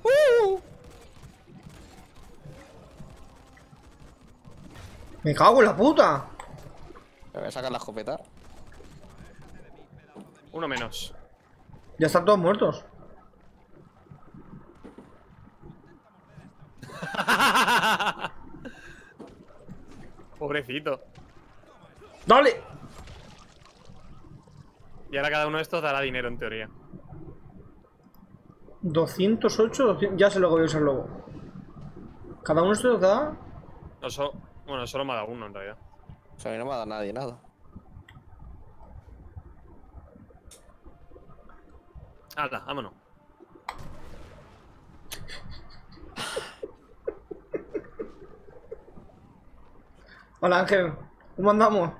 ¡Uh! ¡Me cago en la puta! Me voy a sacar la escopeta. Uno menos. Ya están todos muertos. Pobrecito. ¡Dale! Y ahora cada uno de estos dará dinero en teoría. doscientos ocho, doscientos... Ya sé lo que voy a usar luego. ¿Cada uno de estos da? No, so... Bueno, solo me ha dado uno en realidad. O sea, a mí no me ha dado nadie nada. Hala, vámonos. Hola Ángel, ¿cómo andamos?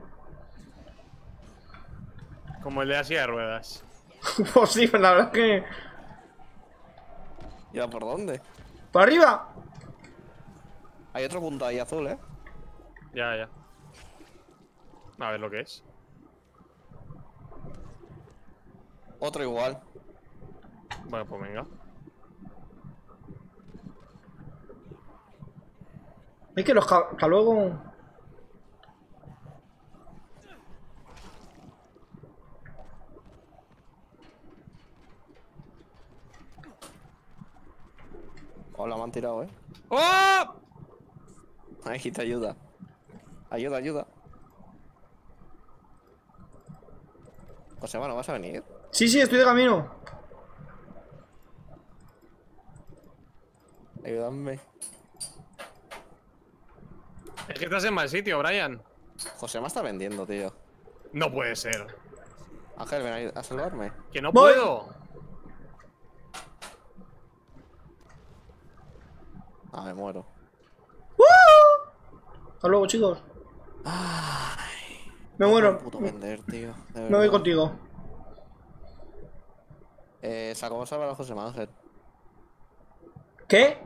Como el de la silla de ruedas. Pues sí, la verdad es que... ¿Y ahora por dónde? ¡Para arriba! Hay otro punto ahí azul, ¿eh? Ya, ya. A ver lo que es. Otro igual. Bueno, pues venga. Es que los ca que luego... Hola, me han tirado, eh. ¡Oh! Ahí te ayuda. Ayuda, ayuda. José, ¿no vas a venir? Sí, sí, estoy de camino. Ayúdame. Es que estás en mal sitio, Brian. José me está vendiendo, tío. No puede ser. Ángel, ven a salvarme. ¡Que no ¡Voy! puedo! Ah, me muero. ¡Uh! Hasta luego, chicos. Ay, me muero. Puto vender, tío. Me voy contigo. Eh, sacamos a José Ángel. ¿Qué?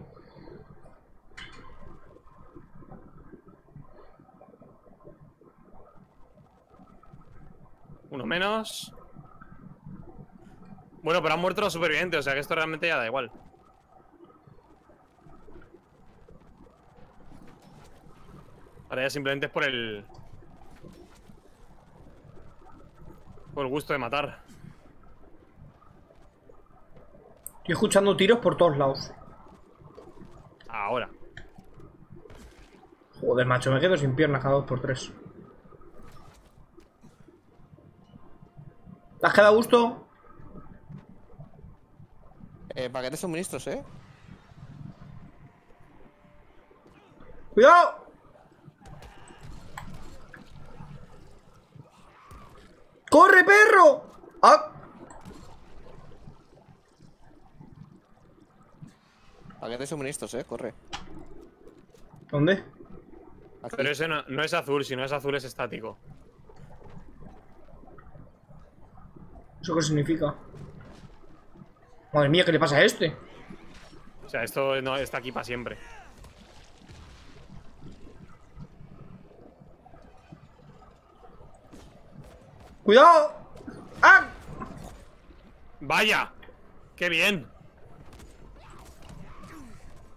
Uno menos. Bueno, pero han muerto los supervivientes, o sea que esto realmente ya da igual. Ahora ya simplemente es por el... Por el gusto de matar. Estoy escuchando tiros por todos lados. Ahora. Joder, macho, me quedo sin piernas cada dos por tres. ¿Te has quedado a gusto? Eh, paquete de suministros, eh. ¡Cuidado! ¡Corre, perro! ¡Ah! Paquete de suministros, eh, corre. ¿Dónde? Aquí. Pero ese no, no es azul, si no es azul es estático. ¿Eso qué significa? Madre mía, ¿qué le pasa a este? O sea, esto no está aquí para siempre. ¡Cuidado! ¡Ah! ¡Vaya! ¡Qué bien!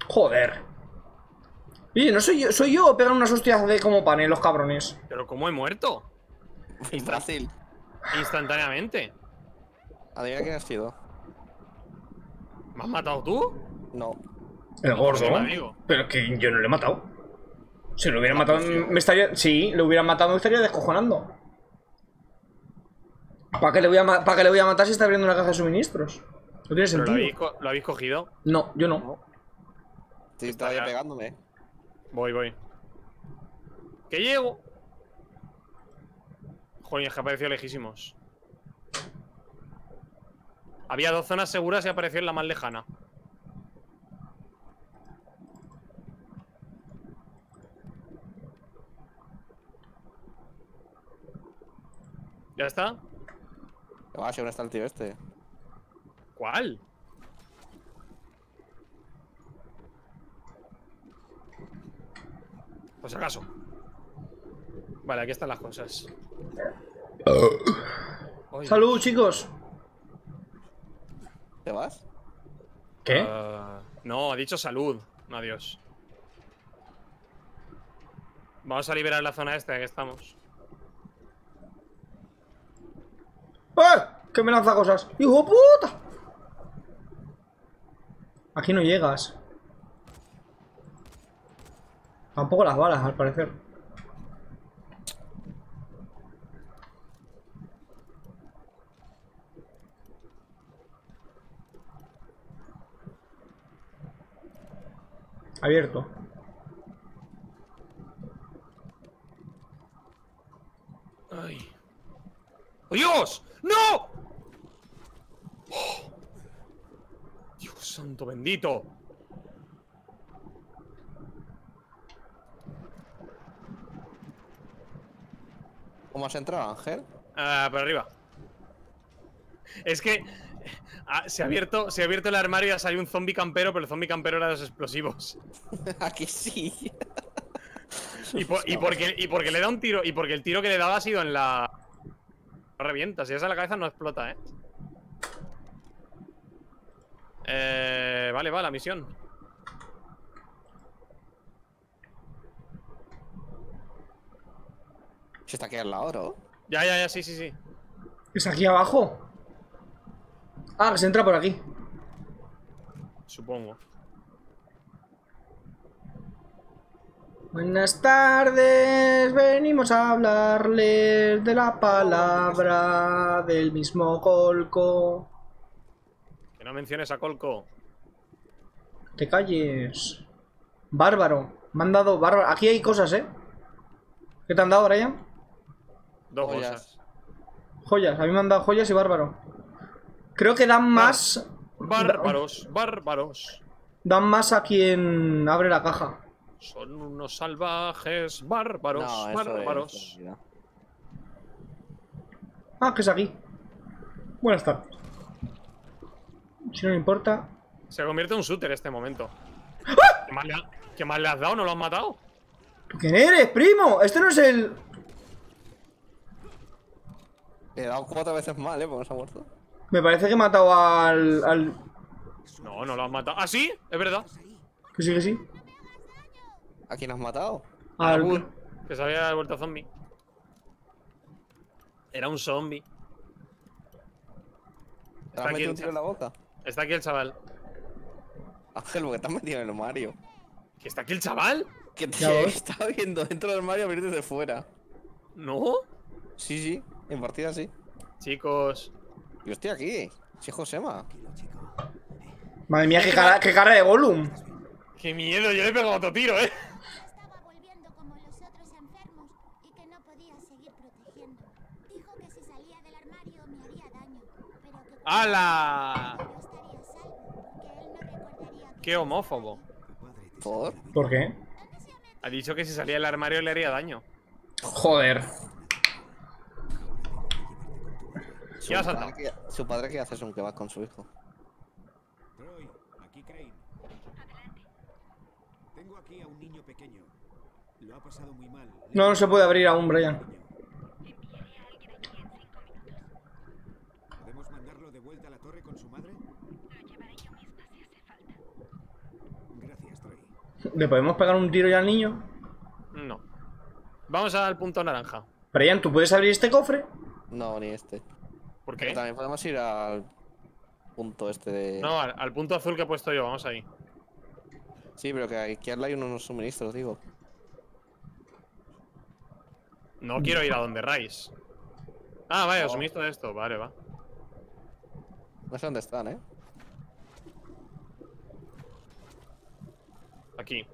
Joder. Oye, no soy yo, soy yo pegan unas hostias de como panes, los cabrones. Pero ¿cómo he muerto? Fácil. Instantáneamente. Adivina quién has sido. ¿Me has matado tú? No. El gordo. No, pero que yo no le he matado. Si lo hubieran matado, me estaría. Sí, lo hubieran matado, me estaría descojonando. ¿Para qué le voy a, ¿para qué le voy a matar si está abriendo una caja de suministros? No tiene sentido. ¿Lo habéis, ¿Lo habéis cogido? No, yo no. no. Estoy todavía pegándome. Voy, voy. ¡Que llego! Joder, es que apareció lejísimos. Había dos zonas seguras y apareció en la más lejana. ¿Ya está? Ah, seguro está el tío este. ¿Cuál? Por si acaso. Vale, aquí están las cosas. Oye. ¡Salud, chicos! ¿Te vas? ¿Qué? Uh, no, ha dicho salud. Adiós. Vamos a liberar la zona esta, que estamos. ¡Eh! ¡Que me lanza cosas! ¡Hijo puta! Aquí no llegas. Tampoco las balas, al parecer. Abierto. Ay. ¡Dios! ¡No! ¡Oh! Dios santo bendito. ¿Cómo has entrado, Ángel? Ah, por arriba. Es que ah, se, ha abierto, se ha abierto el armario y ha salido un zombie campero, pero el zombie campero era de los explosivos. ¿A que sí? y, por, y, porque, y porque le da un tiro. Y porque el tiro que le daba ha sido en la. No revienta, si es a la cabeza no explota, ¿eh? Eh. Vale, va, la misión. Se está aquí al lado, ¿no? Ya, ya, ya, sí, sí, sí. ¿Es aquí abajo? Ah, que se entra por aquí. Supongo. Buenas tardes, venimos a hablarles de la palabra del mismo Colco. Que no menciones a Colco. Te calles. Bárbaro, me han dado bárbaro. Aquí hay cosas, ¿eh? ¿Qué te han dado, Brian? Dos joyas. Joyas, a mí me han dado joyas y bárbaro. Creo que dan más... Bárbaros, bárbaros. Dan más a quien abre la caja. Son unos salvajes bárbaros, no, bárbaros. Es, ah, que es aquí. Buenas tardes. Si no me importa... Se convierte en un shooter este momento. ¡Ah! ¿Qué, más le ha... ¿Qué más le has dado? ¿No lo has matado? ¿Tú quién eres, primo? Este no es el... He dado cuatro veces mal, ¿eh? Porque se ha muerto. Me parece que he matado al... al... No, no lo has matado. ¿Ah, sí? Es verdad. Que sí, que sí. ¿A quién has matado? Al Wood. Que se había vuelto zombie. Era un zombie. ¿Te has metido un tiro en la boca? Está aquí el chaval. Ángel, porque te has metido en el armario. ¿Que está aquí el chaval? Que te está viendo dentro del armario a venir desde fuera. ¿No? Sí, sí. En partida sí. Chicos. Yo estoy aquí. Sí, Josema. Madre mía, qué cara, qué cara de Gollum. ¡Qué miedo! Yo le he pegado otro tiro, ¿eh? Estaba volviendo como los otros enfermos y que no podía seguir protegiendo. Dijo que si salía del armario me haría daño, pero que... ¡Hala! No estaría salvo, porque él no recordaría que... ¡Qué homófobo! ¿Por? ¿Por qué? Ha dicho que si salía del armario le haría daño. ¡Joder! ¿Qué ha saltado? Su padre que hace un kebab con su hijo. A un niño pequeño. Lo ha pasado muy mal. No, no se puede abrir aún, Brian. ¿Podemos mandarlo de vuelta a la torre con su madre? Lo llevaré yo misma si hace falta. Gracias, Troy. ¿Le podemos pegar un tiro ya al niño? No. Vamos al punto naranja. Brian, ¿tú puedes abrir este cofre? No, ni este. ¿Por qué? Pero también podemos ir al punto este de... No, al, al punto azul que he puesto yo. Vamos ahí. Sí, pero que aquí hay unos suministros, digo. No quiero ir a donde Rice. Ah, vaya, no. Suministro de esto. Vale, va. No sé dónde están, ¿eh? Aquí.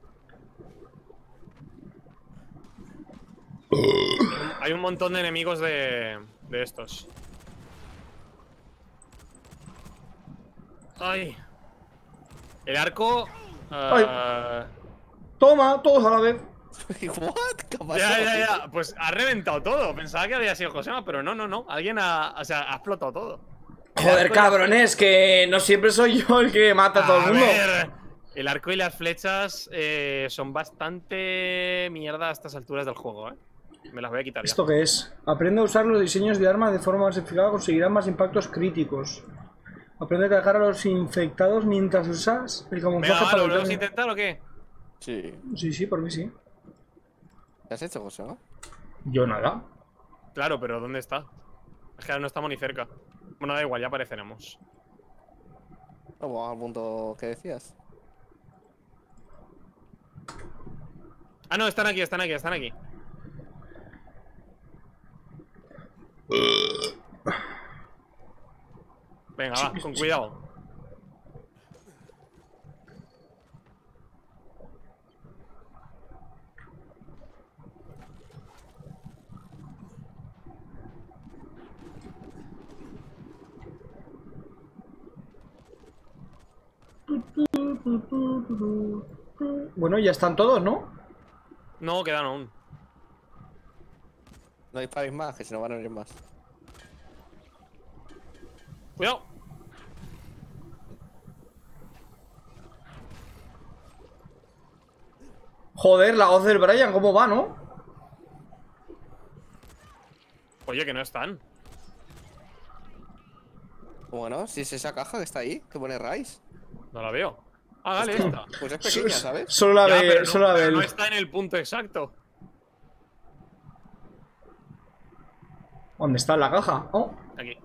Hay un montón de enemigos de, de estos. Ay. El arco. Uh... Ay. Toma, todos a la vez. What? Ya, ya, ya. Pues ha reventado todo. Pensaba que había sido Josema, pero no, no, no. Alguien ha, o sea, ha explotado todo. Joder, cabrones, que no siempre soy yo el que mata a todo el mundo. El arco y las flechas eh, son bastante mierda a estas alturas del juego, ¿eh? Me las voy a quitar ya. ¿Esto qué es? Aprende a usar los diseños de armas de forma más eficaz, conseguirán más impactos críticos. Aprende a atacar a los infectados mientras usas el camuflaje para... ¿Lo vamos a intentar o qué? Sí. Sí, sí, por mí sí. ¿Qué has hecho, José? Yo nada. Claro, pero ¿dónde está? Es que ahora no estamos ni cerca. Bueno, da igual, ya apareceremos. Vamos al punto que decías. Ah, no, están aquí, están aquí, están aquí. Venga, va, con cuidado. Bueno, ya están todos, ¿no? No, quedan aún. No disparéis más, que si no van a venir más. ¡Cuidado! Joder, la voz del Brian, ¿cómo va, no? Oye, que no están. Bueno, si es esa caja que está ahí, que pone Rice. No la veo. Ah, dale, esta. Pues es pequeña, ¿sabes? Solo la ya, ve, pero no, solo la pero ve. No está en el punto exacto. ¿Dónde está la caja? Oh. Aquí.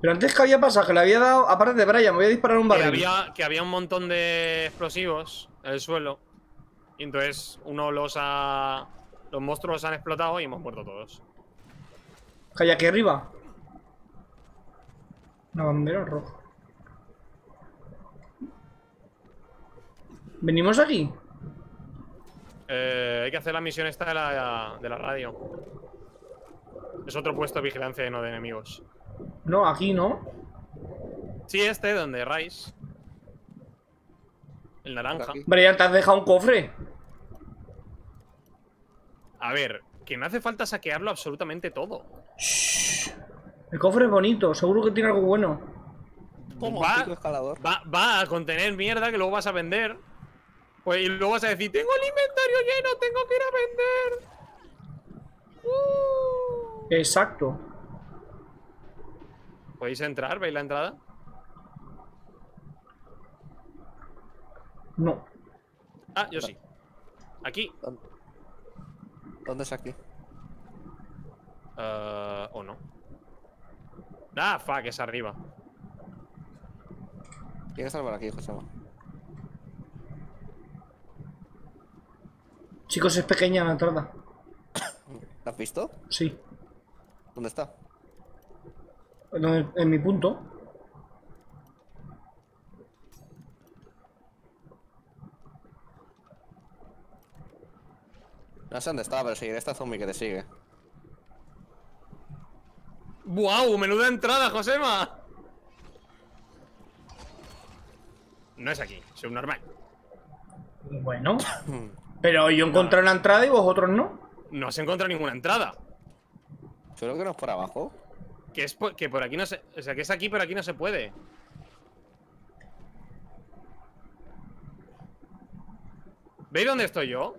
Pero antes que había pasado, que le había dado, aparte de Brian, me voy a disparar un barril. Que había, que había un montón de explosivos en el suelo. Y entonces uno los ha... Los monstruos los han explotado y hemos muerto todos. ¿Qué hay aquí arriba? Una bandera roja. ¿Venimos aquí? Eh, hay que hacer la misión esta de la, de la radio. Es otro puesto de vigilancia lleno de enemigos. No, aquí no. Sí, este, donde Rice. El naranja. Brian, ¿te has dejado un cofre? A ver, que no hace falta saquearlo absolutamente todo. Shh. El cofre es bonito, seguro que tiene algo bueno. ¿Cómo? Va, va, va a contener mierda que luego vas a vender. Pues y luego vas a decir, tengo el inventario lleno, tengo que ir a vender. Uh. Exacto. ¿Podéis entrar? ¿Veis la entrada? No. Ah, yo sí. Aquí. ¿Dónde es aquí? Uh, ¿O no? Ah, fuck, es arriba. Tiene que salvar aquí, José. Chicos, es pequeña la entrada. ¿La has visto? Sí. ¿Dónde está? En, el, en mi punto. No sé dónde está, pero seguiré esta zombie que te sigue. ¡Wow! ¡Menuda entrada, Josema! No es aquí, soy un normal. Bueno. Pero yo encontré no. una entrada y vosotros no. No se encuentra ninguna entrada. Solo que no es por abajo. Que es por, que por aquí no se... O sea, que es aquí, pero aquí no se puede. ¿Veis dónde estoy yo?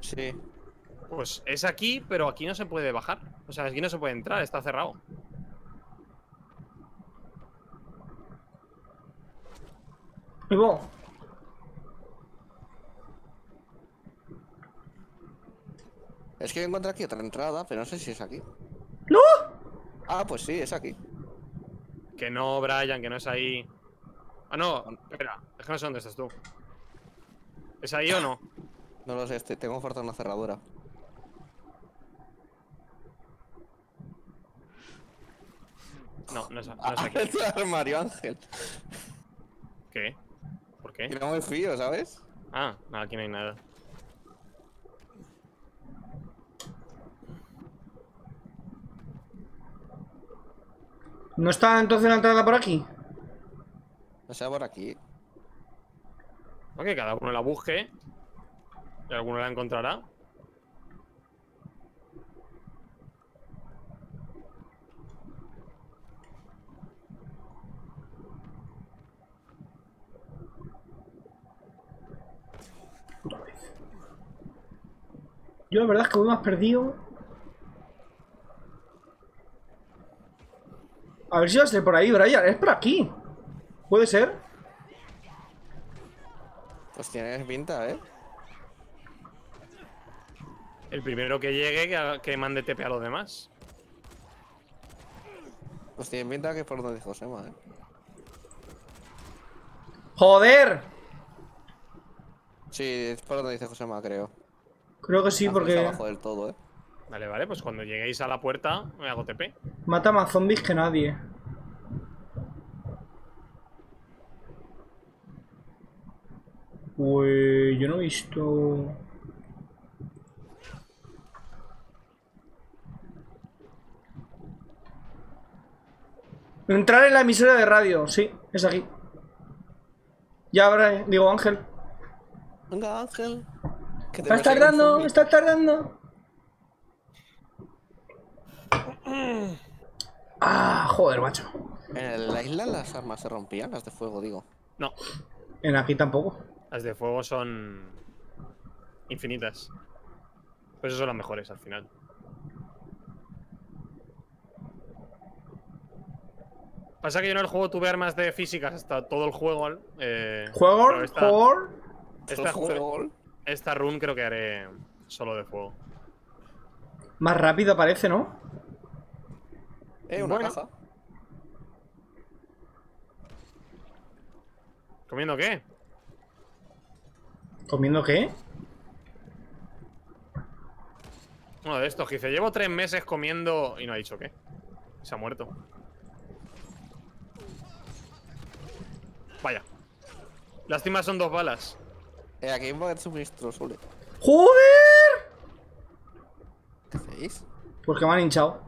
Sí. Pues es aquí, pero aquí no se puede bajar. O sea, aquí no se puede entrar, está cerrado. Vivo. Es que encuentro aquí otra entrada, pero no sé si es aquí. ¡No! Ah, pues sí, es aquí. Que no, Brian, que no es ahí. Ah, no, espera, es que no sé dónde estás tú. ¿Es ahí o no? No lo sé, estoy, tengo falta una cerradura. No, no es, no es aquí. Es el armario, Ángel. ¿Qué? qué? Era muy frío, ¿sabes? Ah, no, aquí no hay nada. ¿No está entonces la entrada por aquí? No sea por aquí. No, que cada uno la busque. Y alguno la encontrará. Otra vez. Yo la verdad es que voy más perdido. A ver si va a ser por ahí, Brian. Es por aquí. ¿Puede ser? Pues tienes pinta, ¿eh? El primero que llegue, que, que mande T P a los demás. Pues tienes pinta que es por donde Josema, ¿eh? ¡Joder! Sí, es por donde dice Josema, creo. Creo que sí, ah, porque... abajo del todo, ¿eh? Vale, vale, pues cuando lleguéis a la puerta me hago T P. Mata más zombies que nadie. Pues yo no he visto... Entrar en la emisora de radio, sí, es aquí. Ya habrá, digo Ángel. Venga Ángel. Estás tardando, estás tardando. Ah, joder, macho. ¿En la isla las armas se rompían? Las de fuego, digo. No. En aquí tampoco. Las de fuego son infinitas. Pues esas son las mejores al final. Pasa que yo en el juego tuve armas de físicas hasta todo el juego. Eh, ¿Juego? Esta, ¿Juego? Esta, ¿Juego? Esta run creo que haré solo de fuego. Más rápido parece, ¿no? Eh, una bueno. caja. ¿Comiendo qué? ¿Comiendo qué? Uno de estos que dice, llevo tres meses comiendo y no ha dicho qué. Se ha muerto. Vaya. Lástima son dos balas. Eh, aquí va a haber suministro, Sule. ¡Joder! ¿Qué hacéis? Porque me han hinchado.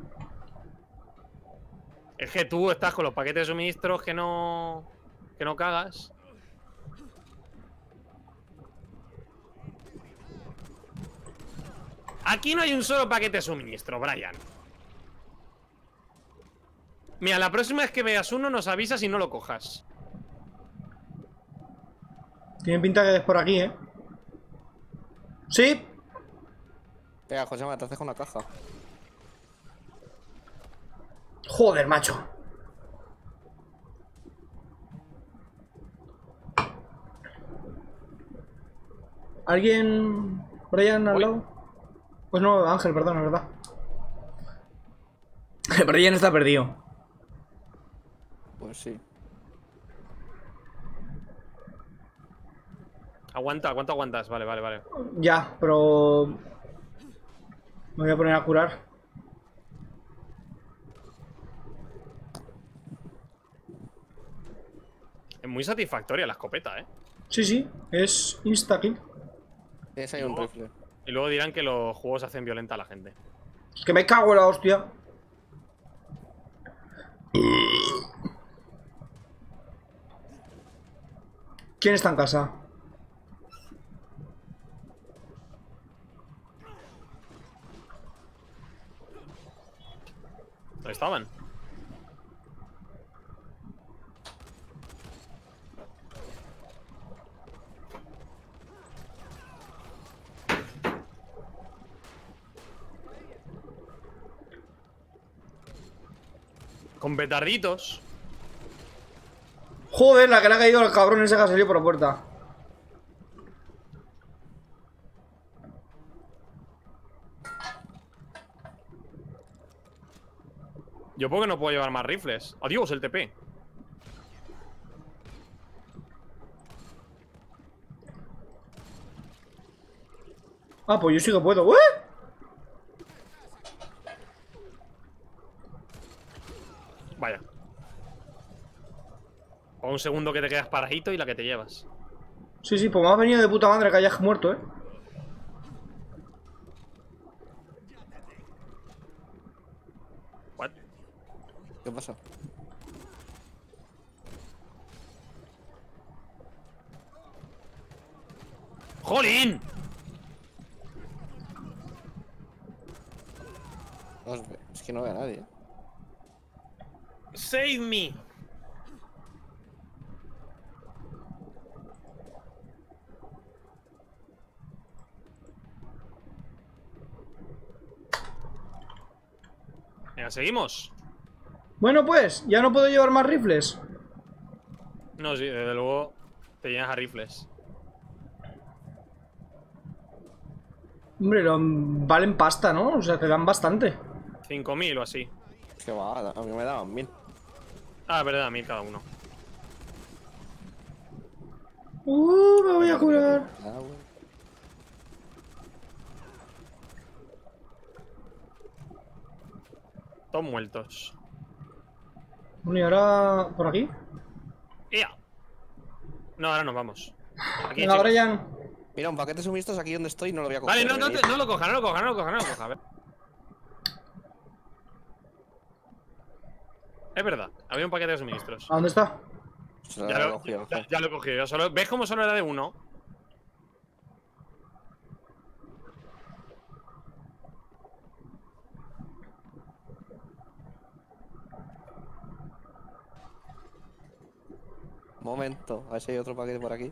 Es que tú estás con los paquetes de suministros que no... Que no cagas. Aquí no hay un solo paquete de suministro, Brian. Mira, la próxima vez que veas uno nos avisas y no lo cojas. Tiene pinta que es por aquí, ¿eh? ¡Sí! Venga, José, me atraces con una caja. Joder, macho. ¿Alguien? ¿Brian al lado? Pues no, Ángel, perdón, es verdad. Brian está perdido. Pues sí. Aguanta, ¿cuánto aguantas? Vale, vale, vale. Ya, pero... Me voy a poner a curar. Muy satisfactoria la escopeta, ¿eh? Sí, sí, es insta-kill. Es ahí un rifle. Y luego dirán que los juegos hacen violenta a la gente. Es que me cago en la hostia. ¿Quién está en casa? ¿Dónde estaban? Con petarditos. Joder, la que le ha caído al cabrón ese que ha salido por la puerta. Yo porque no puedo llevar más rifles. Adiós, el T P. Ah, pues yo sí que puedo. ¿Eh? Vaya. O un segundo que te quedas paradito y la que te llevas. Sí, sí, pues me ha venido de puta madre que hayas muerto, ¿eh? What? ¿Qué pasa? ¡Jolín! Es que no veo a nadie. ¡Save me! Venga, seguimos. Bueno, pues, ya no puedo llevar más rifles. No, sí, desde luego te llenas a rifles. Hombre, valen pasta, ¿no? O sea, te dan bastante. cinco mil o así. Que va, a mí me daban mil. Ah, verdad, mil cada uno. Uh, me voy a curar. Todos muertos. Bueno, ¿y ahora por aquí? ¡Ya! No, ahora nos vamos. Aquí, venga, Brian. Mira, un paquete de suministros aquí donde estoy, no lo voy a coger. Vale, no, no, te, no lo coja, no lo coja, no lo coja, no lo coja. A ver. Es verdad, había un paquete de suministros. ¿A dónde está? Ya lo, lo cogido, ya, ya lo he cogido. Solo, ¿ves cómo solo era de uno? Momento, a ver si hay otro paquete por aquí.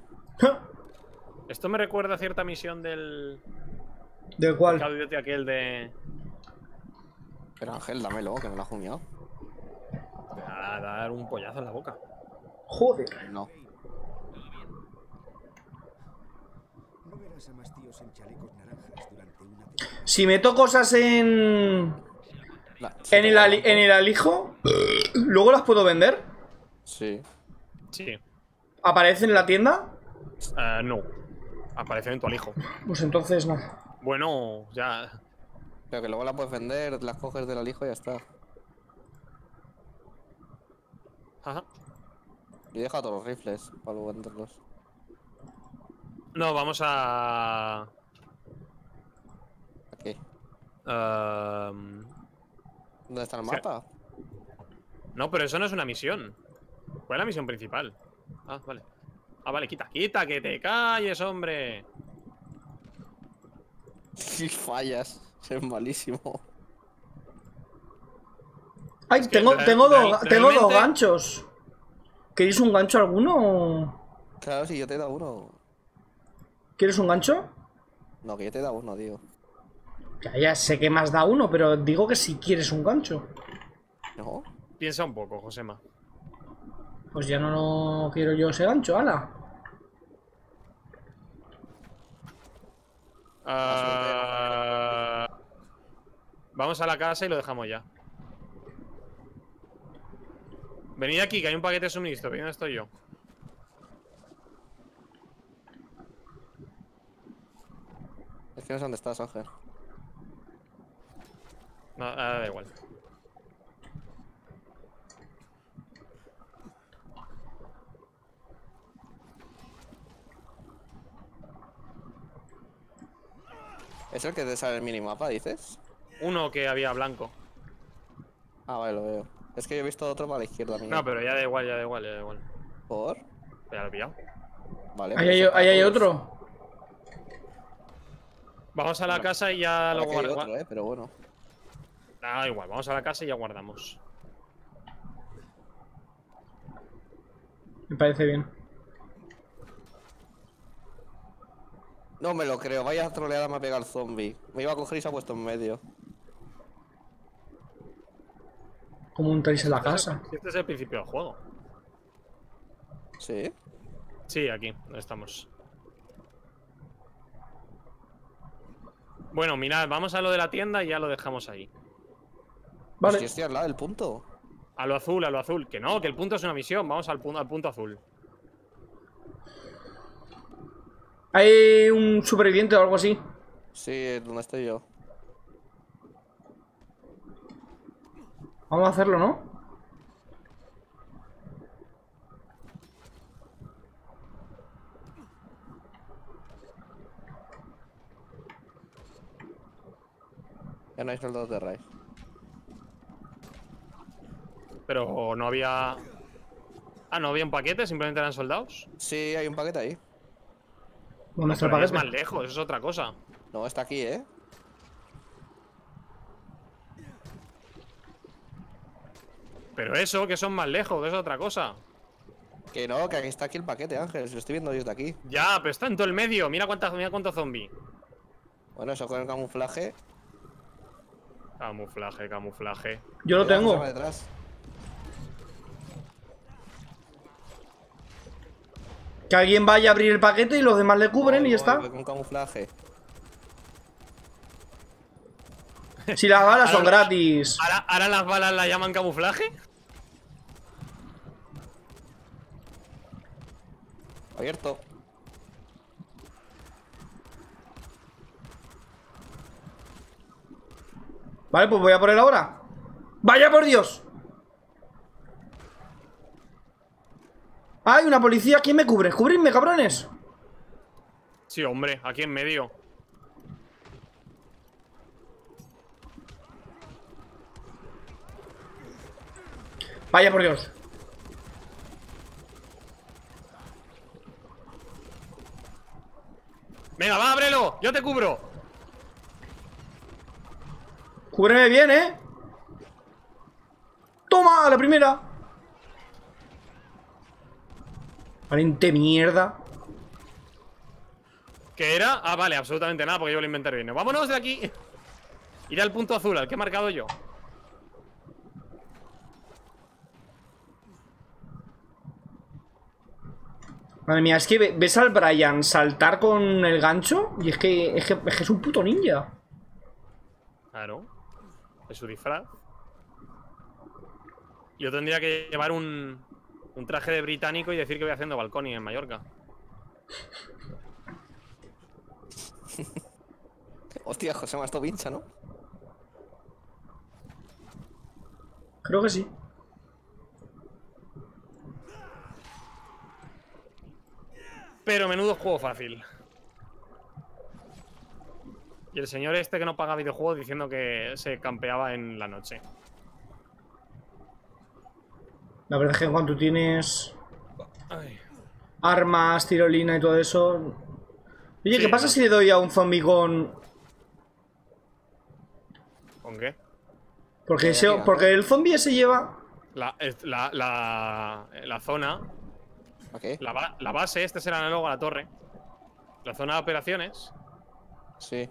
Esto me recuerda a cierta misión del... ¿Del cuál? Call of Duty, aquel de... Pero Ángel, dámelo, que me lo ha jumiado. Te va a dar un pollazo en la boca. Joder. No. Si meto cosas en... En el, ali... en el alijo, ¿luego las puedo vender? Sí. Sí. ¿Aparece en la tienda? Uh, no. Aparece en tu alijo. Pues entonces no. Bueno, ya. Pero que luego la puedes vender, las coges del alijo y ya está. Ajá. Y deja todos los rifles para luego venderlos. No, vamos a... Aquí. Um... ¿Dónde está el mapa? No, pero eso no es una misión. ¿Cuál es la misión principal? Ah, vale. Ah, vale, quita, quita, que te calles, hombre. Si fallas, es malísimo. Ay, es que tengo, tengo, do, tengo dos ganchos. ¿Queréis un gancho alguno? Claro, si yo te he dado uno. ¿Quieres un gancho? No, que yo te he dado uno, tío. Ya, ya sé que más da uno, pero digo que si quieres un gancho. No. Piensa un poco, Josema. Pues ya no lo quiero yo ese gancho, ala. Uh... Vamos a la casa y lo dejamos ya. Venid aquí, que hay un paquete de suministro. ¿Dónde estoy yo? Es que no sé dónde estás, Ángel. No, uh, da igual. ¿Es el que te sale el minimapa, dices? Uno que había blanco. Ah, vale, lo veo. Es que yo he visto otro para la izquierda. Mía. No, pero ya da igual, ya da igual, ya da igual. ¿Por? Ya lo he pillado. Vale. Ahí hay, ahí hay otro. Vamos a la bueno, casa y ya lo guardamos. Eh, pero bueno. Nada, da igual, vamos a la casa y ya guardamos. Me parece bien. No me lo creo, vaya troleada me ha pegado el zombie. Me iba a coger y se ha puesto en medio. ¿Cómo entráis en la casa? Este es el principio del juego. ¿Sí? Sí, aquí, donde estamos. Bueno, mirad, vamos a lo de la tienda y ya lo dejamos ahí. Vale. Pues que estoy al lado del punto. A lo azul, a lo azul. Que no, que el punto es una misión. Vamos al punto, al punto azul. ¿Hay un superviviente o algo así? Sí, donde estoy yo. Vamos a hacerlo, ¿no? Ya no hay soldados de raíz. Pero no había... Ah, ¿no había un paquete? ¿Simplemente eran soldados? Sí, hay un paquete ahí. ¿Dónde está el paquete? Es más lejos, eso es otra cosa. No, está aquí, ¿eh? Pero eso, que son más lejos, que es otra cosa. Que no, que está aquí el paquete, Ángel. Lo estoy viendo yo desde aquí. Ya, pero está en todo el medio. Mira cuánta, mira cuánto zombie. Bueno, eso con el camuflaje. Camuflaje, camuflaje. Yo lo tengo. Que alguien vaya a abrir el paquete y los demás le cubren no, y ya está. Con camuflaje. Si las balas son gratis. ¿Ahora, ahora las balas la llaman camuflaje? Abierto. Vale, pues voy a por él ahora. ¡Vaya por Dios! ¡Hay una policía! ¿Quién me cubre? ¡Cubridme, cabrones! Sí, hombre, aquí en medio. Vaya por Dios. Venga, va, ábrelo. Yo te cubro. Cúbreme bien, ¿eh? Toma, la primera. Valente mierda. ¿Qué era? Ah, vale, absolutamente nada, porque yo lo inventé bien. Vámonos de aquí. Iré al punto azul, al que he marcado yo. Madre mía, es que ves al Brian saltar con el gancho y es que es, que, es, que es un puto ninja. Claro, es su disfraz. Yo tendría que llevar un, un traje de británico y decir que voy haciendo balcón y en Mallorca. Hostia, José, me has estado pincha, ¿no? Creo que sí. Pero menudo juego fácil. Y el señor este que no paga videojuegos diciendo que se campeaba en la noche. La verdad es que en cuanto tienes Ay. armas, tirolina y todo eso... Oye, sí, ¿qué pasa no. si le doy a un zombie con...? ¿Con qué? Porque, ese, porque el zombie ese lleva... La, la, la, la zona... Okay. La, ba la base, este será análogo a la torre. La zona de operaciones. Sí.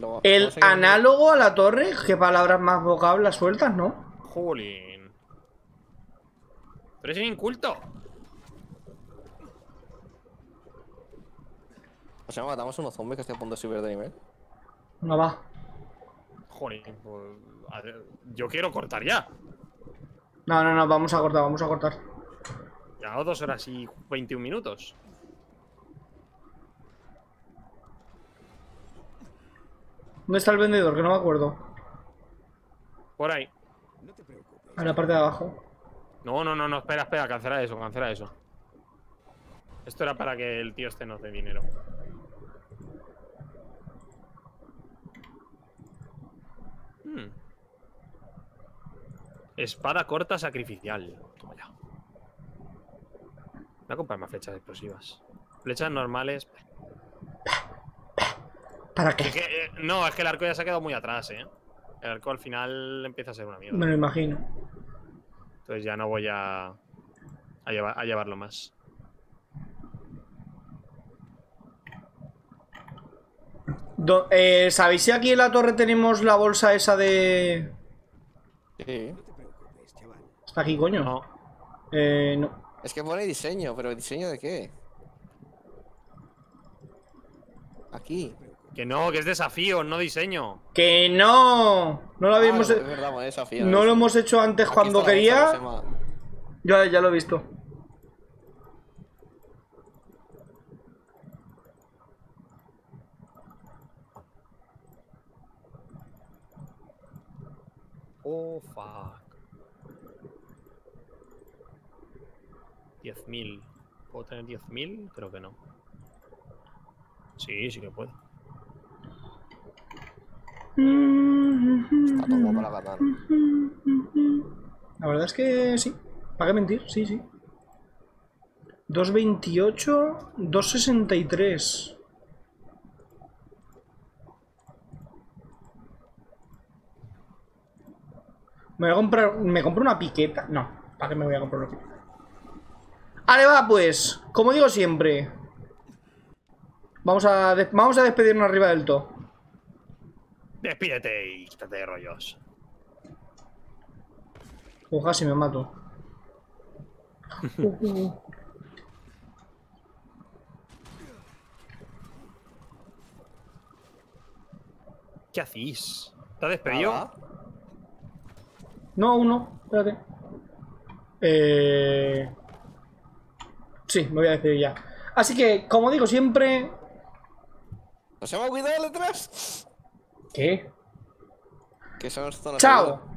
Lo el análogo a la torre. Qué palabras más vocablas sueltas, ¿no? Jolín. Pero es un inculto. O sea, matamos a unos zombies que estoy a punto de subir de nivel. No va. Jolín. Pues, yo quiero cortar ya. No, no, no. Vamos a cortar, vamos a cortar. Ya, dos horas y veintiún minutos. ¿Dónde está el vendedor? Que no me acuerdo. Por ahí. A la parte de abajo. No, no, no, no, espera, espera, cancela eso, cancela eso. Esto era para que el tío este nos dé dinero. Hmm. Espada corta sacrificial. Toma ya. Voy a comprar más flechas explosivas. Flechas normales. ¿Para qué? Es que, eh, no, es que el arco ya se ha quedado muy atrás, eh. El arco al final empieza a ser una mierda. Me lo imagino. Entonces ya no voy a, a, llevar, a llevarlo más. Do, eh, ¿Sabéis si aquí en la torre tenemos la bolsa esa de...? Sí. ¿Está aquí, coño? No. Eh, no. Es que pone diseño, pero ¿diseño de qué? Aquí. Que no, que es desafío, no diseño. ¡Que no! No lo habíamos hecho. No lo hemos hecho antes cuando quería. Yo ya lo he visto. Oh, fuck. diez mil. ¿Puedo tener diez mil? Creo que no. Sí, sí que puedo. Mm. la pongo para matar. La verdad es que sí. ¿Para qué mentir? Sí, sí. dos veintiocho, dos sesenta y tres. Me voy a comprar... Me compro una piqueta. No, ¿para qué me voy a comprar una piqueta? ¡Ale, va, pues! Como digo siempre. Vamos a, vamos a despedirnos arriba del todo. Despídete y quítate de rollos. Ojalá si me mato. ¿Qué hacéis? ¿Te has despedido? Ah. No, aún no. Espérate. Eh... Sí, me voy a despedir ya. Así que, como digo siempre... ¿No se me ha olvidado detrás? ¿Qué? Que son zonas... ¡Chao!